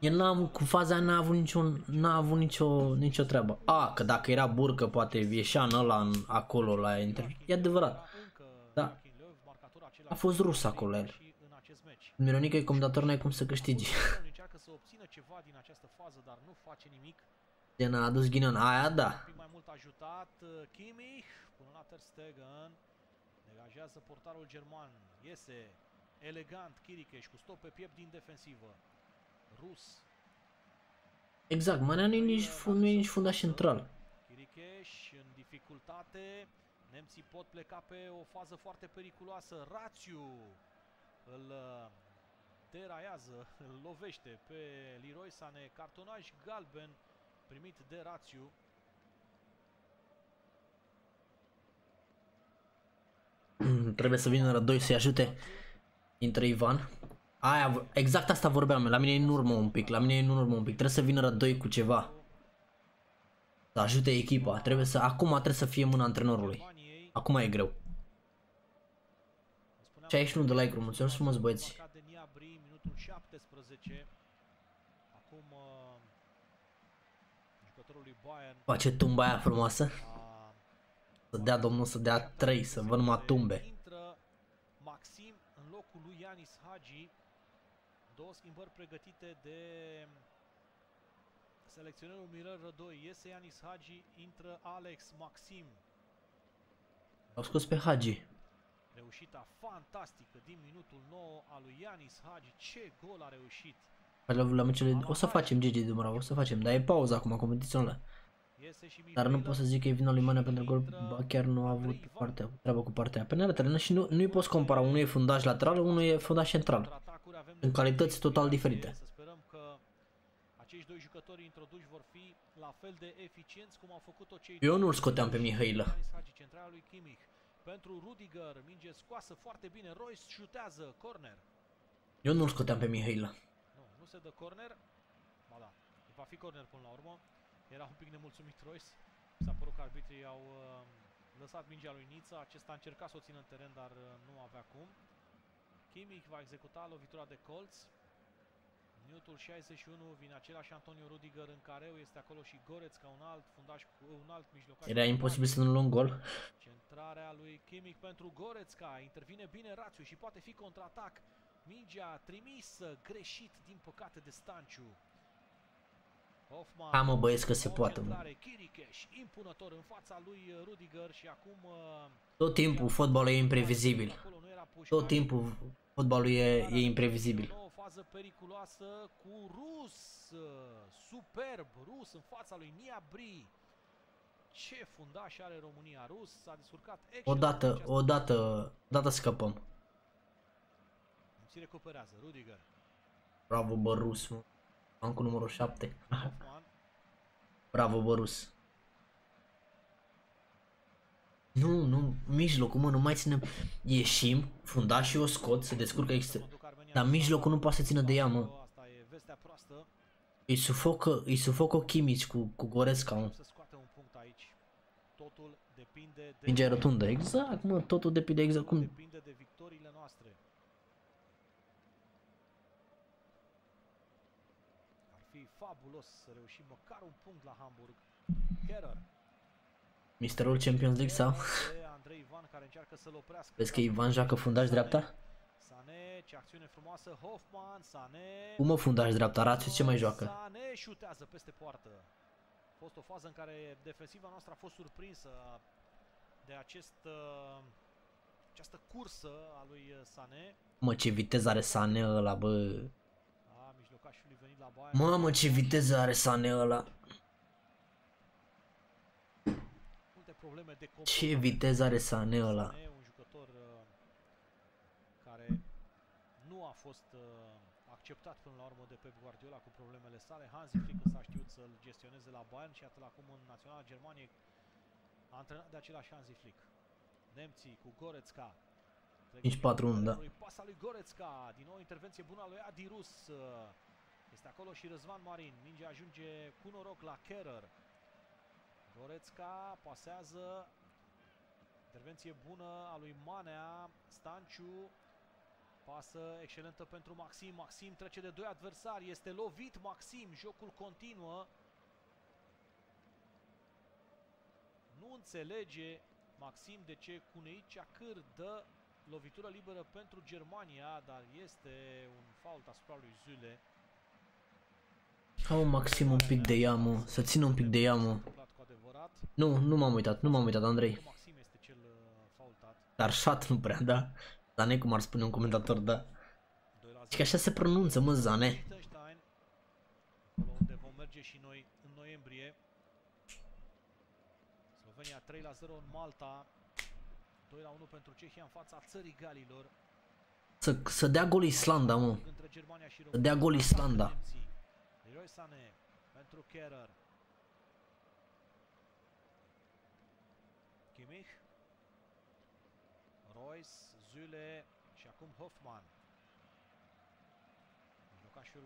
El n-a avut, cu faza n-a avut, niciun, n-a avut nicio, nicio treabă. A, că dacă era Burcă, poate ieșea în ăla în, acolo la inter. E adevărat. Da. A fost rus acolo el. Mironică e comentator, n-ai cum să câștigi. De n-a adus Ghinion, aia da. Degajează portarul german. Iese elegant Kirikeș cu stop pe piept din defensivă. Rus. Exact, Marea nu e nici, nici fundaș central. Kirikeș în dificultate. Nemții pot pleca pe o fază foarte periculoasă. Rațiu îl deraiază, îl lovește pe Leroy Sané. Cartonaj galben primit de Rațiu. Mm, trebuie să vină Rădoi să-i ajute. Intră Ivan. Aia, exact asta vorbeam, la mine e în urmă un pic, la mine e în urmă un pic, trebuie să vină Rădoi cu ceva. Să ajute echipa, trebuie să, acum trebuie să fie mâna antrenorului. Acum e greu. șaizeci și unu de like-uri, mulțumesc frumos, băieți. Face tumba aia frumoasă. Să dea domnul, să dea trei, să vă numai tumbe. Lui Ianis Hagi, două schimbări pregătite de selecționerul Mirel Rădoi, iese Ianis Hagi, intră Alex Maxim. L-au scos pe Hagi. Reușita fantastică din minutul nouă al lui Ianis Hagi, ce gol a reușit. La meciul, o să facem Gigi Dumăra, o să facem, dar e pauză acum, competițională. Dar nu pot să zic că e vina lui Manea pentru gol, ba chiar nu a avut partea, treabă cu partea penală terenă și nu, nu-i poți compara, unul e fundaș lateral, unul e fundaș central, în calități total diferite. Să sperăm că acești doi jucători introduși vor fi la fel de eficienți cum au făcut-o cei. Eu nu-l scoteam pe Mihailă. Pentru Rudiger, minge scoasă foarte bine, Royce șutează corner. Eu nu-l scoteam pe Mihailă. Nu, nu se dă corner. Ba da, va fi corner până la urmă. Era un pic nemulțumit Royce, s-a părut că arbitrii au uh, lăsat mingea lui Nița, acesta a încercat să o țină în teren, dar uh, nu avea cum. Kimmich va executa lovitura de colț, Minutul șaizeci și unu vine același Antonio Rüdiger în careu, este acolo și Goretzka, ca un alt fundaș, un alt mijlocaș. Era imposibil să nu luăm gol. Centrarea lui Kimmich pentru Goretzka, intervine bine Rațiu și poate fi contraatac. Mingea trimisă greșit din păcate de Stanciu. Hoffmann. Am, mă băieți, că se poate. Kirikeș, impunător în fața lui Rüdiger și acum tot timpul fotbalul e imprevizibil. Tot timpul fotbalul e, e imprevizibil. O fază periculoasă cu Rus, superb Rus în fața lui Niabri. Ce fundaș are România, Rus s-a descurcat excelent. Odată, odată, odată scăpăm. Se recuperează Rüdiger. Bravo, bă, Rus. Am cu numărul șapte. Bravo, bă, Rus. Nu, nu, mijlocul, mă, nu mai ținem. Ieșim, fundașii o scot, se descurcă extra. Dar mijlocul nu poate să țină de ea, mă. Îi sufocă, îi sufocă Kimmich cu, cu Goretzka, mă. Mingea rotundă, exact, mă, totul depinde exact cum. Fabulos să reușim măcar un punct la Hamburg. Kerer. Misterul Champions League sau? Andrei Ivan care încearcă să-l oprească. Vezi că Ivan joacă fundaș dreapta? Sané, ce acțiune frumoasă, Hoffmann, Sané. Cum o fundaș dreapta, Rațiu ce mai joacă? Sané șutează peste poartă. A fost o fază în care defensiva noastră a fost surprinsă de acest această cursă a lui Sané. Mă, ce viteză are Sané ăla, bă. Mamă, ce viteză are Sané ăla. Ce viteză are Sané ăla. Un jucător care nu a fost acceptat până la urmă de Pep Guardiola cu problemele sale. Hansi Flick s-a știut să-l gestioneze la Bayern și atât acum în Naționala Germaniei antrenat de același Hansi Flick. Nemții cu Goretzka. cinci patru unu, da. Pasa lui Goretzka, din nou intervenție bună a lui Adi Rus. Este acolo și Răzvan Marin. Mingea ajunge cu noroc la Kerer. Goretzka pasează. Intervenție bună a lui Manea. Stanciu. Pasă excelentă pentru Maxim. Maxim trece de doi adversari. Este lovit Maxim. Jocul continuă. Nu înțelege Maxim de ce Cuneița cârdă. Lovitură liberă pentru Germania, dar este un fault asupra lui Zule. Au Maxim un pic de ea, mă. Să țin un pic de ea, mă. Nu, nu m-am uitat, nu m-am uitat, Andrei. Dar șat nu prea, da. Zane, cum ar spune un comentator, da. Și că așa se pronunță, mă, Zane. Unde vom merge și noi în noiembrie. Slovenia trei la zero în Malta. doi la unu pentru Cehia în fața țării Galilor. Să, să dea gol Islanda, mă. Să dea gol Islanda. Leroy Sané pentru Kerer. Kimmich. Royce, Zule și acum Hoffmann. Locașul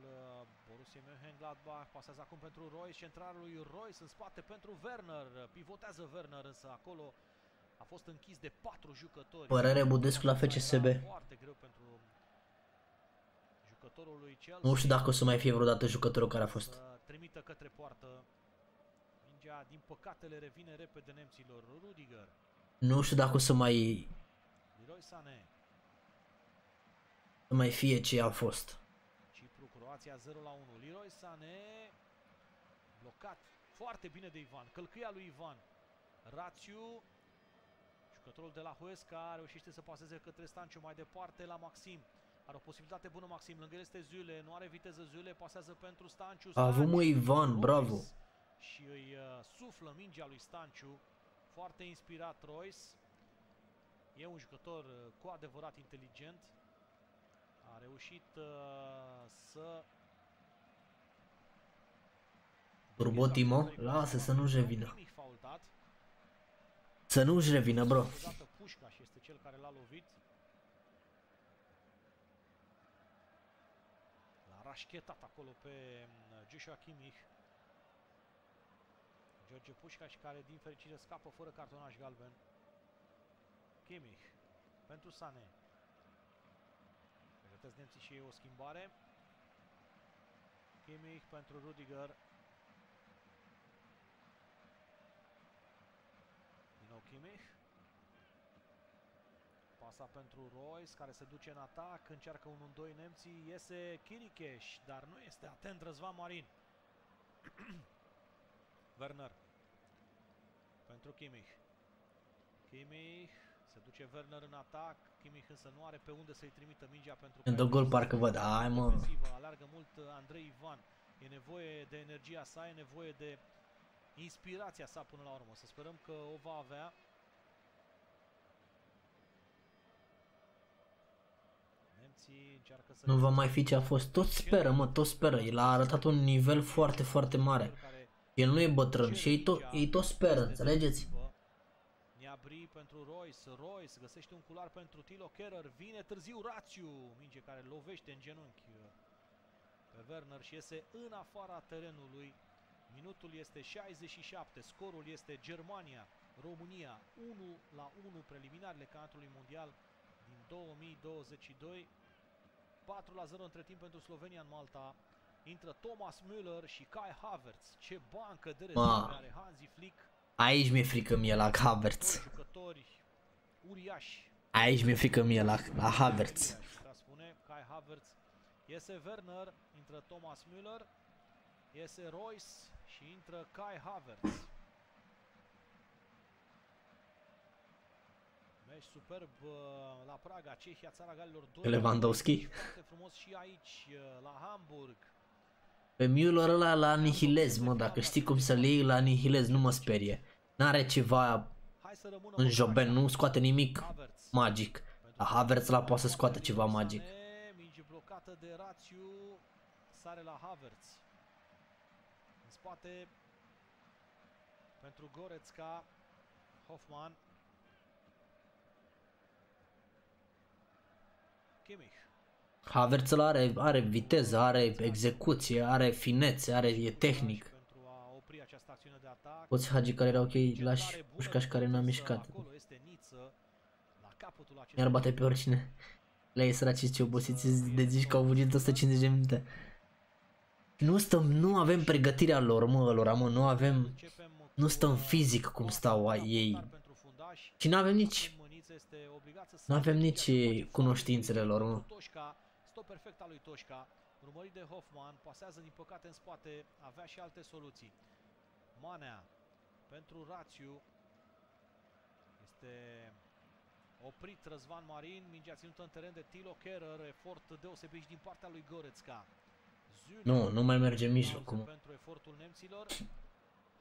Borussia Mönchengladbach pasează acum pentru Royce. Centralul lui Royce în spate pentru Werner. Pivotează Werner însă acolo. A fost închis de patru jucători. Părere Budescu la F C S B. Nu știu dacă o să mai fie vreodată jucătorul care a fost. Trimită către poartă. Mingea din păcate le revine repede nemților. Rüdiger. Nu știu dacă o să mai să mai fie ce a fost. Cipru Croația zero la unu. Leroy Sané blocat foarte bine de Ivan. Călcâia lui Ivan. Rațiu. Jucătorul de la Huesca reușește să paseze către Stanciu, mai departe la Maxim. Are o posibilitate bună Maxim, lângă el este Zule, nu are viteză Zule, pasează pentru Stanciu. A avut, mă, Ivan, bravo. Și îi uh, suflă mingea lui Stanciu, foarte inspirat Royce. E un jucător uh, cu adevărat inteligent. A reușit uh, să... Turbotimo, lasă să nu-și revină. Să nu-și revină, bro. Pușcaș este cel care l-a lovit. L-a rașchetat acolo pe Joshua Kimmich. George Pușcaș care din fericire scapă fără cartonaș galben. Kimmich pentru Sané. Pregătesc nemții și ei o schimbare. Kimmich pentru Rudiger. Din nou Kimmich. Pasa pentru Royce, care se duce în atac, încearcă unu doi nemții, iese Kirikesh, dar nu este atent Răzvan Marin. Werner. Pentru Kimmich. Kimmich, se duce Werner în atac, Kimmich însă nu are pe unde să-i trimită mingea pentru... Când dă gol parcă văd, ai mă! Alargă mult Andrei Ivan, e nevoie de energia sa, e nevoie de inspirația sa până la urmă, să sperăm că o va avea. Nu va mai fi ce a fost, tot speră mă, tot speră, el a arătat un nivel foarte, foarte mare. El nu e bătrân și ei tot, ei tot speră, înțelegeți? Niabri pentru Royce, Royce găsește un cular pentru Tilo Kerrer, vine târziu Rațiu, minge care lovește în genunchi pe Werner și iese în afara terenului. Minutul este șaizeci și șapte, scorul este Germania-România unu la unu, preliminarele campionatului mondial din două mii douăzeci și doi. patru la zero între timp pentru Slovenia în Malta. Intră Thomas Müller și Kai Havertz. Ce bancă de rezerve are Hansi Flick. Aici mi-e frică mie la Havertz. Jucători uriași. Aici mi-e frică mie la, la Havertz. Spune Kai Havertz. Iese Werner, intră Thomas Müller. Iese Royce și intră Kai Havertz. Meci superb la Praga, Cehia, țara Galilor doi. Lewandowski. Foarte frumos și aici la Hamburg. Pe Müller ăla la anihilez, mă, dacă știi cum să-l iei, la anihilez, nu mă sperie. N-are ceva în joben, nu scoate nimic magic. La Havertz la poate să scoată ceva magic. Minge blocată de Rațiu, sare la Havertz. În spate pentru Goretzka, Hoffmann. Havertz are, are viteză, are execuție, are finețe, are, e tehnic. Toți Hagi care erau ok, lași Pușcaș care n-a mișcat. Iar bate pe oricine. Le-ai săraci ce obosiți de zici că au fugit o sută cincizeci de minute. Nu stăm, nu avem pregătirea lor, mă, lor, mă, nu avem, nu stăm fizic cum stau ei. Și nu avem nici... Nu avem nici cunoștințele lor, nu. Stop perfect al lui Toșca, urmărit de Hoffmann, pasează din păcate în spate, avea și alte soluții. Manea pentru Rațiu. Este oprit Răzvan Marin, mingea ținută în teren de Tilo Kerrer, efort deosebit din partea lui Goretzka. Nu, nu mai merge mijlocul. Pentru efortul nemților.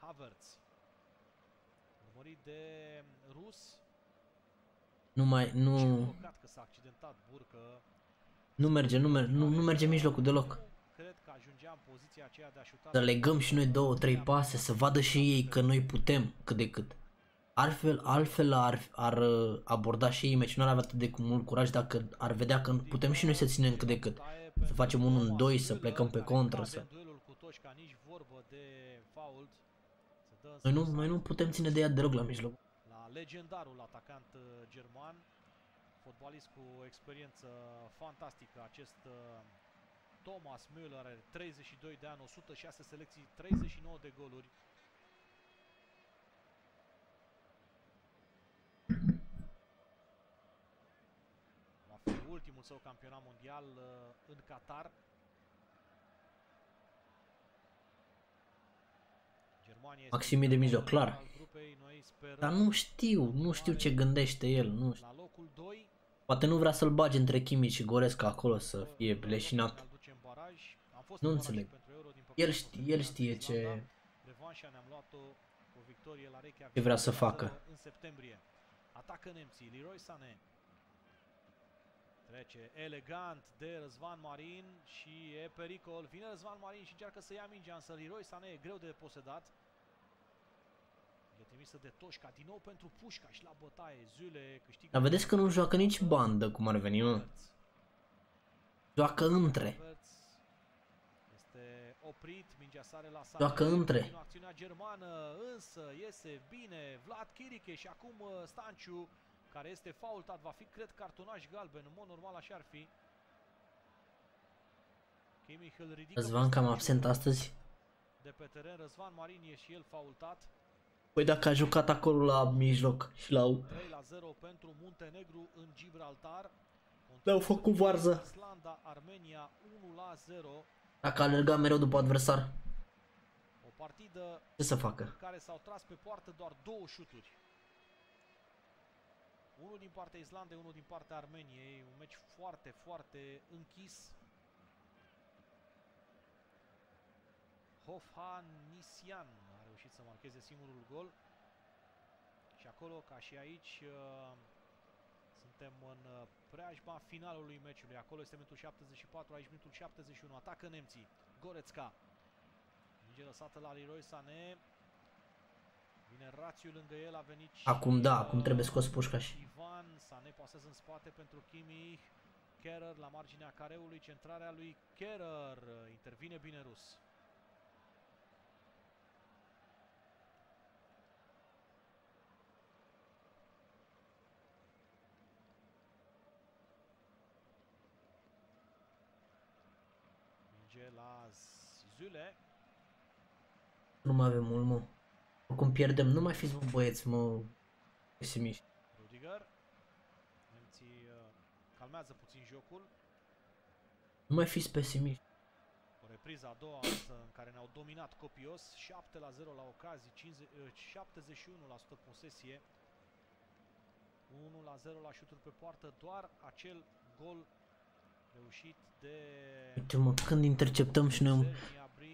Havertz. Urmărit de Rus. Nu mai, nu... Nu merge, nu merge, nu, nu merge mijlocul deloc. Să legăm și noi două, trei pase, să vadă și ei că noi putem cât de cât. Altfel, altfel ar, ar aborda și ei meci, nu ar avea atât de mult curaj dacă ar vedea că putem și noi să ținem cât de cât. Să facem unul în doi, să plecăm pe contră, să... Noi nu, noi nu putem ține de ea deloc la mijloc. Legendarul atacant german, fotbalist cu o experiență fantastică, acest Thomas Müller, are treizeci și doi de ani, o sută șase selecții, treizeci și nouă de goluri. Va fi ultimul său campionat mondial în Qatar. Maxim e de mijloc, clar. Dar nu știu, nu știu ce gândește el, nu știu. Poate nu vrea să-l bage între Kimmich și Goretzka acolo să fie leșinat. Nu înțeleg. El știe, el știe ce... ce vrea să facă. Atacă nemții, Leroy Sané. Trece elegant de Răzvan Marin și e pericol. Vine Răzvan Marin și încearcă să ia mingea, însă Leroy Sané e greu de posedat. E trimisă de Toșca, din nou pentru Pușca și la bătaie. Zule câștigă. Dar vedeți că nu joacă nici bandă, cum ar veni, mă. Joacă între. Este oprit, mingea sare la Sané. Joacă între. Acțiunea germană, însă iese bine Vlad Chiriche și acum Stanciu, care este faultat, va fi, cred, cartonaș galben, în mod normal așa ar fi. Răzvan cam absent astăzi. De pe teren, Răzvan Marin e și el faultat. Păi dacă a jucat acolo la mijloc și la U. trei la zero pentru Muntenegru în Gibraltar. Le-au făcut varză. Islanda, Armenia, unu la zero. Dacă a alergat mereu după adversar. O partidă ce să facă? În care s-au tras pe poartă doar două șuturi. Unul din partea Islandei, unul din partea Armeniei. Un meci foarte, foarte închis. Hofhannisyan a reușit să marcheze singurul gol. Și acolo, ca și aici, suntem în preajma finalului meciului. Acolo este minutul șaptezeci și patru, aici minutul șaptezeci și unu. Atacă nemții. Goretzka. Minge lăsată la Leroy Sané. Vine Rațiu lângă el, a venit și acum da, acum trebuie scos Pușcaș. Ivan Sané pasează în spate pentru Kimmich. Kerrer la marginea careului, centrarea lui Kerrer. Intervine bine rus. La Zule. Nu mai avem mult, mă. Oricum pierdem, nu mai fiți băieți, mă. Pesimiști. Rudiger. Nemții uh, calmează puțin jocul. Nu mai fiți pesimiști. O repriză a doua însă, în care ne-au dominat copios. șapte la zero la ocazii, cincizeci, uh, șaptezeci și unu la sută posesie. unu la zero la șuturi pe poartă, doar acel gol reușit de... Uite mă, când interceptăm și noi un...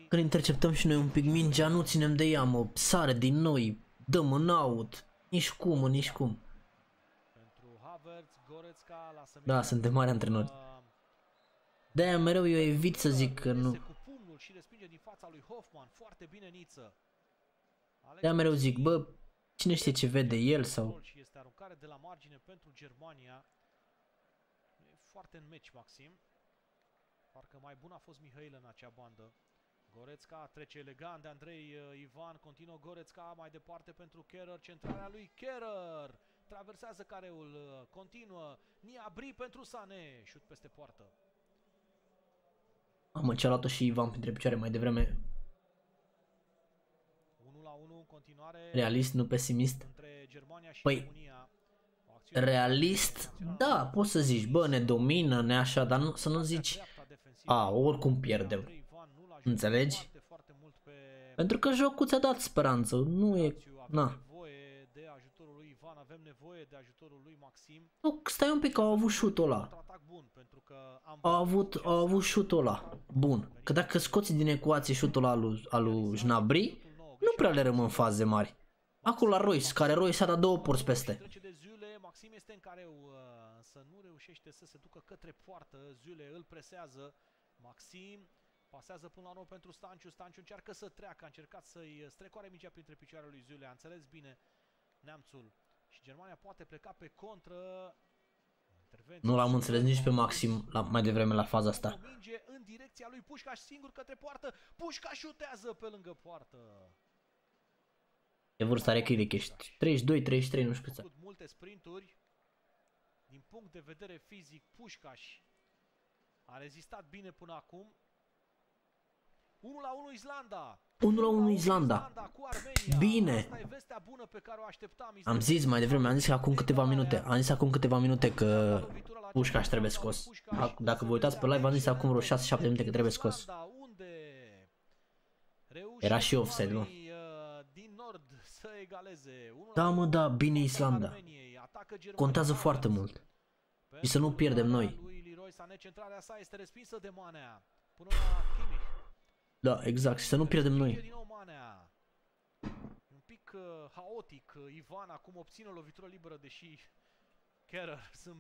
Când interceptăm și noi un pic mingea, nu ținem de ea, mă. Sare din noi, dăm în out. Nici cum, mă, nici cum. Da, suntem mari antrenori. De-aia mereu eu evit să zic că nu. De-aia mereu zic, bă, cine știe ce vede el sau... Foarte în meci, Maxim. Parcă mai bun a fost Mihail în acea bandă. Goretzka trece elegant de Andrei Ivan. Continuă Goretzka mai departe pentru Kerrer. Centrarea lui Kerrer. Traversează careul. Continuă. Niabri pentru Sané. Șut peste poartă. Am încelat-o și Ivan printre picioare mai devreme. unu la unu în continuare. Realist, nu pesimist. Între Germania și păi. România. Realist, da, poți să zici, bă, ne domină, ne așa, dar nu, să nu zici, a, oricum pierdem, înțelegi? Pentru că jocul ți-a dat speranță, nu e, na. Nu, stai un pic, că au avut șutul ăla, au avut, au avut șutul ăla, bun, că dacă scoți din ecuație șutul ăla lui, al lui Jnabri, nu prea le rămân faze mari. Acolo la Royce, care Royce a dat două porți peste. Maxim este în careu, însă nu reușește să se ducă către poartă. Zule îl presează. Maxim pasează până la nou pentru Stanciu. Stanciu încearcă să treacă, a încercat să-i strecoare mingea printre picioarele lui Zule. A înțeles bine neamțul. Și Germania poate pleca pe contră. Intervenție. Nu l-am înțeles nici pe Maxim la, mai devreme la faza asta. Minge în direcția lui Pușcaș, singur către poartă. Pușcaș șutează pe lângă poartă. De vârsta are crede că ești treizeci și doi, treizeci și trei, nu știu cât. Făcut multe sprinturi. Din punct de vedere fizic, Pușcaș a rezistat bine până acum. unu la unu Islanda. unu la unu Islanda. Bine. Asta e vestea bună pe care o așteptam. Am zis mai devreme, am zis acum câteva minute, am zis acum câteva minute că Pușcaș trebuie scos. Dacă vă uitați pe live, am zis acum vreo șase, șapte minute că trebuie scos. Era și offside, nu? Egaleze. Da, mă, da, bine Islanda. Contează foarte mult. Și să nu pierdem noi. Da, exact, și să nu pierdem noi. Un pic haotic, Ivan acum obține o lovitură liberă, deși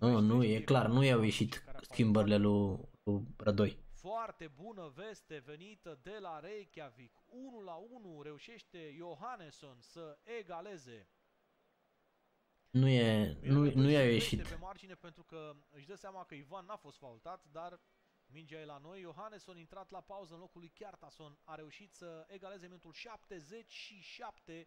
nu, nu, e clar, nu i-au ieșit schimbările lui, lui Rădoi. Foarte bună veste venită de la Reykjavik. unu la unu reușește Johannesson să egaleze. Nu e, nu, nu i-a ieșit. Pe margine pentru că își dă seama că Ivan n-a fost faultat, dar mingea e la noi. Johannesson intrat la pauză în locul lui Kjartason, a reușit să egaleze minutul șaptezeci și șapte.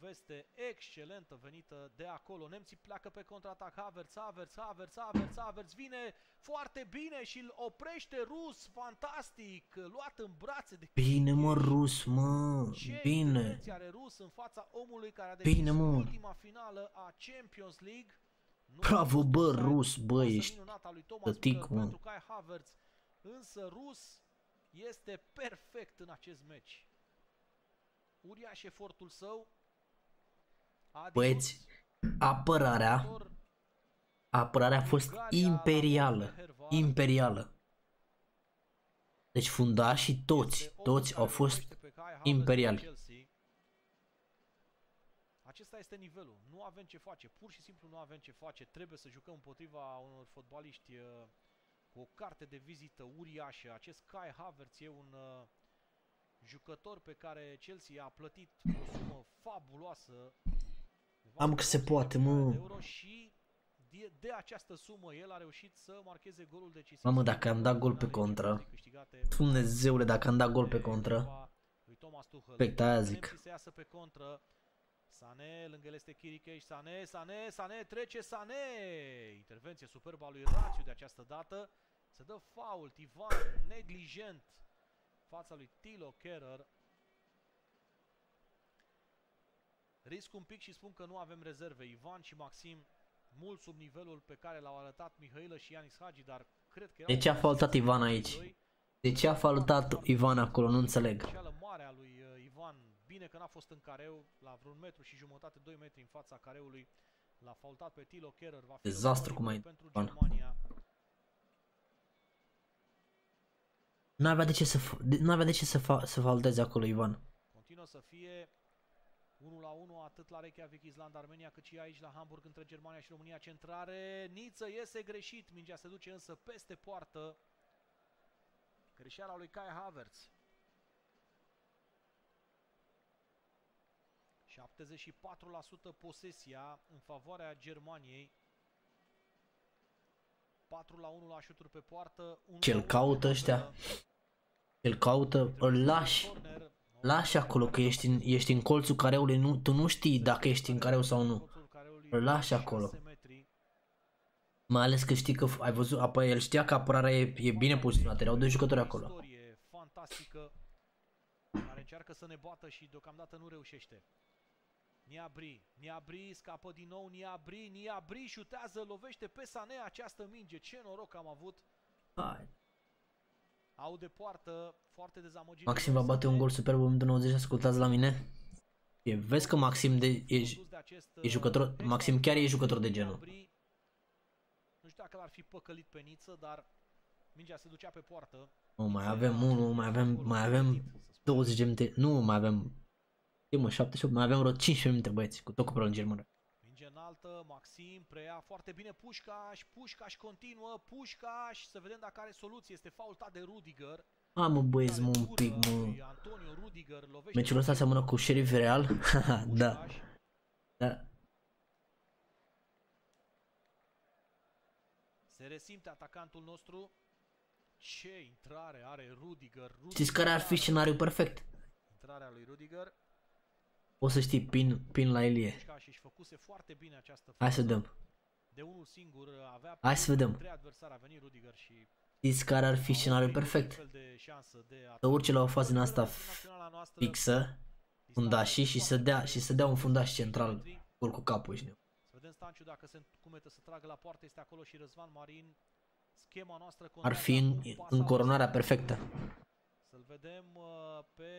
Poveste excelentă venită de acolo. Nemții pleacă pe contraatac. Havertz, Havertz, Havertz, Havertz, Havertz vine foarte bine și îl oprește Rus, fantastic, luat în brațe de... Bine mă, Rus, mă, ce bine! Ce are Rus în fața omului care a devenit ultima finală a Champions League. Nu bravo, bă, Rus, bă, ești tătic, mă. Pentru Kai Havertz, însă Rus este perfect în acest meci. Uriaș efortul său. Băieți, apărarea, apărarea a fost imperială, imperială. Deci fundașii toți, toți au fost imperiali. Acesta este nivelul, nu avem ce face, pur și simplu nu avem ce face, trebuie să jucăm împotriva unor fotbaliști cu o carte de vizită uriașă. Acest Kai Havertz e un jucător pe care Chelsea a plătit o sumă fabuloasă. Am că se poate, mă. Și de, de această sumă el a reușit să marcheze golul decisiv. Mamă, dacă am dat gol pe contra. Dumnezeule, dacă am dat gol pe contra. Perfect, aia zic. Sané, lângă el este Kirikeș, Sané, Sané, Sané, trece Sané. Intervenție superbă a lui Rațiu de această dată. Se dă faul, Ivan, neglijent, fața lui Tilo Kerrer. Risc un pic și spun că nu avem rezerve. Ivan și Maxim, mult sub nivelul pe care l-au arătat Mihailă și Ianis Hagi, dar cred că... De ce a faltat Ivan aici? De ce a faltat Ivan acolo? Nu înțeleg. Marea lui Ivan, bine că n-a fost în careu, la vreun metru și jumătate, doi metri în fața careului, l-a faltat pe Tilo Kerrer. Va fi dezastru cum ai pentru Germania. N-avea de ce să, n-avea de ce să, fa să falteze acolo Ivan. Continuă să fie... unu la unu atât la Reykjavik, Islanda, Armenia, cât și aici la Hamburg între Germania și România. Centrare, Niță iese greșit, mingea se duce însă peste poartă. Greșeala lui Kai Havertz. șaptezeci și patru la sută posesia în favoarea Germaniei. patru la unu la șuturi pe poartă. Ce-l caută ăștia? Ce-l caută? Îl lași. Lași acolo că ești în, ești în colțul careului, nu, tu nu știi dacă ești în careu sau nu. Lași acolo. Mai ales că știi că ai văzut, apoi el știa că apărarea e, e bine poziționată, erau doi jucători acolo. Istorie fantastică care încearcă să ne bată și deocamdată nu reușește. Niabri, Niabri scapă din nou, Niabri, Niabri șutează, lovește pe Sané această minge. Ce noroc am avut. Hai. Au de poartă, foarte dezamăgit. Maxim va bate un gol superb în nouăzeci, ascultați la mine. E, vezi că Maxim de, e, e jucător, Maxim chiar e jucător de genul. Nu știu dacă l-ar fi păcălit pe Niță, dar mingea se ducea pe poartă. Nu, mai avem unul, mai avem, mai avem douăzeci de minute, nu, mai avem, mă, șaptezeci și opt, mai avem vreo cincisprezece minute, băieți, cu tot cu prelungiri, mă. Minge înaltă, Maxim preia foarte bine Pușcaș, Pușcaș continuă, Pușcaș, să vedem dacă are soluție, este faultat de Rudiger. Mamă băieți, mă, un pic, mă. Meciul ăsta seamănă cu Sheriff Real, da. Da. Se resimte atacantul nostru, ce intrare are Rudiger. Rudiger. Știți care ar fi scenariul perfect? Intrarea lui Rudiger. O să știi, pin, pin la Ilie. Hai să vedem. Hai să vedem. Știți care ar fi scenariul perfect? Să urce la o fază din asta fixă, fundașii, și să dea, și să dea un fundaș central gol cu capul și ne. Să vedem Stanciu dacă se cumete să tragă la poartă, este acolo și Răzvan Marin. Schema noastră ar fi încoronarea perfectă. Să-l vedem pe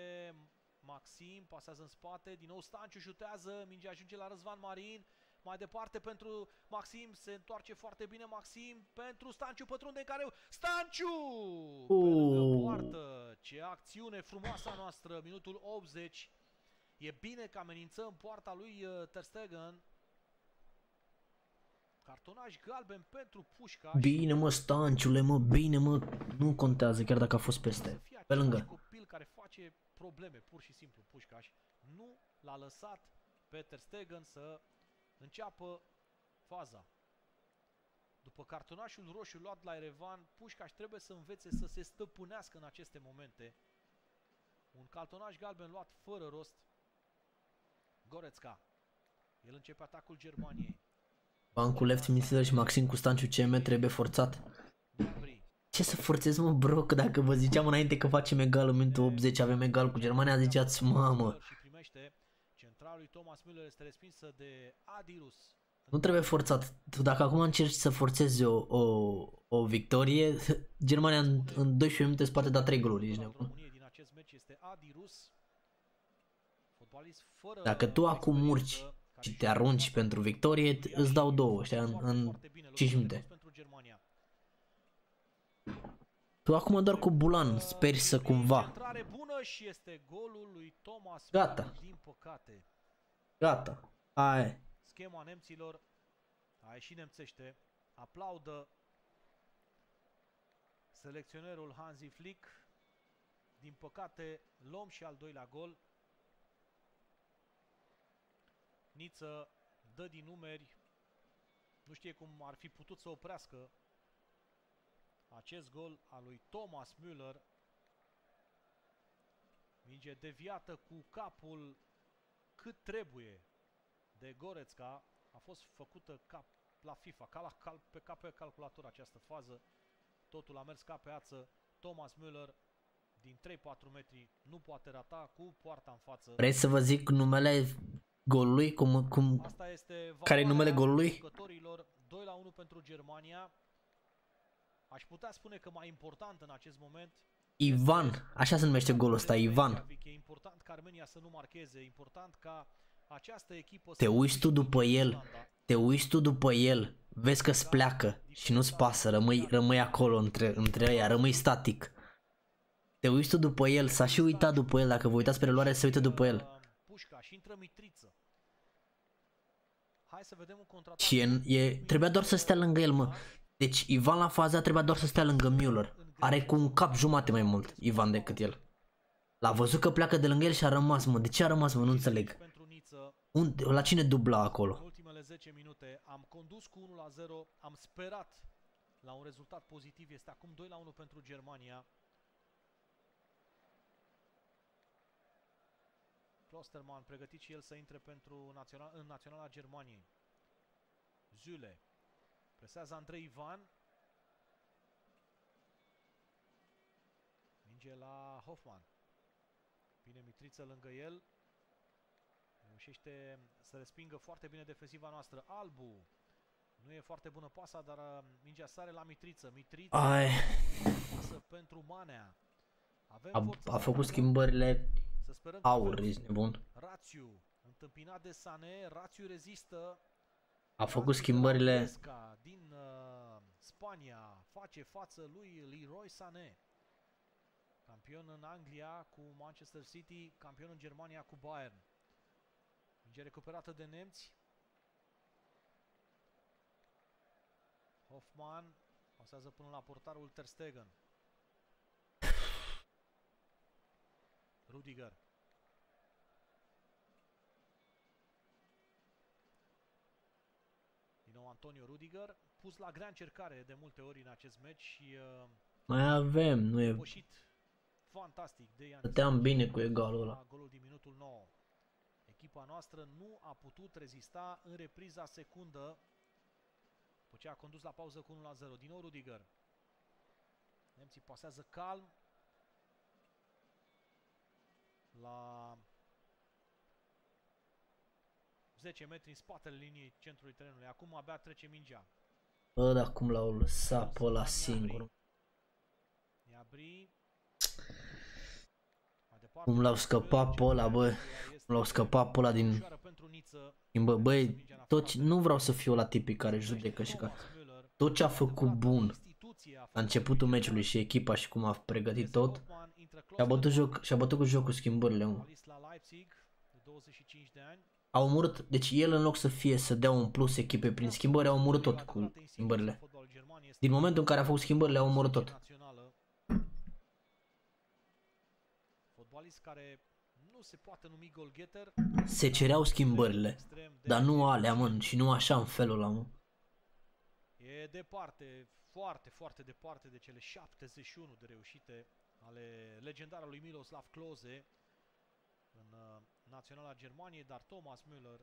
Maxim, pasează în spate, din nou Stanciu șutează, mingea ajunge la Răzvan Marin, mai departe pentru Maxim, se întoarce foarte bine Maxim, pentru Stanciu, pătrunde în careu, Stanciu! Pe poartă, ce acțiune frumoasă noastră, minutul optzeci, e bine că amenințăm poarta lui Ter Stegen. Cartonaj galben pentru Pușca. Bine mă, Stanciule, mă, bine mă, nu contează chiar dacă a fost peste, pe lângă. Copil care face probleme, pur și simplu, Pușcaș nu l-a lăsat pe Ter Stegen să înceapă faza. După cartonașul roșu luat la Erevan, Pușcaș trebuie să învețe să se stăpânească în aceste momente. Un cartonaș galben luat fără rost. Goretzka. El începe atacul Germaniei. Bancul left midfielder și Maxim Custanciu C M trebuie forțat. Ce să forțez, mă, bro, că dacă vă ziceam înainte că facem egal în minutul optzeci, avem egal cu Germania, ziceați, mamă. Nu trebuie forțat. Dacă acum încerci să forțezi o, o, o victorie, Germania în, în doisprezece minute îți poate da trei goluri, ești nebun. Dacă tu acum urci și te arunci pentru victorie, îți dau două, știa, în, în cinci minute. Tu acum doar cu Bulan speri să cumva. Gata. Gata. Aia. Schema nemților a ieșit nemțește. Aplaudă selecționerul Hansi Flick. Din păcate luăm și al doilea gol. Niță dă din numeri. Nu știe cum ar fi putut să oprească acest gol al lui Thomas Müller. Minge deviată cu capul cât trebuie de Goretzka. A fost făcută cap la FIFA, ca, la cal, pe, ca pe calculator această fază. Totul a mers ca pe ață. Thomas Müller din trei patru metri nu poate rata, cu poarta în față. Vrei să vă zic numele golului? Cum, cum... Care e numele golului? doi la unu pentru Germania. Aș putea spune că mai important în acest moment Ivan, așa se numește golul ăsta, Ivan. E important ca Armenia să nu marcheze, e important ca această echipă. Te uiți tu după el, te uiți tu după el, vezi că-ți pleacă și nu-ți pasă, rămâi, rămâi acolo între, între aia, rămâi static. Te uiți tu după el, s-a și uitat după el, dacă vă uitați pe reluare, se uită după el. Și e, e, trebuia doar să stea lângă el, mă. Deci Ivan la faza trebuia doar să stea lângă Müller. Are cu un cap jumate mai mult Ivan decât el. L-a văzut că pleacă de lângă el și a rămas, mă. De ce a rămas, mă? Nu înțeleg. Unde, la cine dubla acolo? În ultimele zece minute am condus cu unu la zero, am sperat la un rezultat pozitiv. Este acum doi la unu pentru Germania. Klosterman pregătit și el să intre pentru național, în naționala Germaniei. Zule. Presează Andrei Ivan. Minge la Hoffman. Vine Mitriță lângă el. Reușește să respingă foarte bine defensiva noastră. Albu. Nu e foarte bună pasa, dar mingea sare la Mitriță. Mitriță. Ai. Pasă pentru Manea. Avem a, a făcut schimbările. Să sperăm aur, ești nebun. Rațiu. Întâmpinat de Sané. Rațiu rezistă. A făcut schimbările din uh, Spania, face față lui Leroy Sané. Campion în Anglia cu Manchester City, campion în Germania cu Bayern. Minge recuperată de nemți. Hoffman pasează până la portarul Ter Stegen. Rudiger. Antonio Rudiger, pus la grea încercare de multe ori în acest meci și uh, mai avem, nu e fantastic de Ian. Stăteam bine cu egalul ăla. Golul din minutul nouă. Echipa noastră nu a putut rezista în repriza secundă. După ce a condus la pauză cu unu la zero, din nou Rudiger. Nemții pasează calm la zece metri în spatele liniei centrului terenului. Acum abia trece mingea. Bă, dar cum l-au lăsat pe ăla singur? Cum l-au scăpat pe ăla, bă? Cum l-au scăpat pe ăla din... din bă, băi, tot ce... nu vreau să fiu ăla tipic care judecă și ca... Tot ce a făcut bun la începutul meciului și echipa și cum a pregătit tot, și-a bătut, joc... și-a bătut cu jocul schimbările, mă. A omorât, deci el în loc să fie să dea un plus echipei prin schimbări, a omorât tot cu schimbările. Din momentul în care a făcut schimbările, a omorât tot. Se cereau schimbările, dar nu alea, mă, și nu așa în felul ăla, mă. E departe, foarte, foarte departe de cele șaptezeci și unu de reușite ale legendarului Miroslav Klose în naționala Germaniei, dar Thomas Müller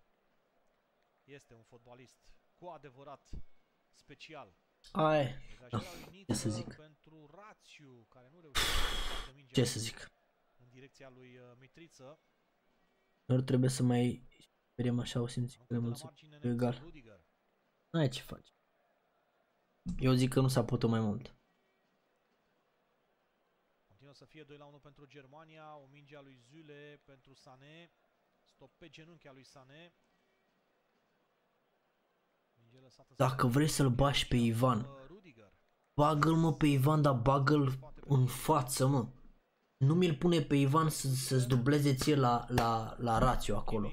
este un fotbalist cu adevărat special. Ai, ce să zic? Pentru Rațiu, care nu reușește ce să zic? În direcția lui Mitriță. Doar trebuie să mai vedem așa, o simți că e egal. N-ai ce faci. Eu zic că nu s-a putut mai mult. Continuă să fie doi la unu pentru Germania, o minge a lui Zule pentru Sané, stop pe genunchi a lui Sané. Dacă vrei să-l bași pe Ivan, bagă-l mă pe Ivan, dar bagă-l în față mă. Nu mi-l pune pe Ivan să-ți dubleze ție la, la, la Rațiu acolo.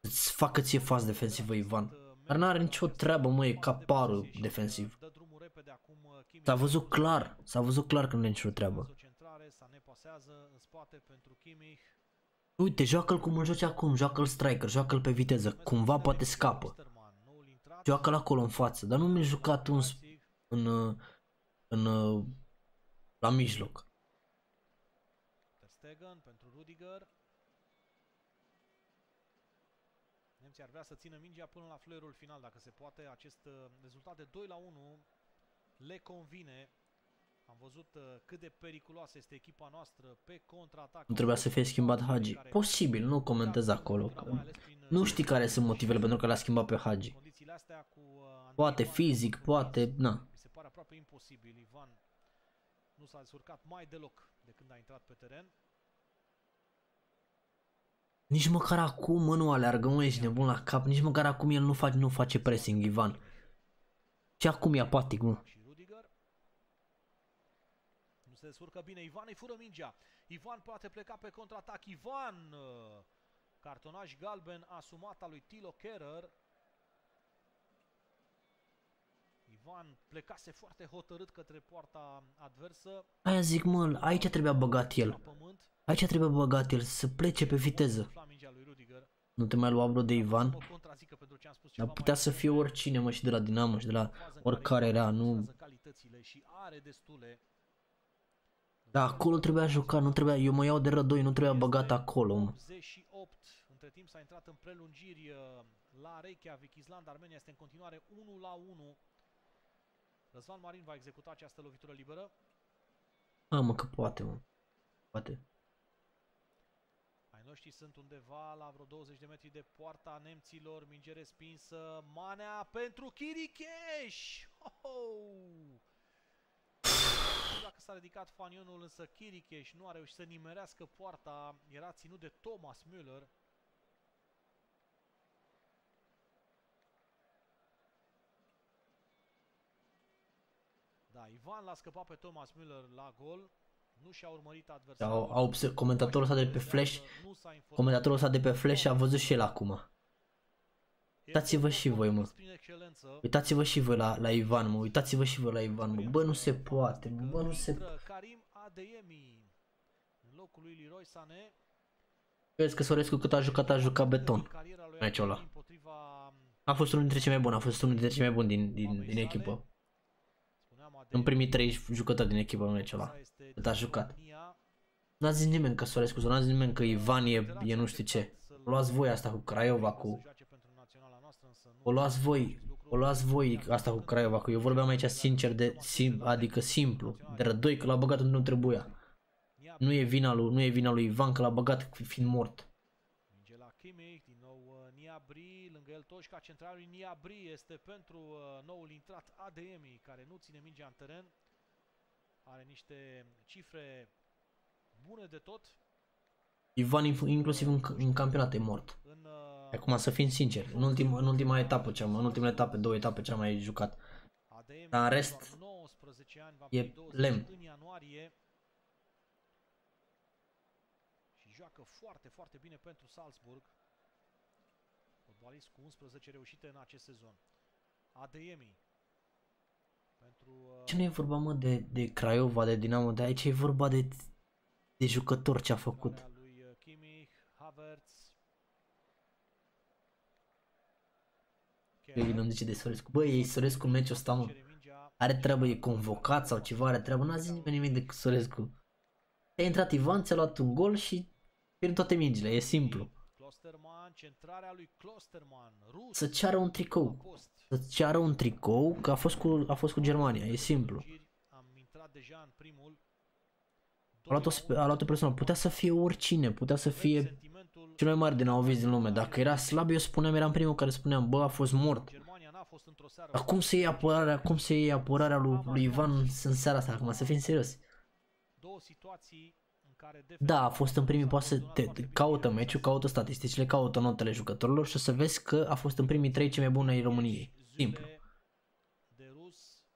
Să-ți facă ție față defensivă Ivan. Dar n-are nicio treabă mă, e ca parul defensiv. S-a văzut clar, s-a văzut clar că nu e nicio treabă. Uite, joacă-l cum îl joci acum, joacă-l striker, joacă-l pe viteză, cumva poate scapă. Joacă-l acolo în față, dar nu mi-l jucat un în, în, în, la mijloc. Stegen pentru Rudiger. Nemții ar vrea să țină mingea până la flerul final, dacă se poate. Acest rezultat de doi la unu le convine. Am văzut cât de periculoasă este echipa noastră pe contraatac. Nu trebuia să fie schimbat Hagi. Posibil, nu comentez acolo. Nu știi care sunt motivele pentru care l-a schimbat pe Hagi. Poate fizic, poate, na. Mi se pare aproape imposibil, Ivan. Nu s-a descurcat mai deloc de când a intrat pe teren. Nici măcar acum mă, nu aleargă, mă, ești nebun la cap. Nici măcar acum el nu face, nu face pressing, Ivan. Și acum e apatic, mă. Nu se descurcă bine, Ivan îi fură mingea. Ivan poate pleca pe contraatac, Ivan! Cartonaș galben asumat al lui Tilo Kehrer. Ivan plecase foarte hotărât către poarta adversă. Aia zic mă, aici trebuia băgat el. Aici trebuia băgat el, să plece pe viteză. Nu te mai lua bro de Ivan. Dar putea să fie oricine mă, și de la Dinamo, și de la oricare era, nu... Da, acolo trebuia jucat, nu trebuia, eu mă iau de Rădoi, nu trebuia băgat acolo mă. Între timp s-a intrat în prelungiri la Reykjavik, Islanda, Armenia este în continuare unu la unu. Răzvan Marin va executa această lovitură liberă. Mamă, că poate, mă. Poate. Ai noștri sunt undeva la vreo douăzeci de metri de poarta nemților. Minge respinsă. Manea pentru Kirikeș! Oh! Dacă s-a ridicat fanionul, însă Kirikeș nu a reușit să nimerească poarta. Era ținut de Thomas Müller. Da, Ivan l-a scăpat pe Thomas Müller la gol, nu și-a urmărit adversarul. Comentatorul ăsta de pe Flash, comentatorul ăsta de pe Flash a văzut și el acum. Uitați-vă și voi, mă. Uitați-vă și voi la, la Ivan, mă. Uitați-vă și voi la Ivan, mă. Bă, nu se poate, mă. Bă, nu se poate. Karim Adeyemi în locul lui Leroy Sané. Vezi că Sorescu cât a jucat, a jucat beton. Meciul ăla. A fost unul dintre cei mai buni, a fost unul dintre cei mai buni din, din, din echipă. În primii trei jucători din echipă nu e ceva. Cât a jucat. N-a zis nimeni că Sorescu, n-a zis nimeni că Ivan e, e nu știu ce. O luați voi asta cu Craiova, cu... O luați voi, o luați voi asta cu Craiova, cu... Eu vorbeam aici sincer de, sim, adică simplu, de Rădoi că l-a băgat unde nu trebuia. Nu e vina lui, nu e vina lui Ivan că l-a băgat fiind mort. Niabri, lângă el Toșca, centralul lui Niabri este pentru uh, noul intrat Adeyemi, care nu ține mingea în teren. Are niște cifre bune de tot. Ivan inclusiv în, în campionat e mort. În, uh, Acum să fim sinceri, în, ultim, în ultima etapă, ce am, în ultimele etape, două etape ce am mai jucat. Adeyemi, dar în rest nouăsprezece ani, va e lemn. În ianuarie. Și joacă foarte, foarte bine pentru Salzburg. Fotbalist cu unsprezece reușite în acest sezon. Adeyemi. Pentru... Ce nu e vorba mă de, de Craiova, de Dinamo, de aici e vorba de, de jucător ce a făcut. Lui Kimmich, Havertz. Ei, nu-mi zice de Sorescu. Bă, ei Sorescu în meciul ăsta mă. Are treabă, e convocat sau ceva, are treabă. N-a zis nimeni nimic de Sorescu. Te-a intrat Ivan, ți-a luat un gol și Pierd toate mingile, e simplu. Să ceară un tricou. Să ceară un tricou, că a fost cu, a fost cu Germania, e simplu. A luat, o, a luat o persoană, putea să fie oricine, putea să fie cel mai mare din Auvis din lume. Dacă era slab, eu spuneam, eram primul care spuneam, bă, a fost mort. Dar cum să iei apărarea, cum să iei apărarea lui, lui Ivan în seara asta, acum, să fim serios. Da, a fost în primii, poate să te, te, caută meciul, caută statisticile, caută notele jucătorilor și o să vezi că a fost în primii trei cei mai buni ai României. Simplu.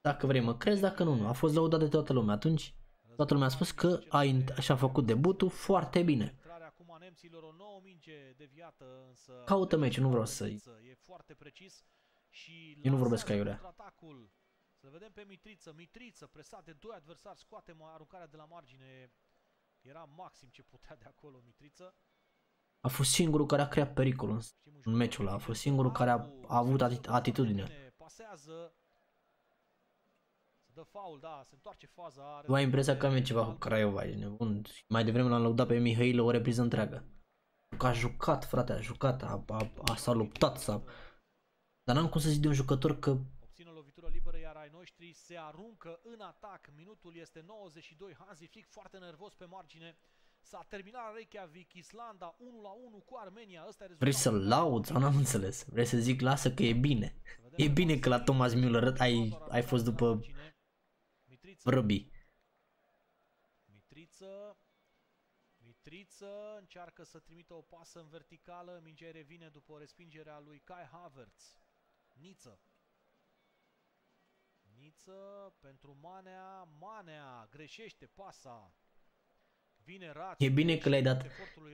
Dacă vrei mă crezi, dacă nu, nu. A fost lăudat de toată lumea atunci. Toată lumea a spus că a și-a făcut debutul foarte bine. Caută meciul, nu vreau să... Eu nu vorbesc ca Iurea. Să vedem pe Mitriță, Mitriță presat de doi adversari, scoate aruncarea de la margine. Era maxim ce putea de acolo Mitriță. A fost singurul care a creat pericol în, în meciul ăla, a fost singurul care a, a avut atitudine. Pasează. Dă faul, da, se întoarce faza. Mai impresia că am ceva cu Craiova, e nebun. Mai devreme l-am lăudat pe Mihail o repriză întreagă. Că a jucat, frate, a jucat, a, a, a, s-a luptat, s-a... Dar n-am cum să zic de un jucător că... Obține o lovitură liberă, iar ai noștri se aruncă în atac. Minutul este nouăzeci și doi, Hansi Flick foarte nervos pe margine. S-a terminat Reykjavik, Islanda unu la unu cu Armenia. Ăsta e rezultatul. Vrei să-l laud sau n-am înțeles? Vrei să zic, lasă că e bine. E bine că la Thomas Müller ai, ai fost după... Vrăbi. Mitriță. Mitriță încearcă să trimită o pasă în verticală. Mingea revine după respingerea lui Kai Havertz. Niță. Niță pentru Manea. Manea greșește pasa. Vine Rațu. E bine că le-ai dat.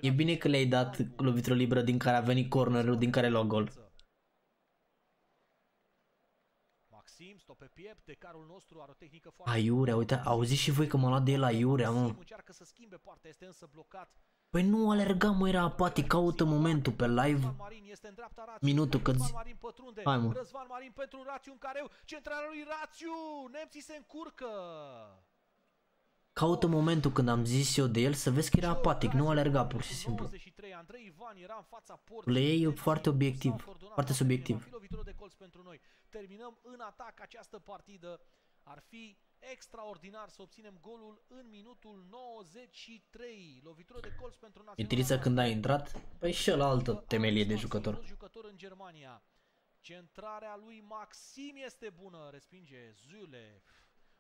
E bine că le-ai dat lovitură liberă din care a venit cornerul, din care l-a gol. Stop pe piept, de carul nostru are o tehnică foarte... Aiurea, uite, auziți și voi că m-a luat de el Aiurea, mă. Păi nu alerga, mă, era apatic, caută momentul pe live. Minutul cât... Hai, mă. Răzvan Marin pentru Rațiu în careu, centrarea lui Rațiu, nemții se încurcă. Caută momentul când am zis eu de el, să vezi că era apatic, nu alerga pur și simplu. Le iei foarte obiectiv, foarte subiectiv. Terminăm în atac această partidă. Ar fi extraordinar să obținem golul în minutul nouăzeci și trei. Lovitură de colț pentru național. Mitrița când a intrat, păi și la altă temelie de jucător. Jucător în Germania. Centrarea lui Maxim este bună, respinge Zule.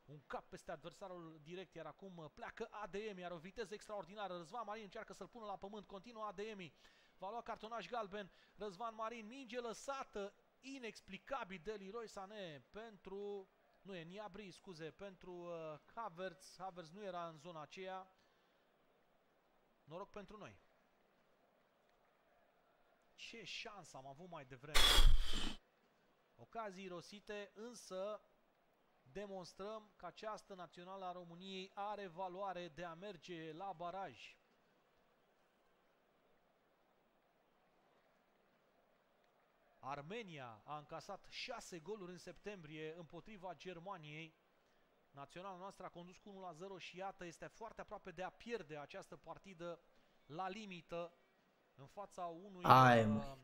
Un cap peste adversarul direct, iar acum pleacă A D M, iar o viteză extraordinară. Răzvan Marin încearcă să-l pună la pământ, continuă A D M. Va lua cartonaș galben Răzvan Marin, minge lăsată inexplicabil de Leroy Sané pentru... Nu e, Niabri, scuze, pentru uh, Havertz. Havertz nu era în zona aceea. Noroc pentru noi. Ce șansă am avut mai devreme. Ocazii rosite, însă... Demonstrăm că această națională a României are valoare de a merge la baraj. Armenia a încasat șase goluri în septembrie împotriva Germaniei. Naționala noastră a condus cu unu la zero și iată este foarte aproape de a pierde această partidă la limită în fața unui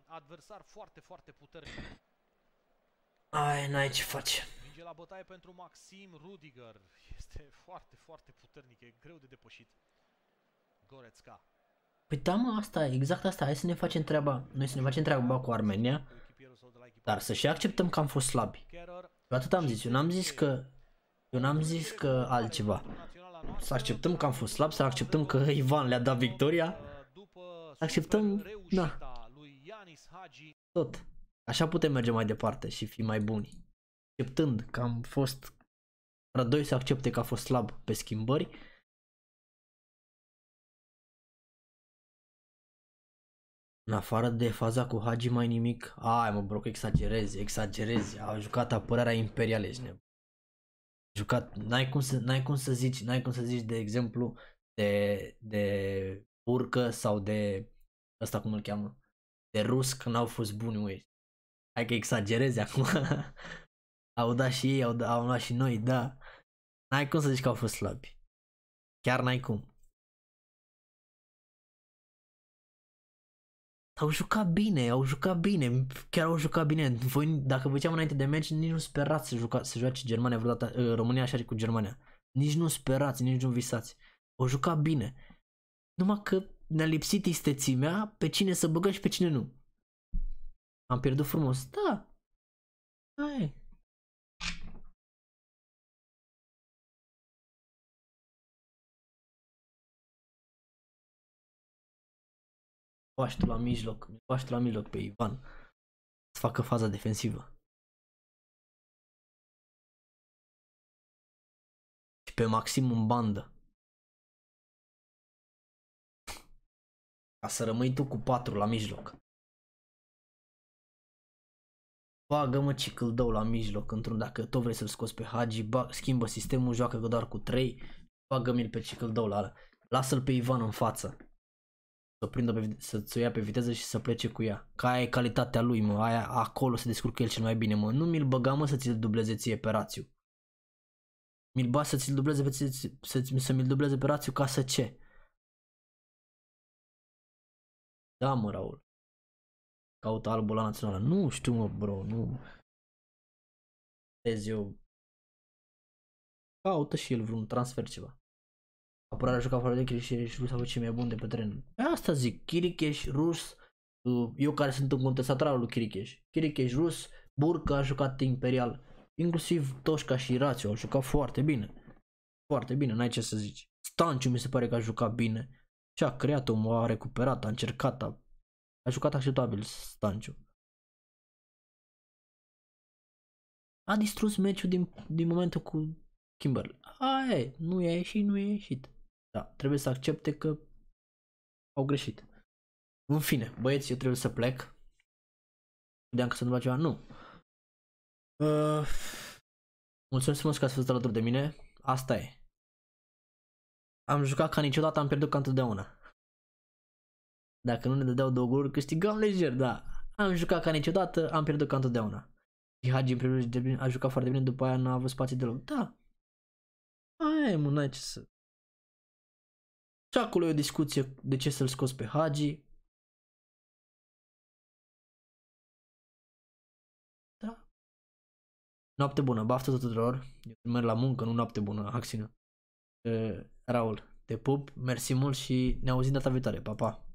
adversar foarte, foarte puternic. Ai, n-ai ce faci. Minge la bătaie pentru Maxim Rudiger. Este foarte, foarte puternic. E greu de depășit. Goretzka. Păi da, mă, asta, exact asta. Hai să ne facem treaba. Noi să ne facem treaba cu Armenia. Dar să și acceptăm că am fost slabi. Eu atât am zis. Eu n-am zis că... Eu n-am zis că altceva. Să acceptăm că am fost slabi. Să acceptăm că Ivan le-a dat victoria. Acceptăm... Da. Tot. Așa putem merge mai departe și fi mai buni. Acceptând că am fost... Rădoi să accepte că a fost slab pe schimbări. În afară de faza cu Hagi mai nimic. Ai mă bro, exagerezi, exagerezi. A jucat apărarea imperială, ești nebun. A jucat, n-ai cum, cum să zici, n-ai cum să zici de exemplu de, de Urcă sau de ăsta cum îl cheamă. De Rus că n-au fost buni, uite. Hai că exagerezi acum. Au dat și ei, au, da, au luat și noi, da. N-ai cum să zici că au fost slabi. Chiar n-ai cum. Au jucat bine, au jucat bine, chiar au jucat bine. Voi, dacă vă ziceam înainte de meci, nici nu sperați să, juca, să joace Germania vreodată, România așa cu Germania. Nici nu sperați, nici nu visați. Au jucat bine. Numai că ne-a lipsit istețimea pe cine să băgăm și pe cine nu. Am pierdut frumos. Da. Hai. Paștul la mijloc, paștul la mijloc pe Ivan să facă faza defensivă. Și pe Maxim în bandă. Ca să rămâi tu cu patru la mijloc. Bagă-mă Cicâldău la mijloc, într-un, dacă tot vrei să-l scoți pe Hagi, bag, schimbă sistemul, joacă doar cu trei, bagă-mi-l pe Cicâldău la ala. Lasă-l pe Ivan în față. Să prindă pe, să-ți o ia pe viteză și să plece cu ea. Ca aia e calitatea lui, mă, aia acolo se descurcă el cel mai bine, mă. Nu mi-l băga, mă, să ți-l dubleze ție pe Rațiu. Mi-l ba să ți-l dubleze pe, să, să mi-l dubleze pe Rațiu ca să ce? Da, mă, Raul. Caută albul la națională. Nu știu, mă, bro, nu. Vezi eu. Caută și el vreun transfer ceva. Apărarea juca afară de Chiricheș, Rus a fost cei mai buni de pe teren. Asta zic, Chiricheș, Rus, eu care sunt un contestatar lui Chiricheș. Chiricheș, Rus, Burca a jucat imperial. Inclusiv Toșca și Rațiu au jucat foarte bine. Foarte bine, n-ai ce să zici. Stanciu mi se pare că a jucat bine. Și a creat omul, a recuperat, a încercat, a, a jucat acceptabil Stanciu. A distrus meciul din, din momentul cu Kimberley. Aia nu i-a ieșit, nu i-a ieșit. Da, trebuie să accepte că au greșit. În fine, băieți, eu trebuie să plec. Credeam că se întâmplă ceva, nu. Uh, mulțumesc frumos că ați fost alături de mine. Asta e. Am jucat ca niciodată, am pierdut ca întotdeauna. Dacă nu ne dădeau două goluri, câștigam lejer, da. Am jucat ca niciodată, am pierdut ca întotdeauna. Și Hagi, în primul rând, a jucat foarte bine, după aia n-a avut spații deloc. Da. Aia e, mă, n-ai ce să... Și acolo e o discuție de ce să-l scoți pe Hagi. Da. Noapte bună, baftă tuturor. Eu merg la muncă, nu noapte bună, acțiune. Uh, Raul, te pup, mersi mult și ne auzim data viitoare, pa, pa!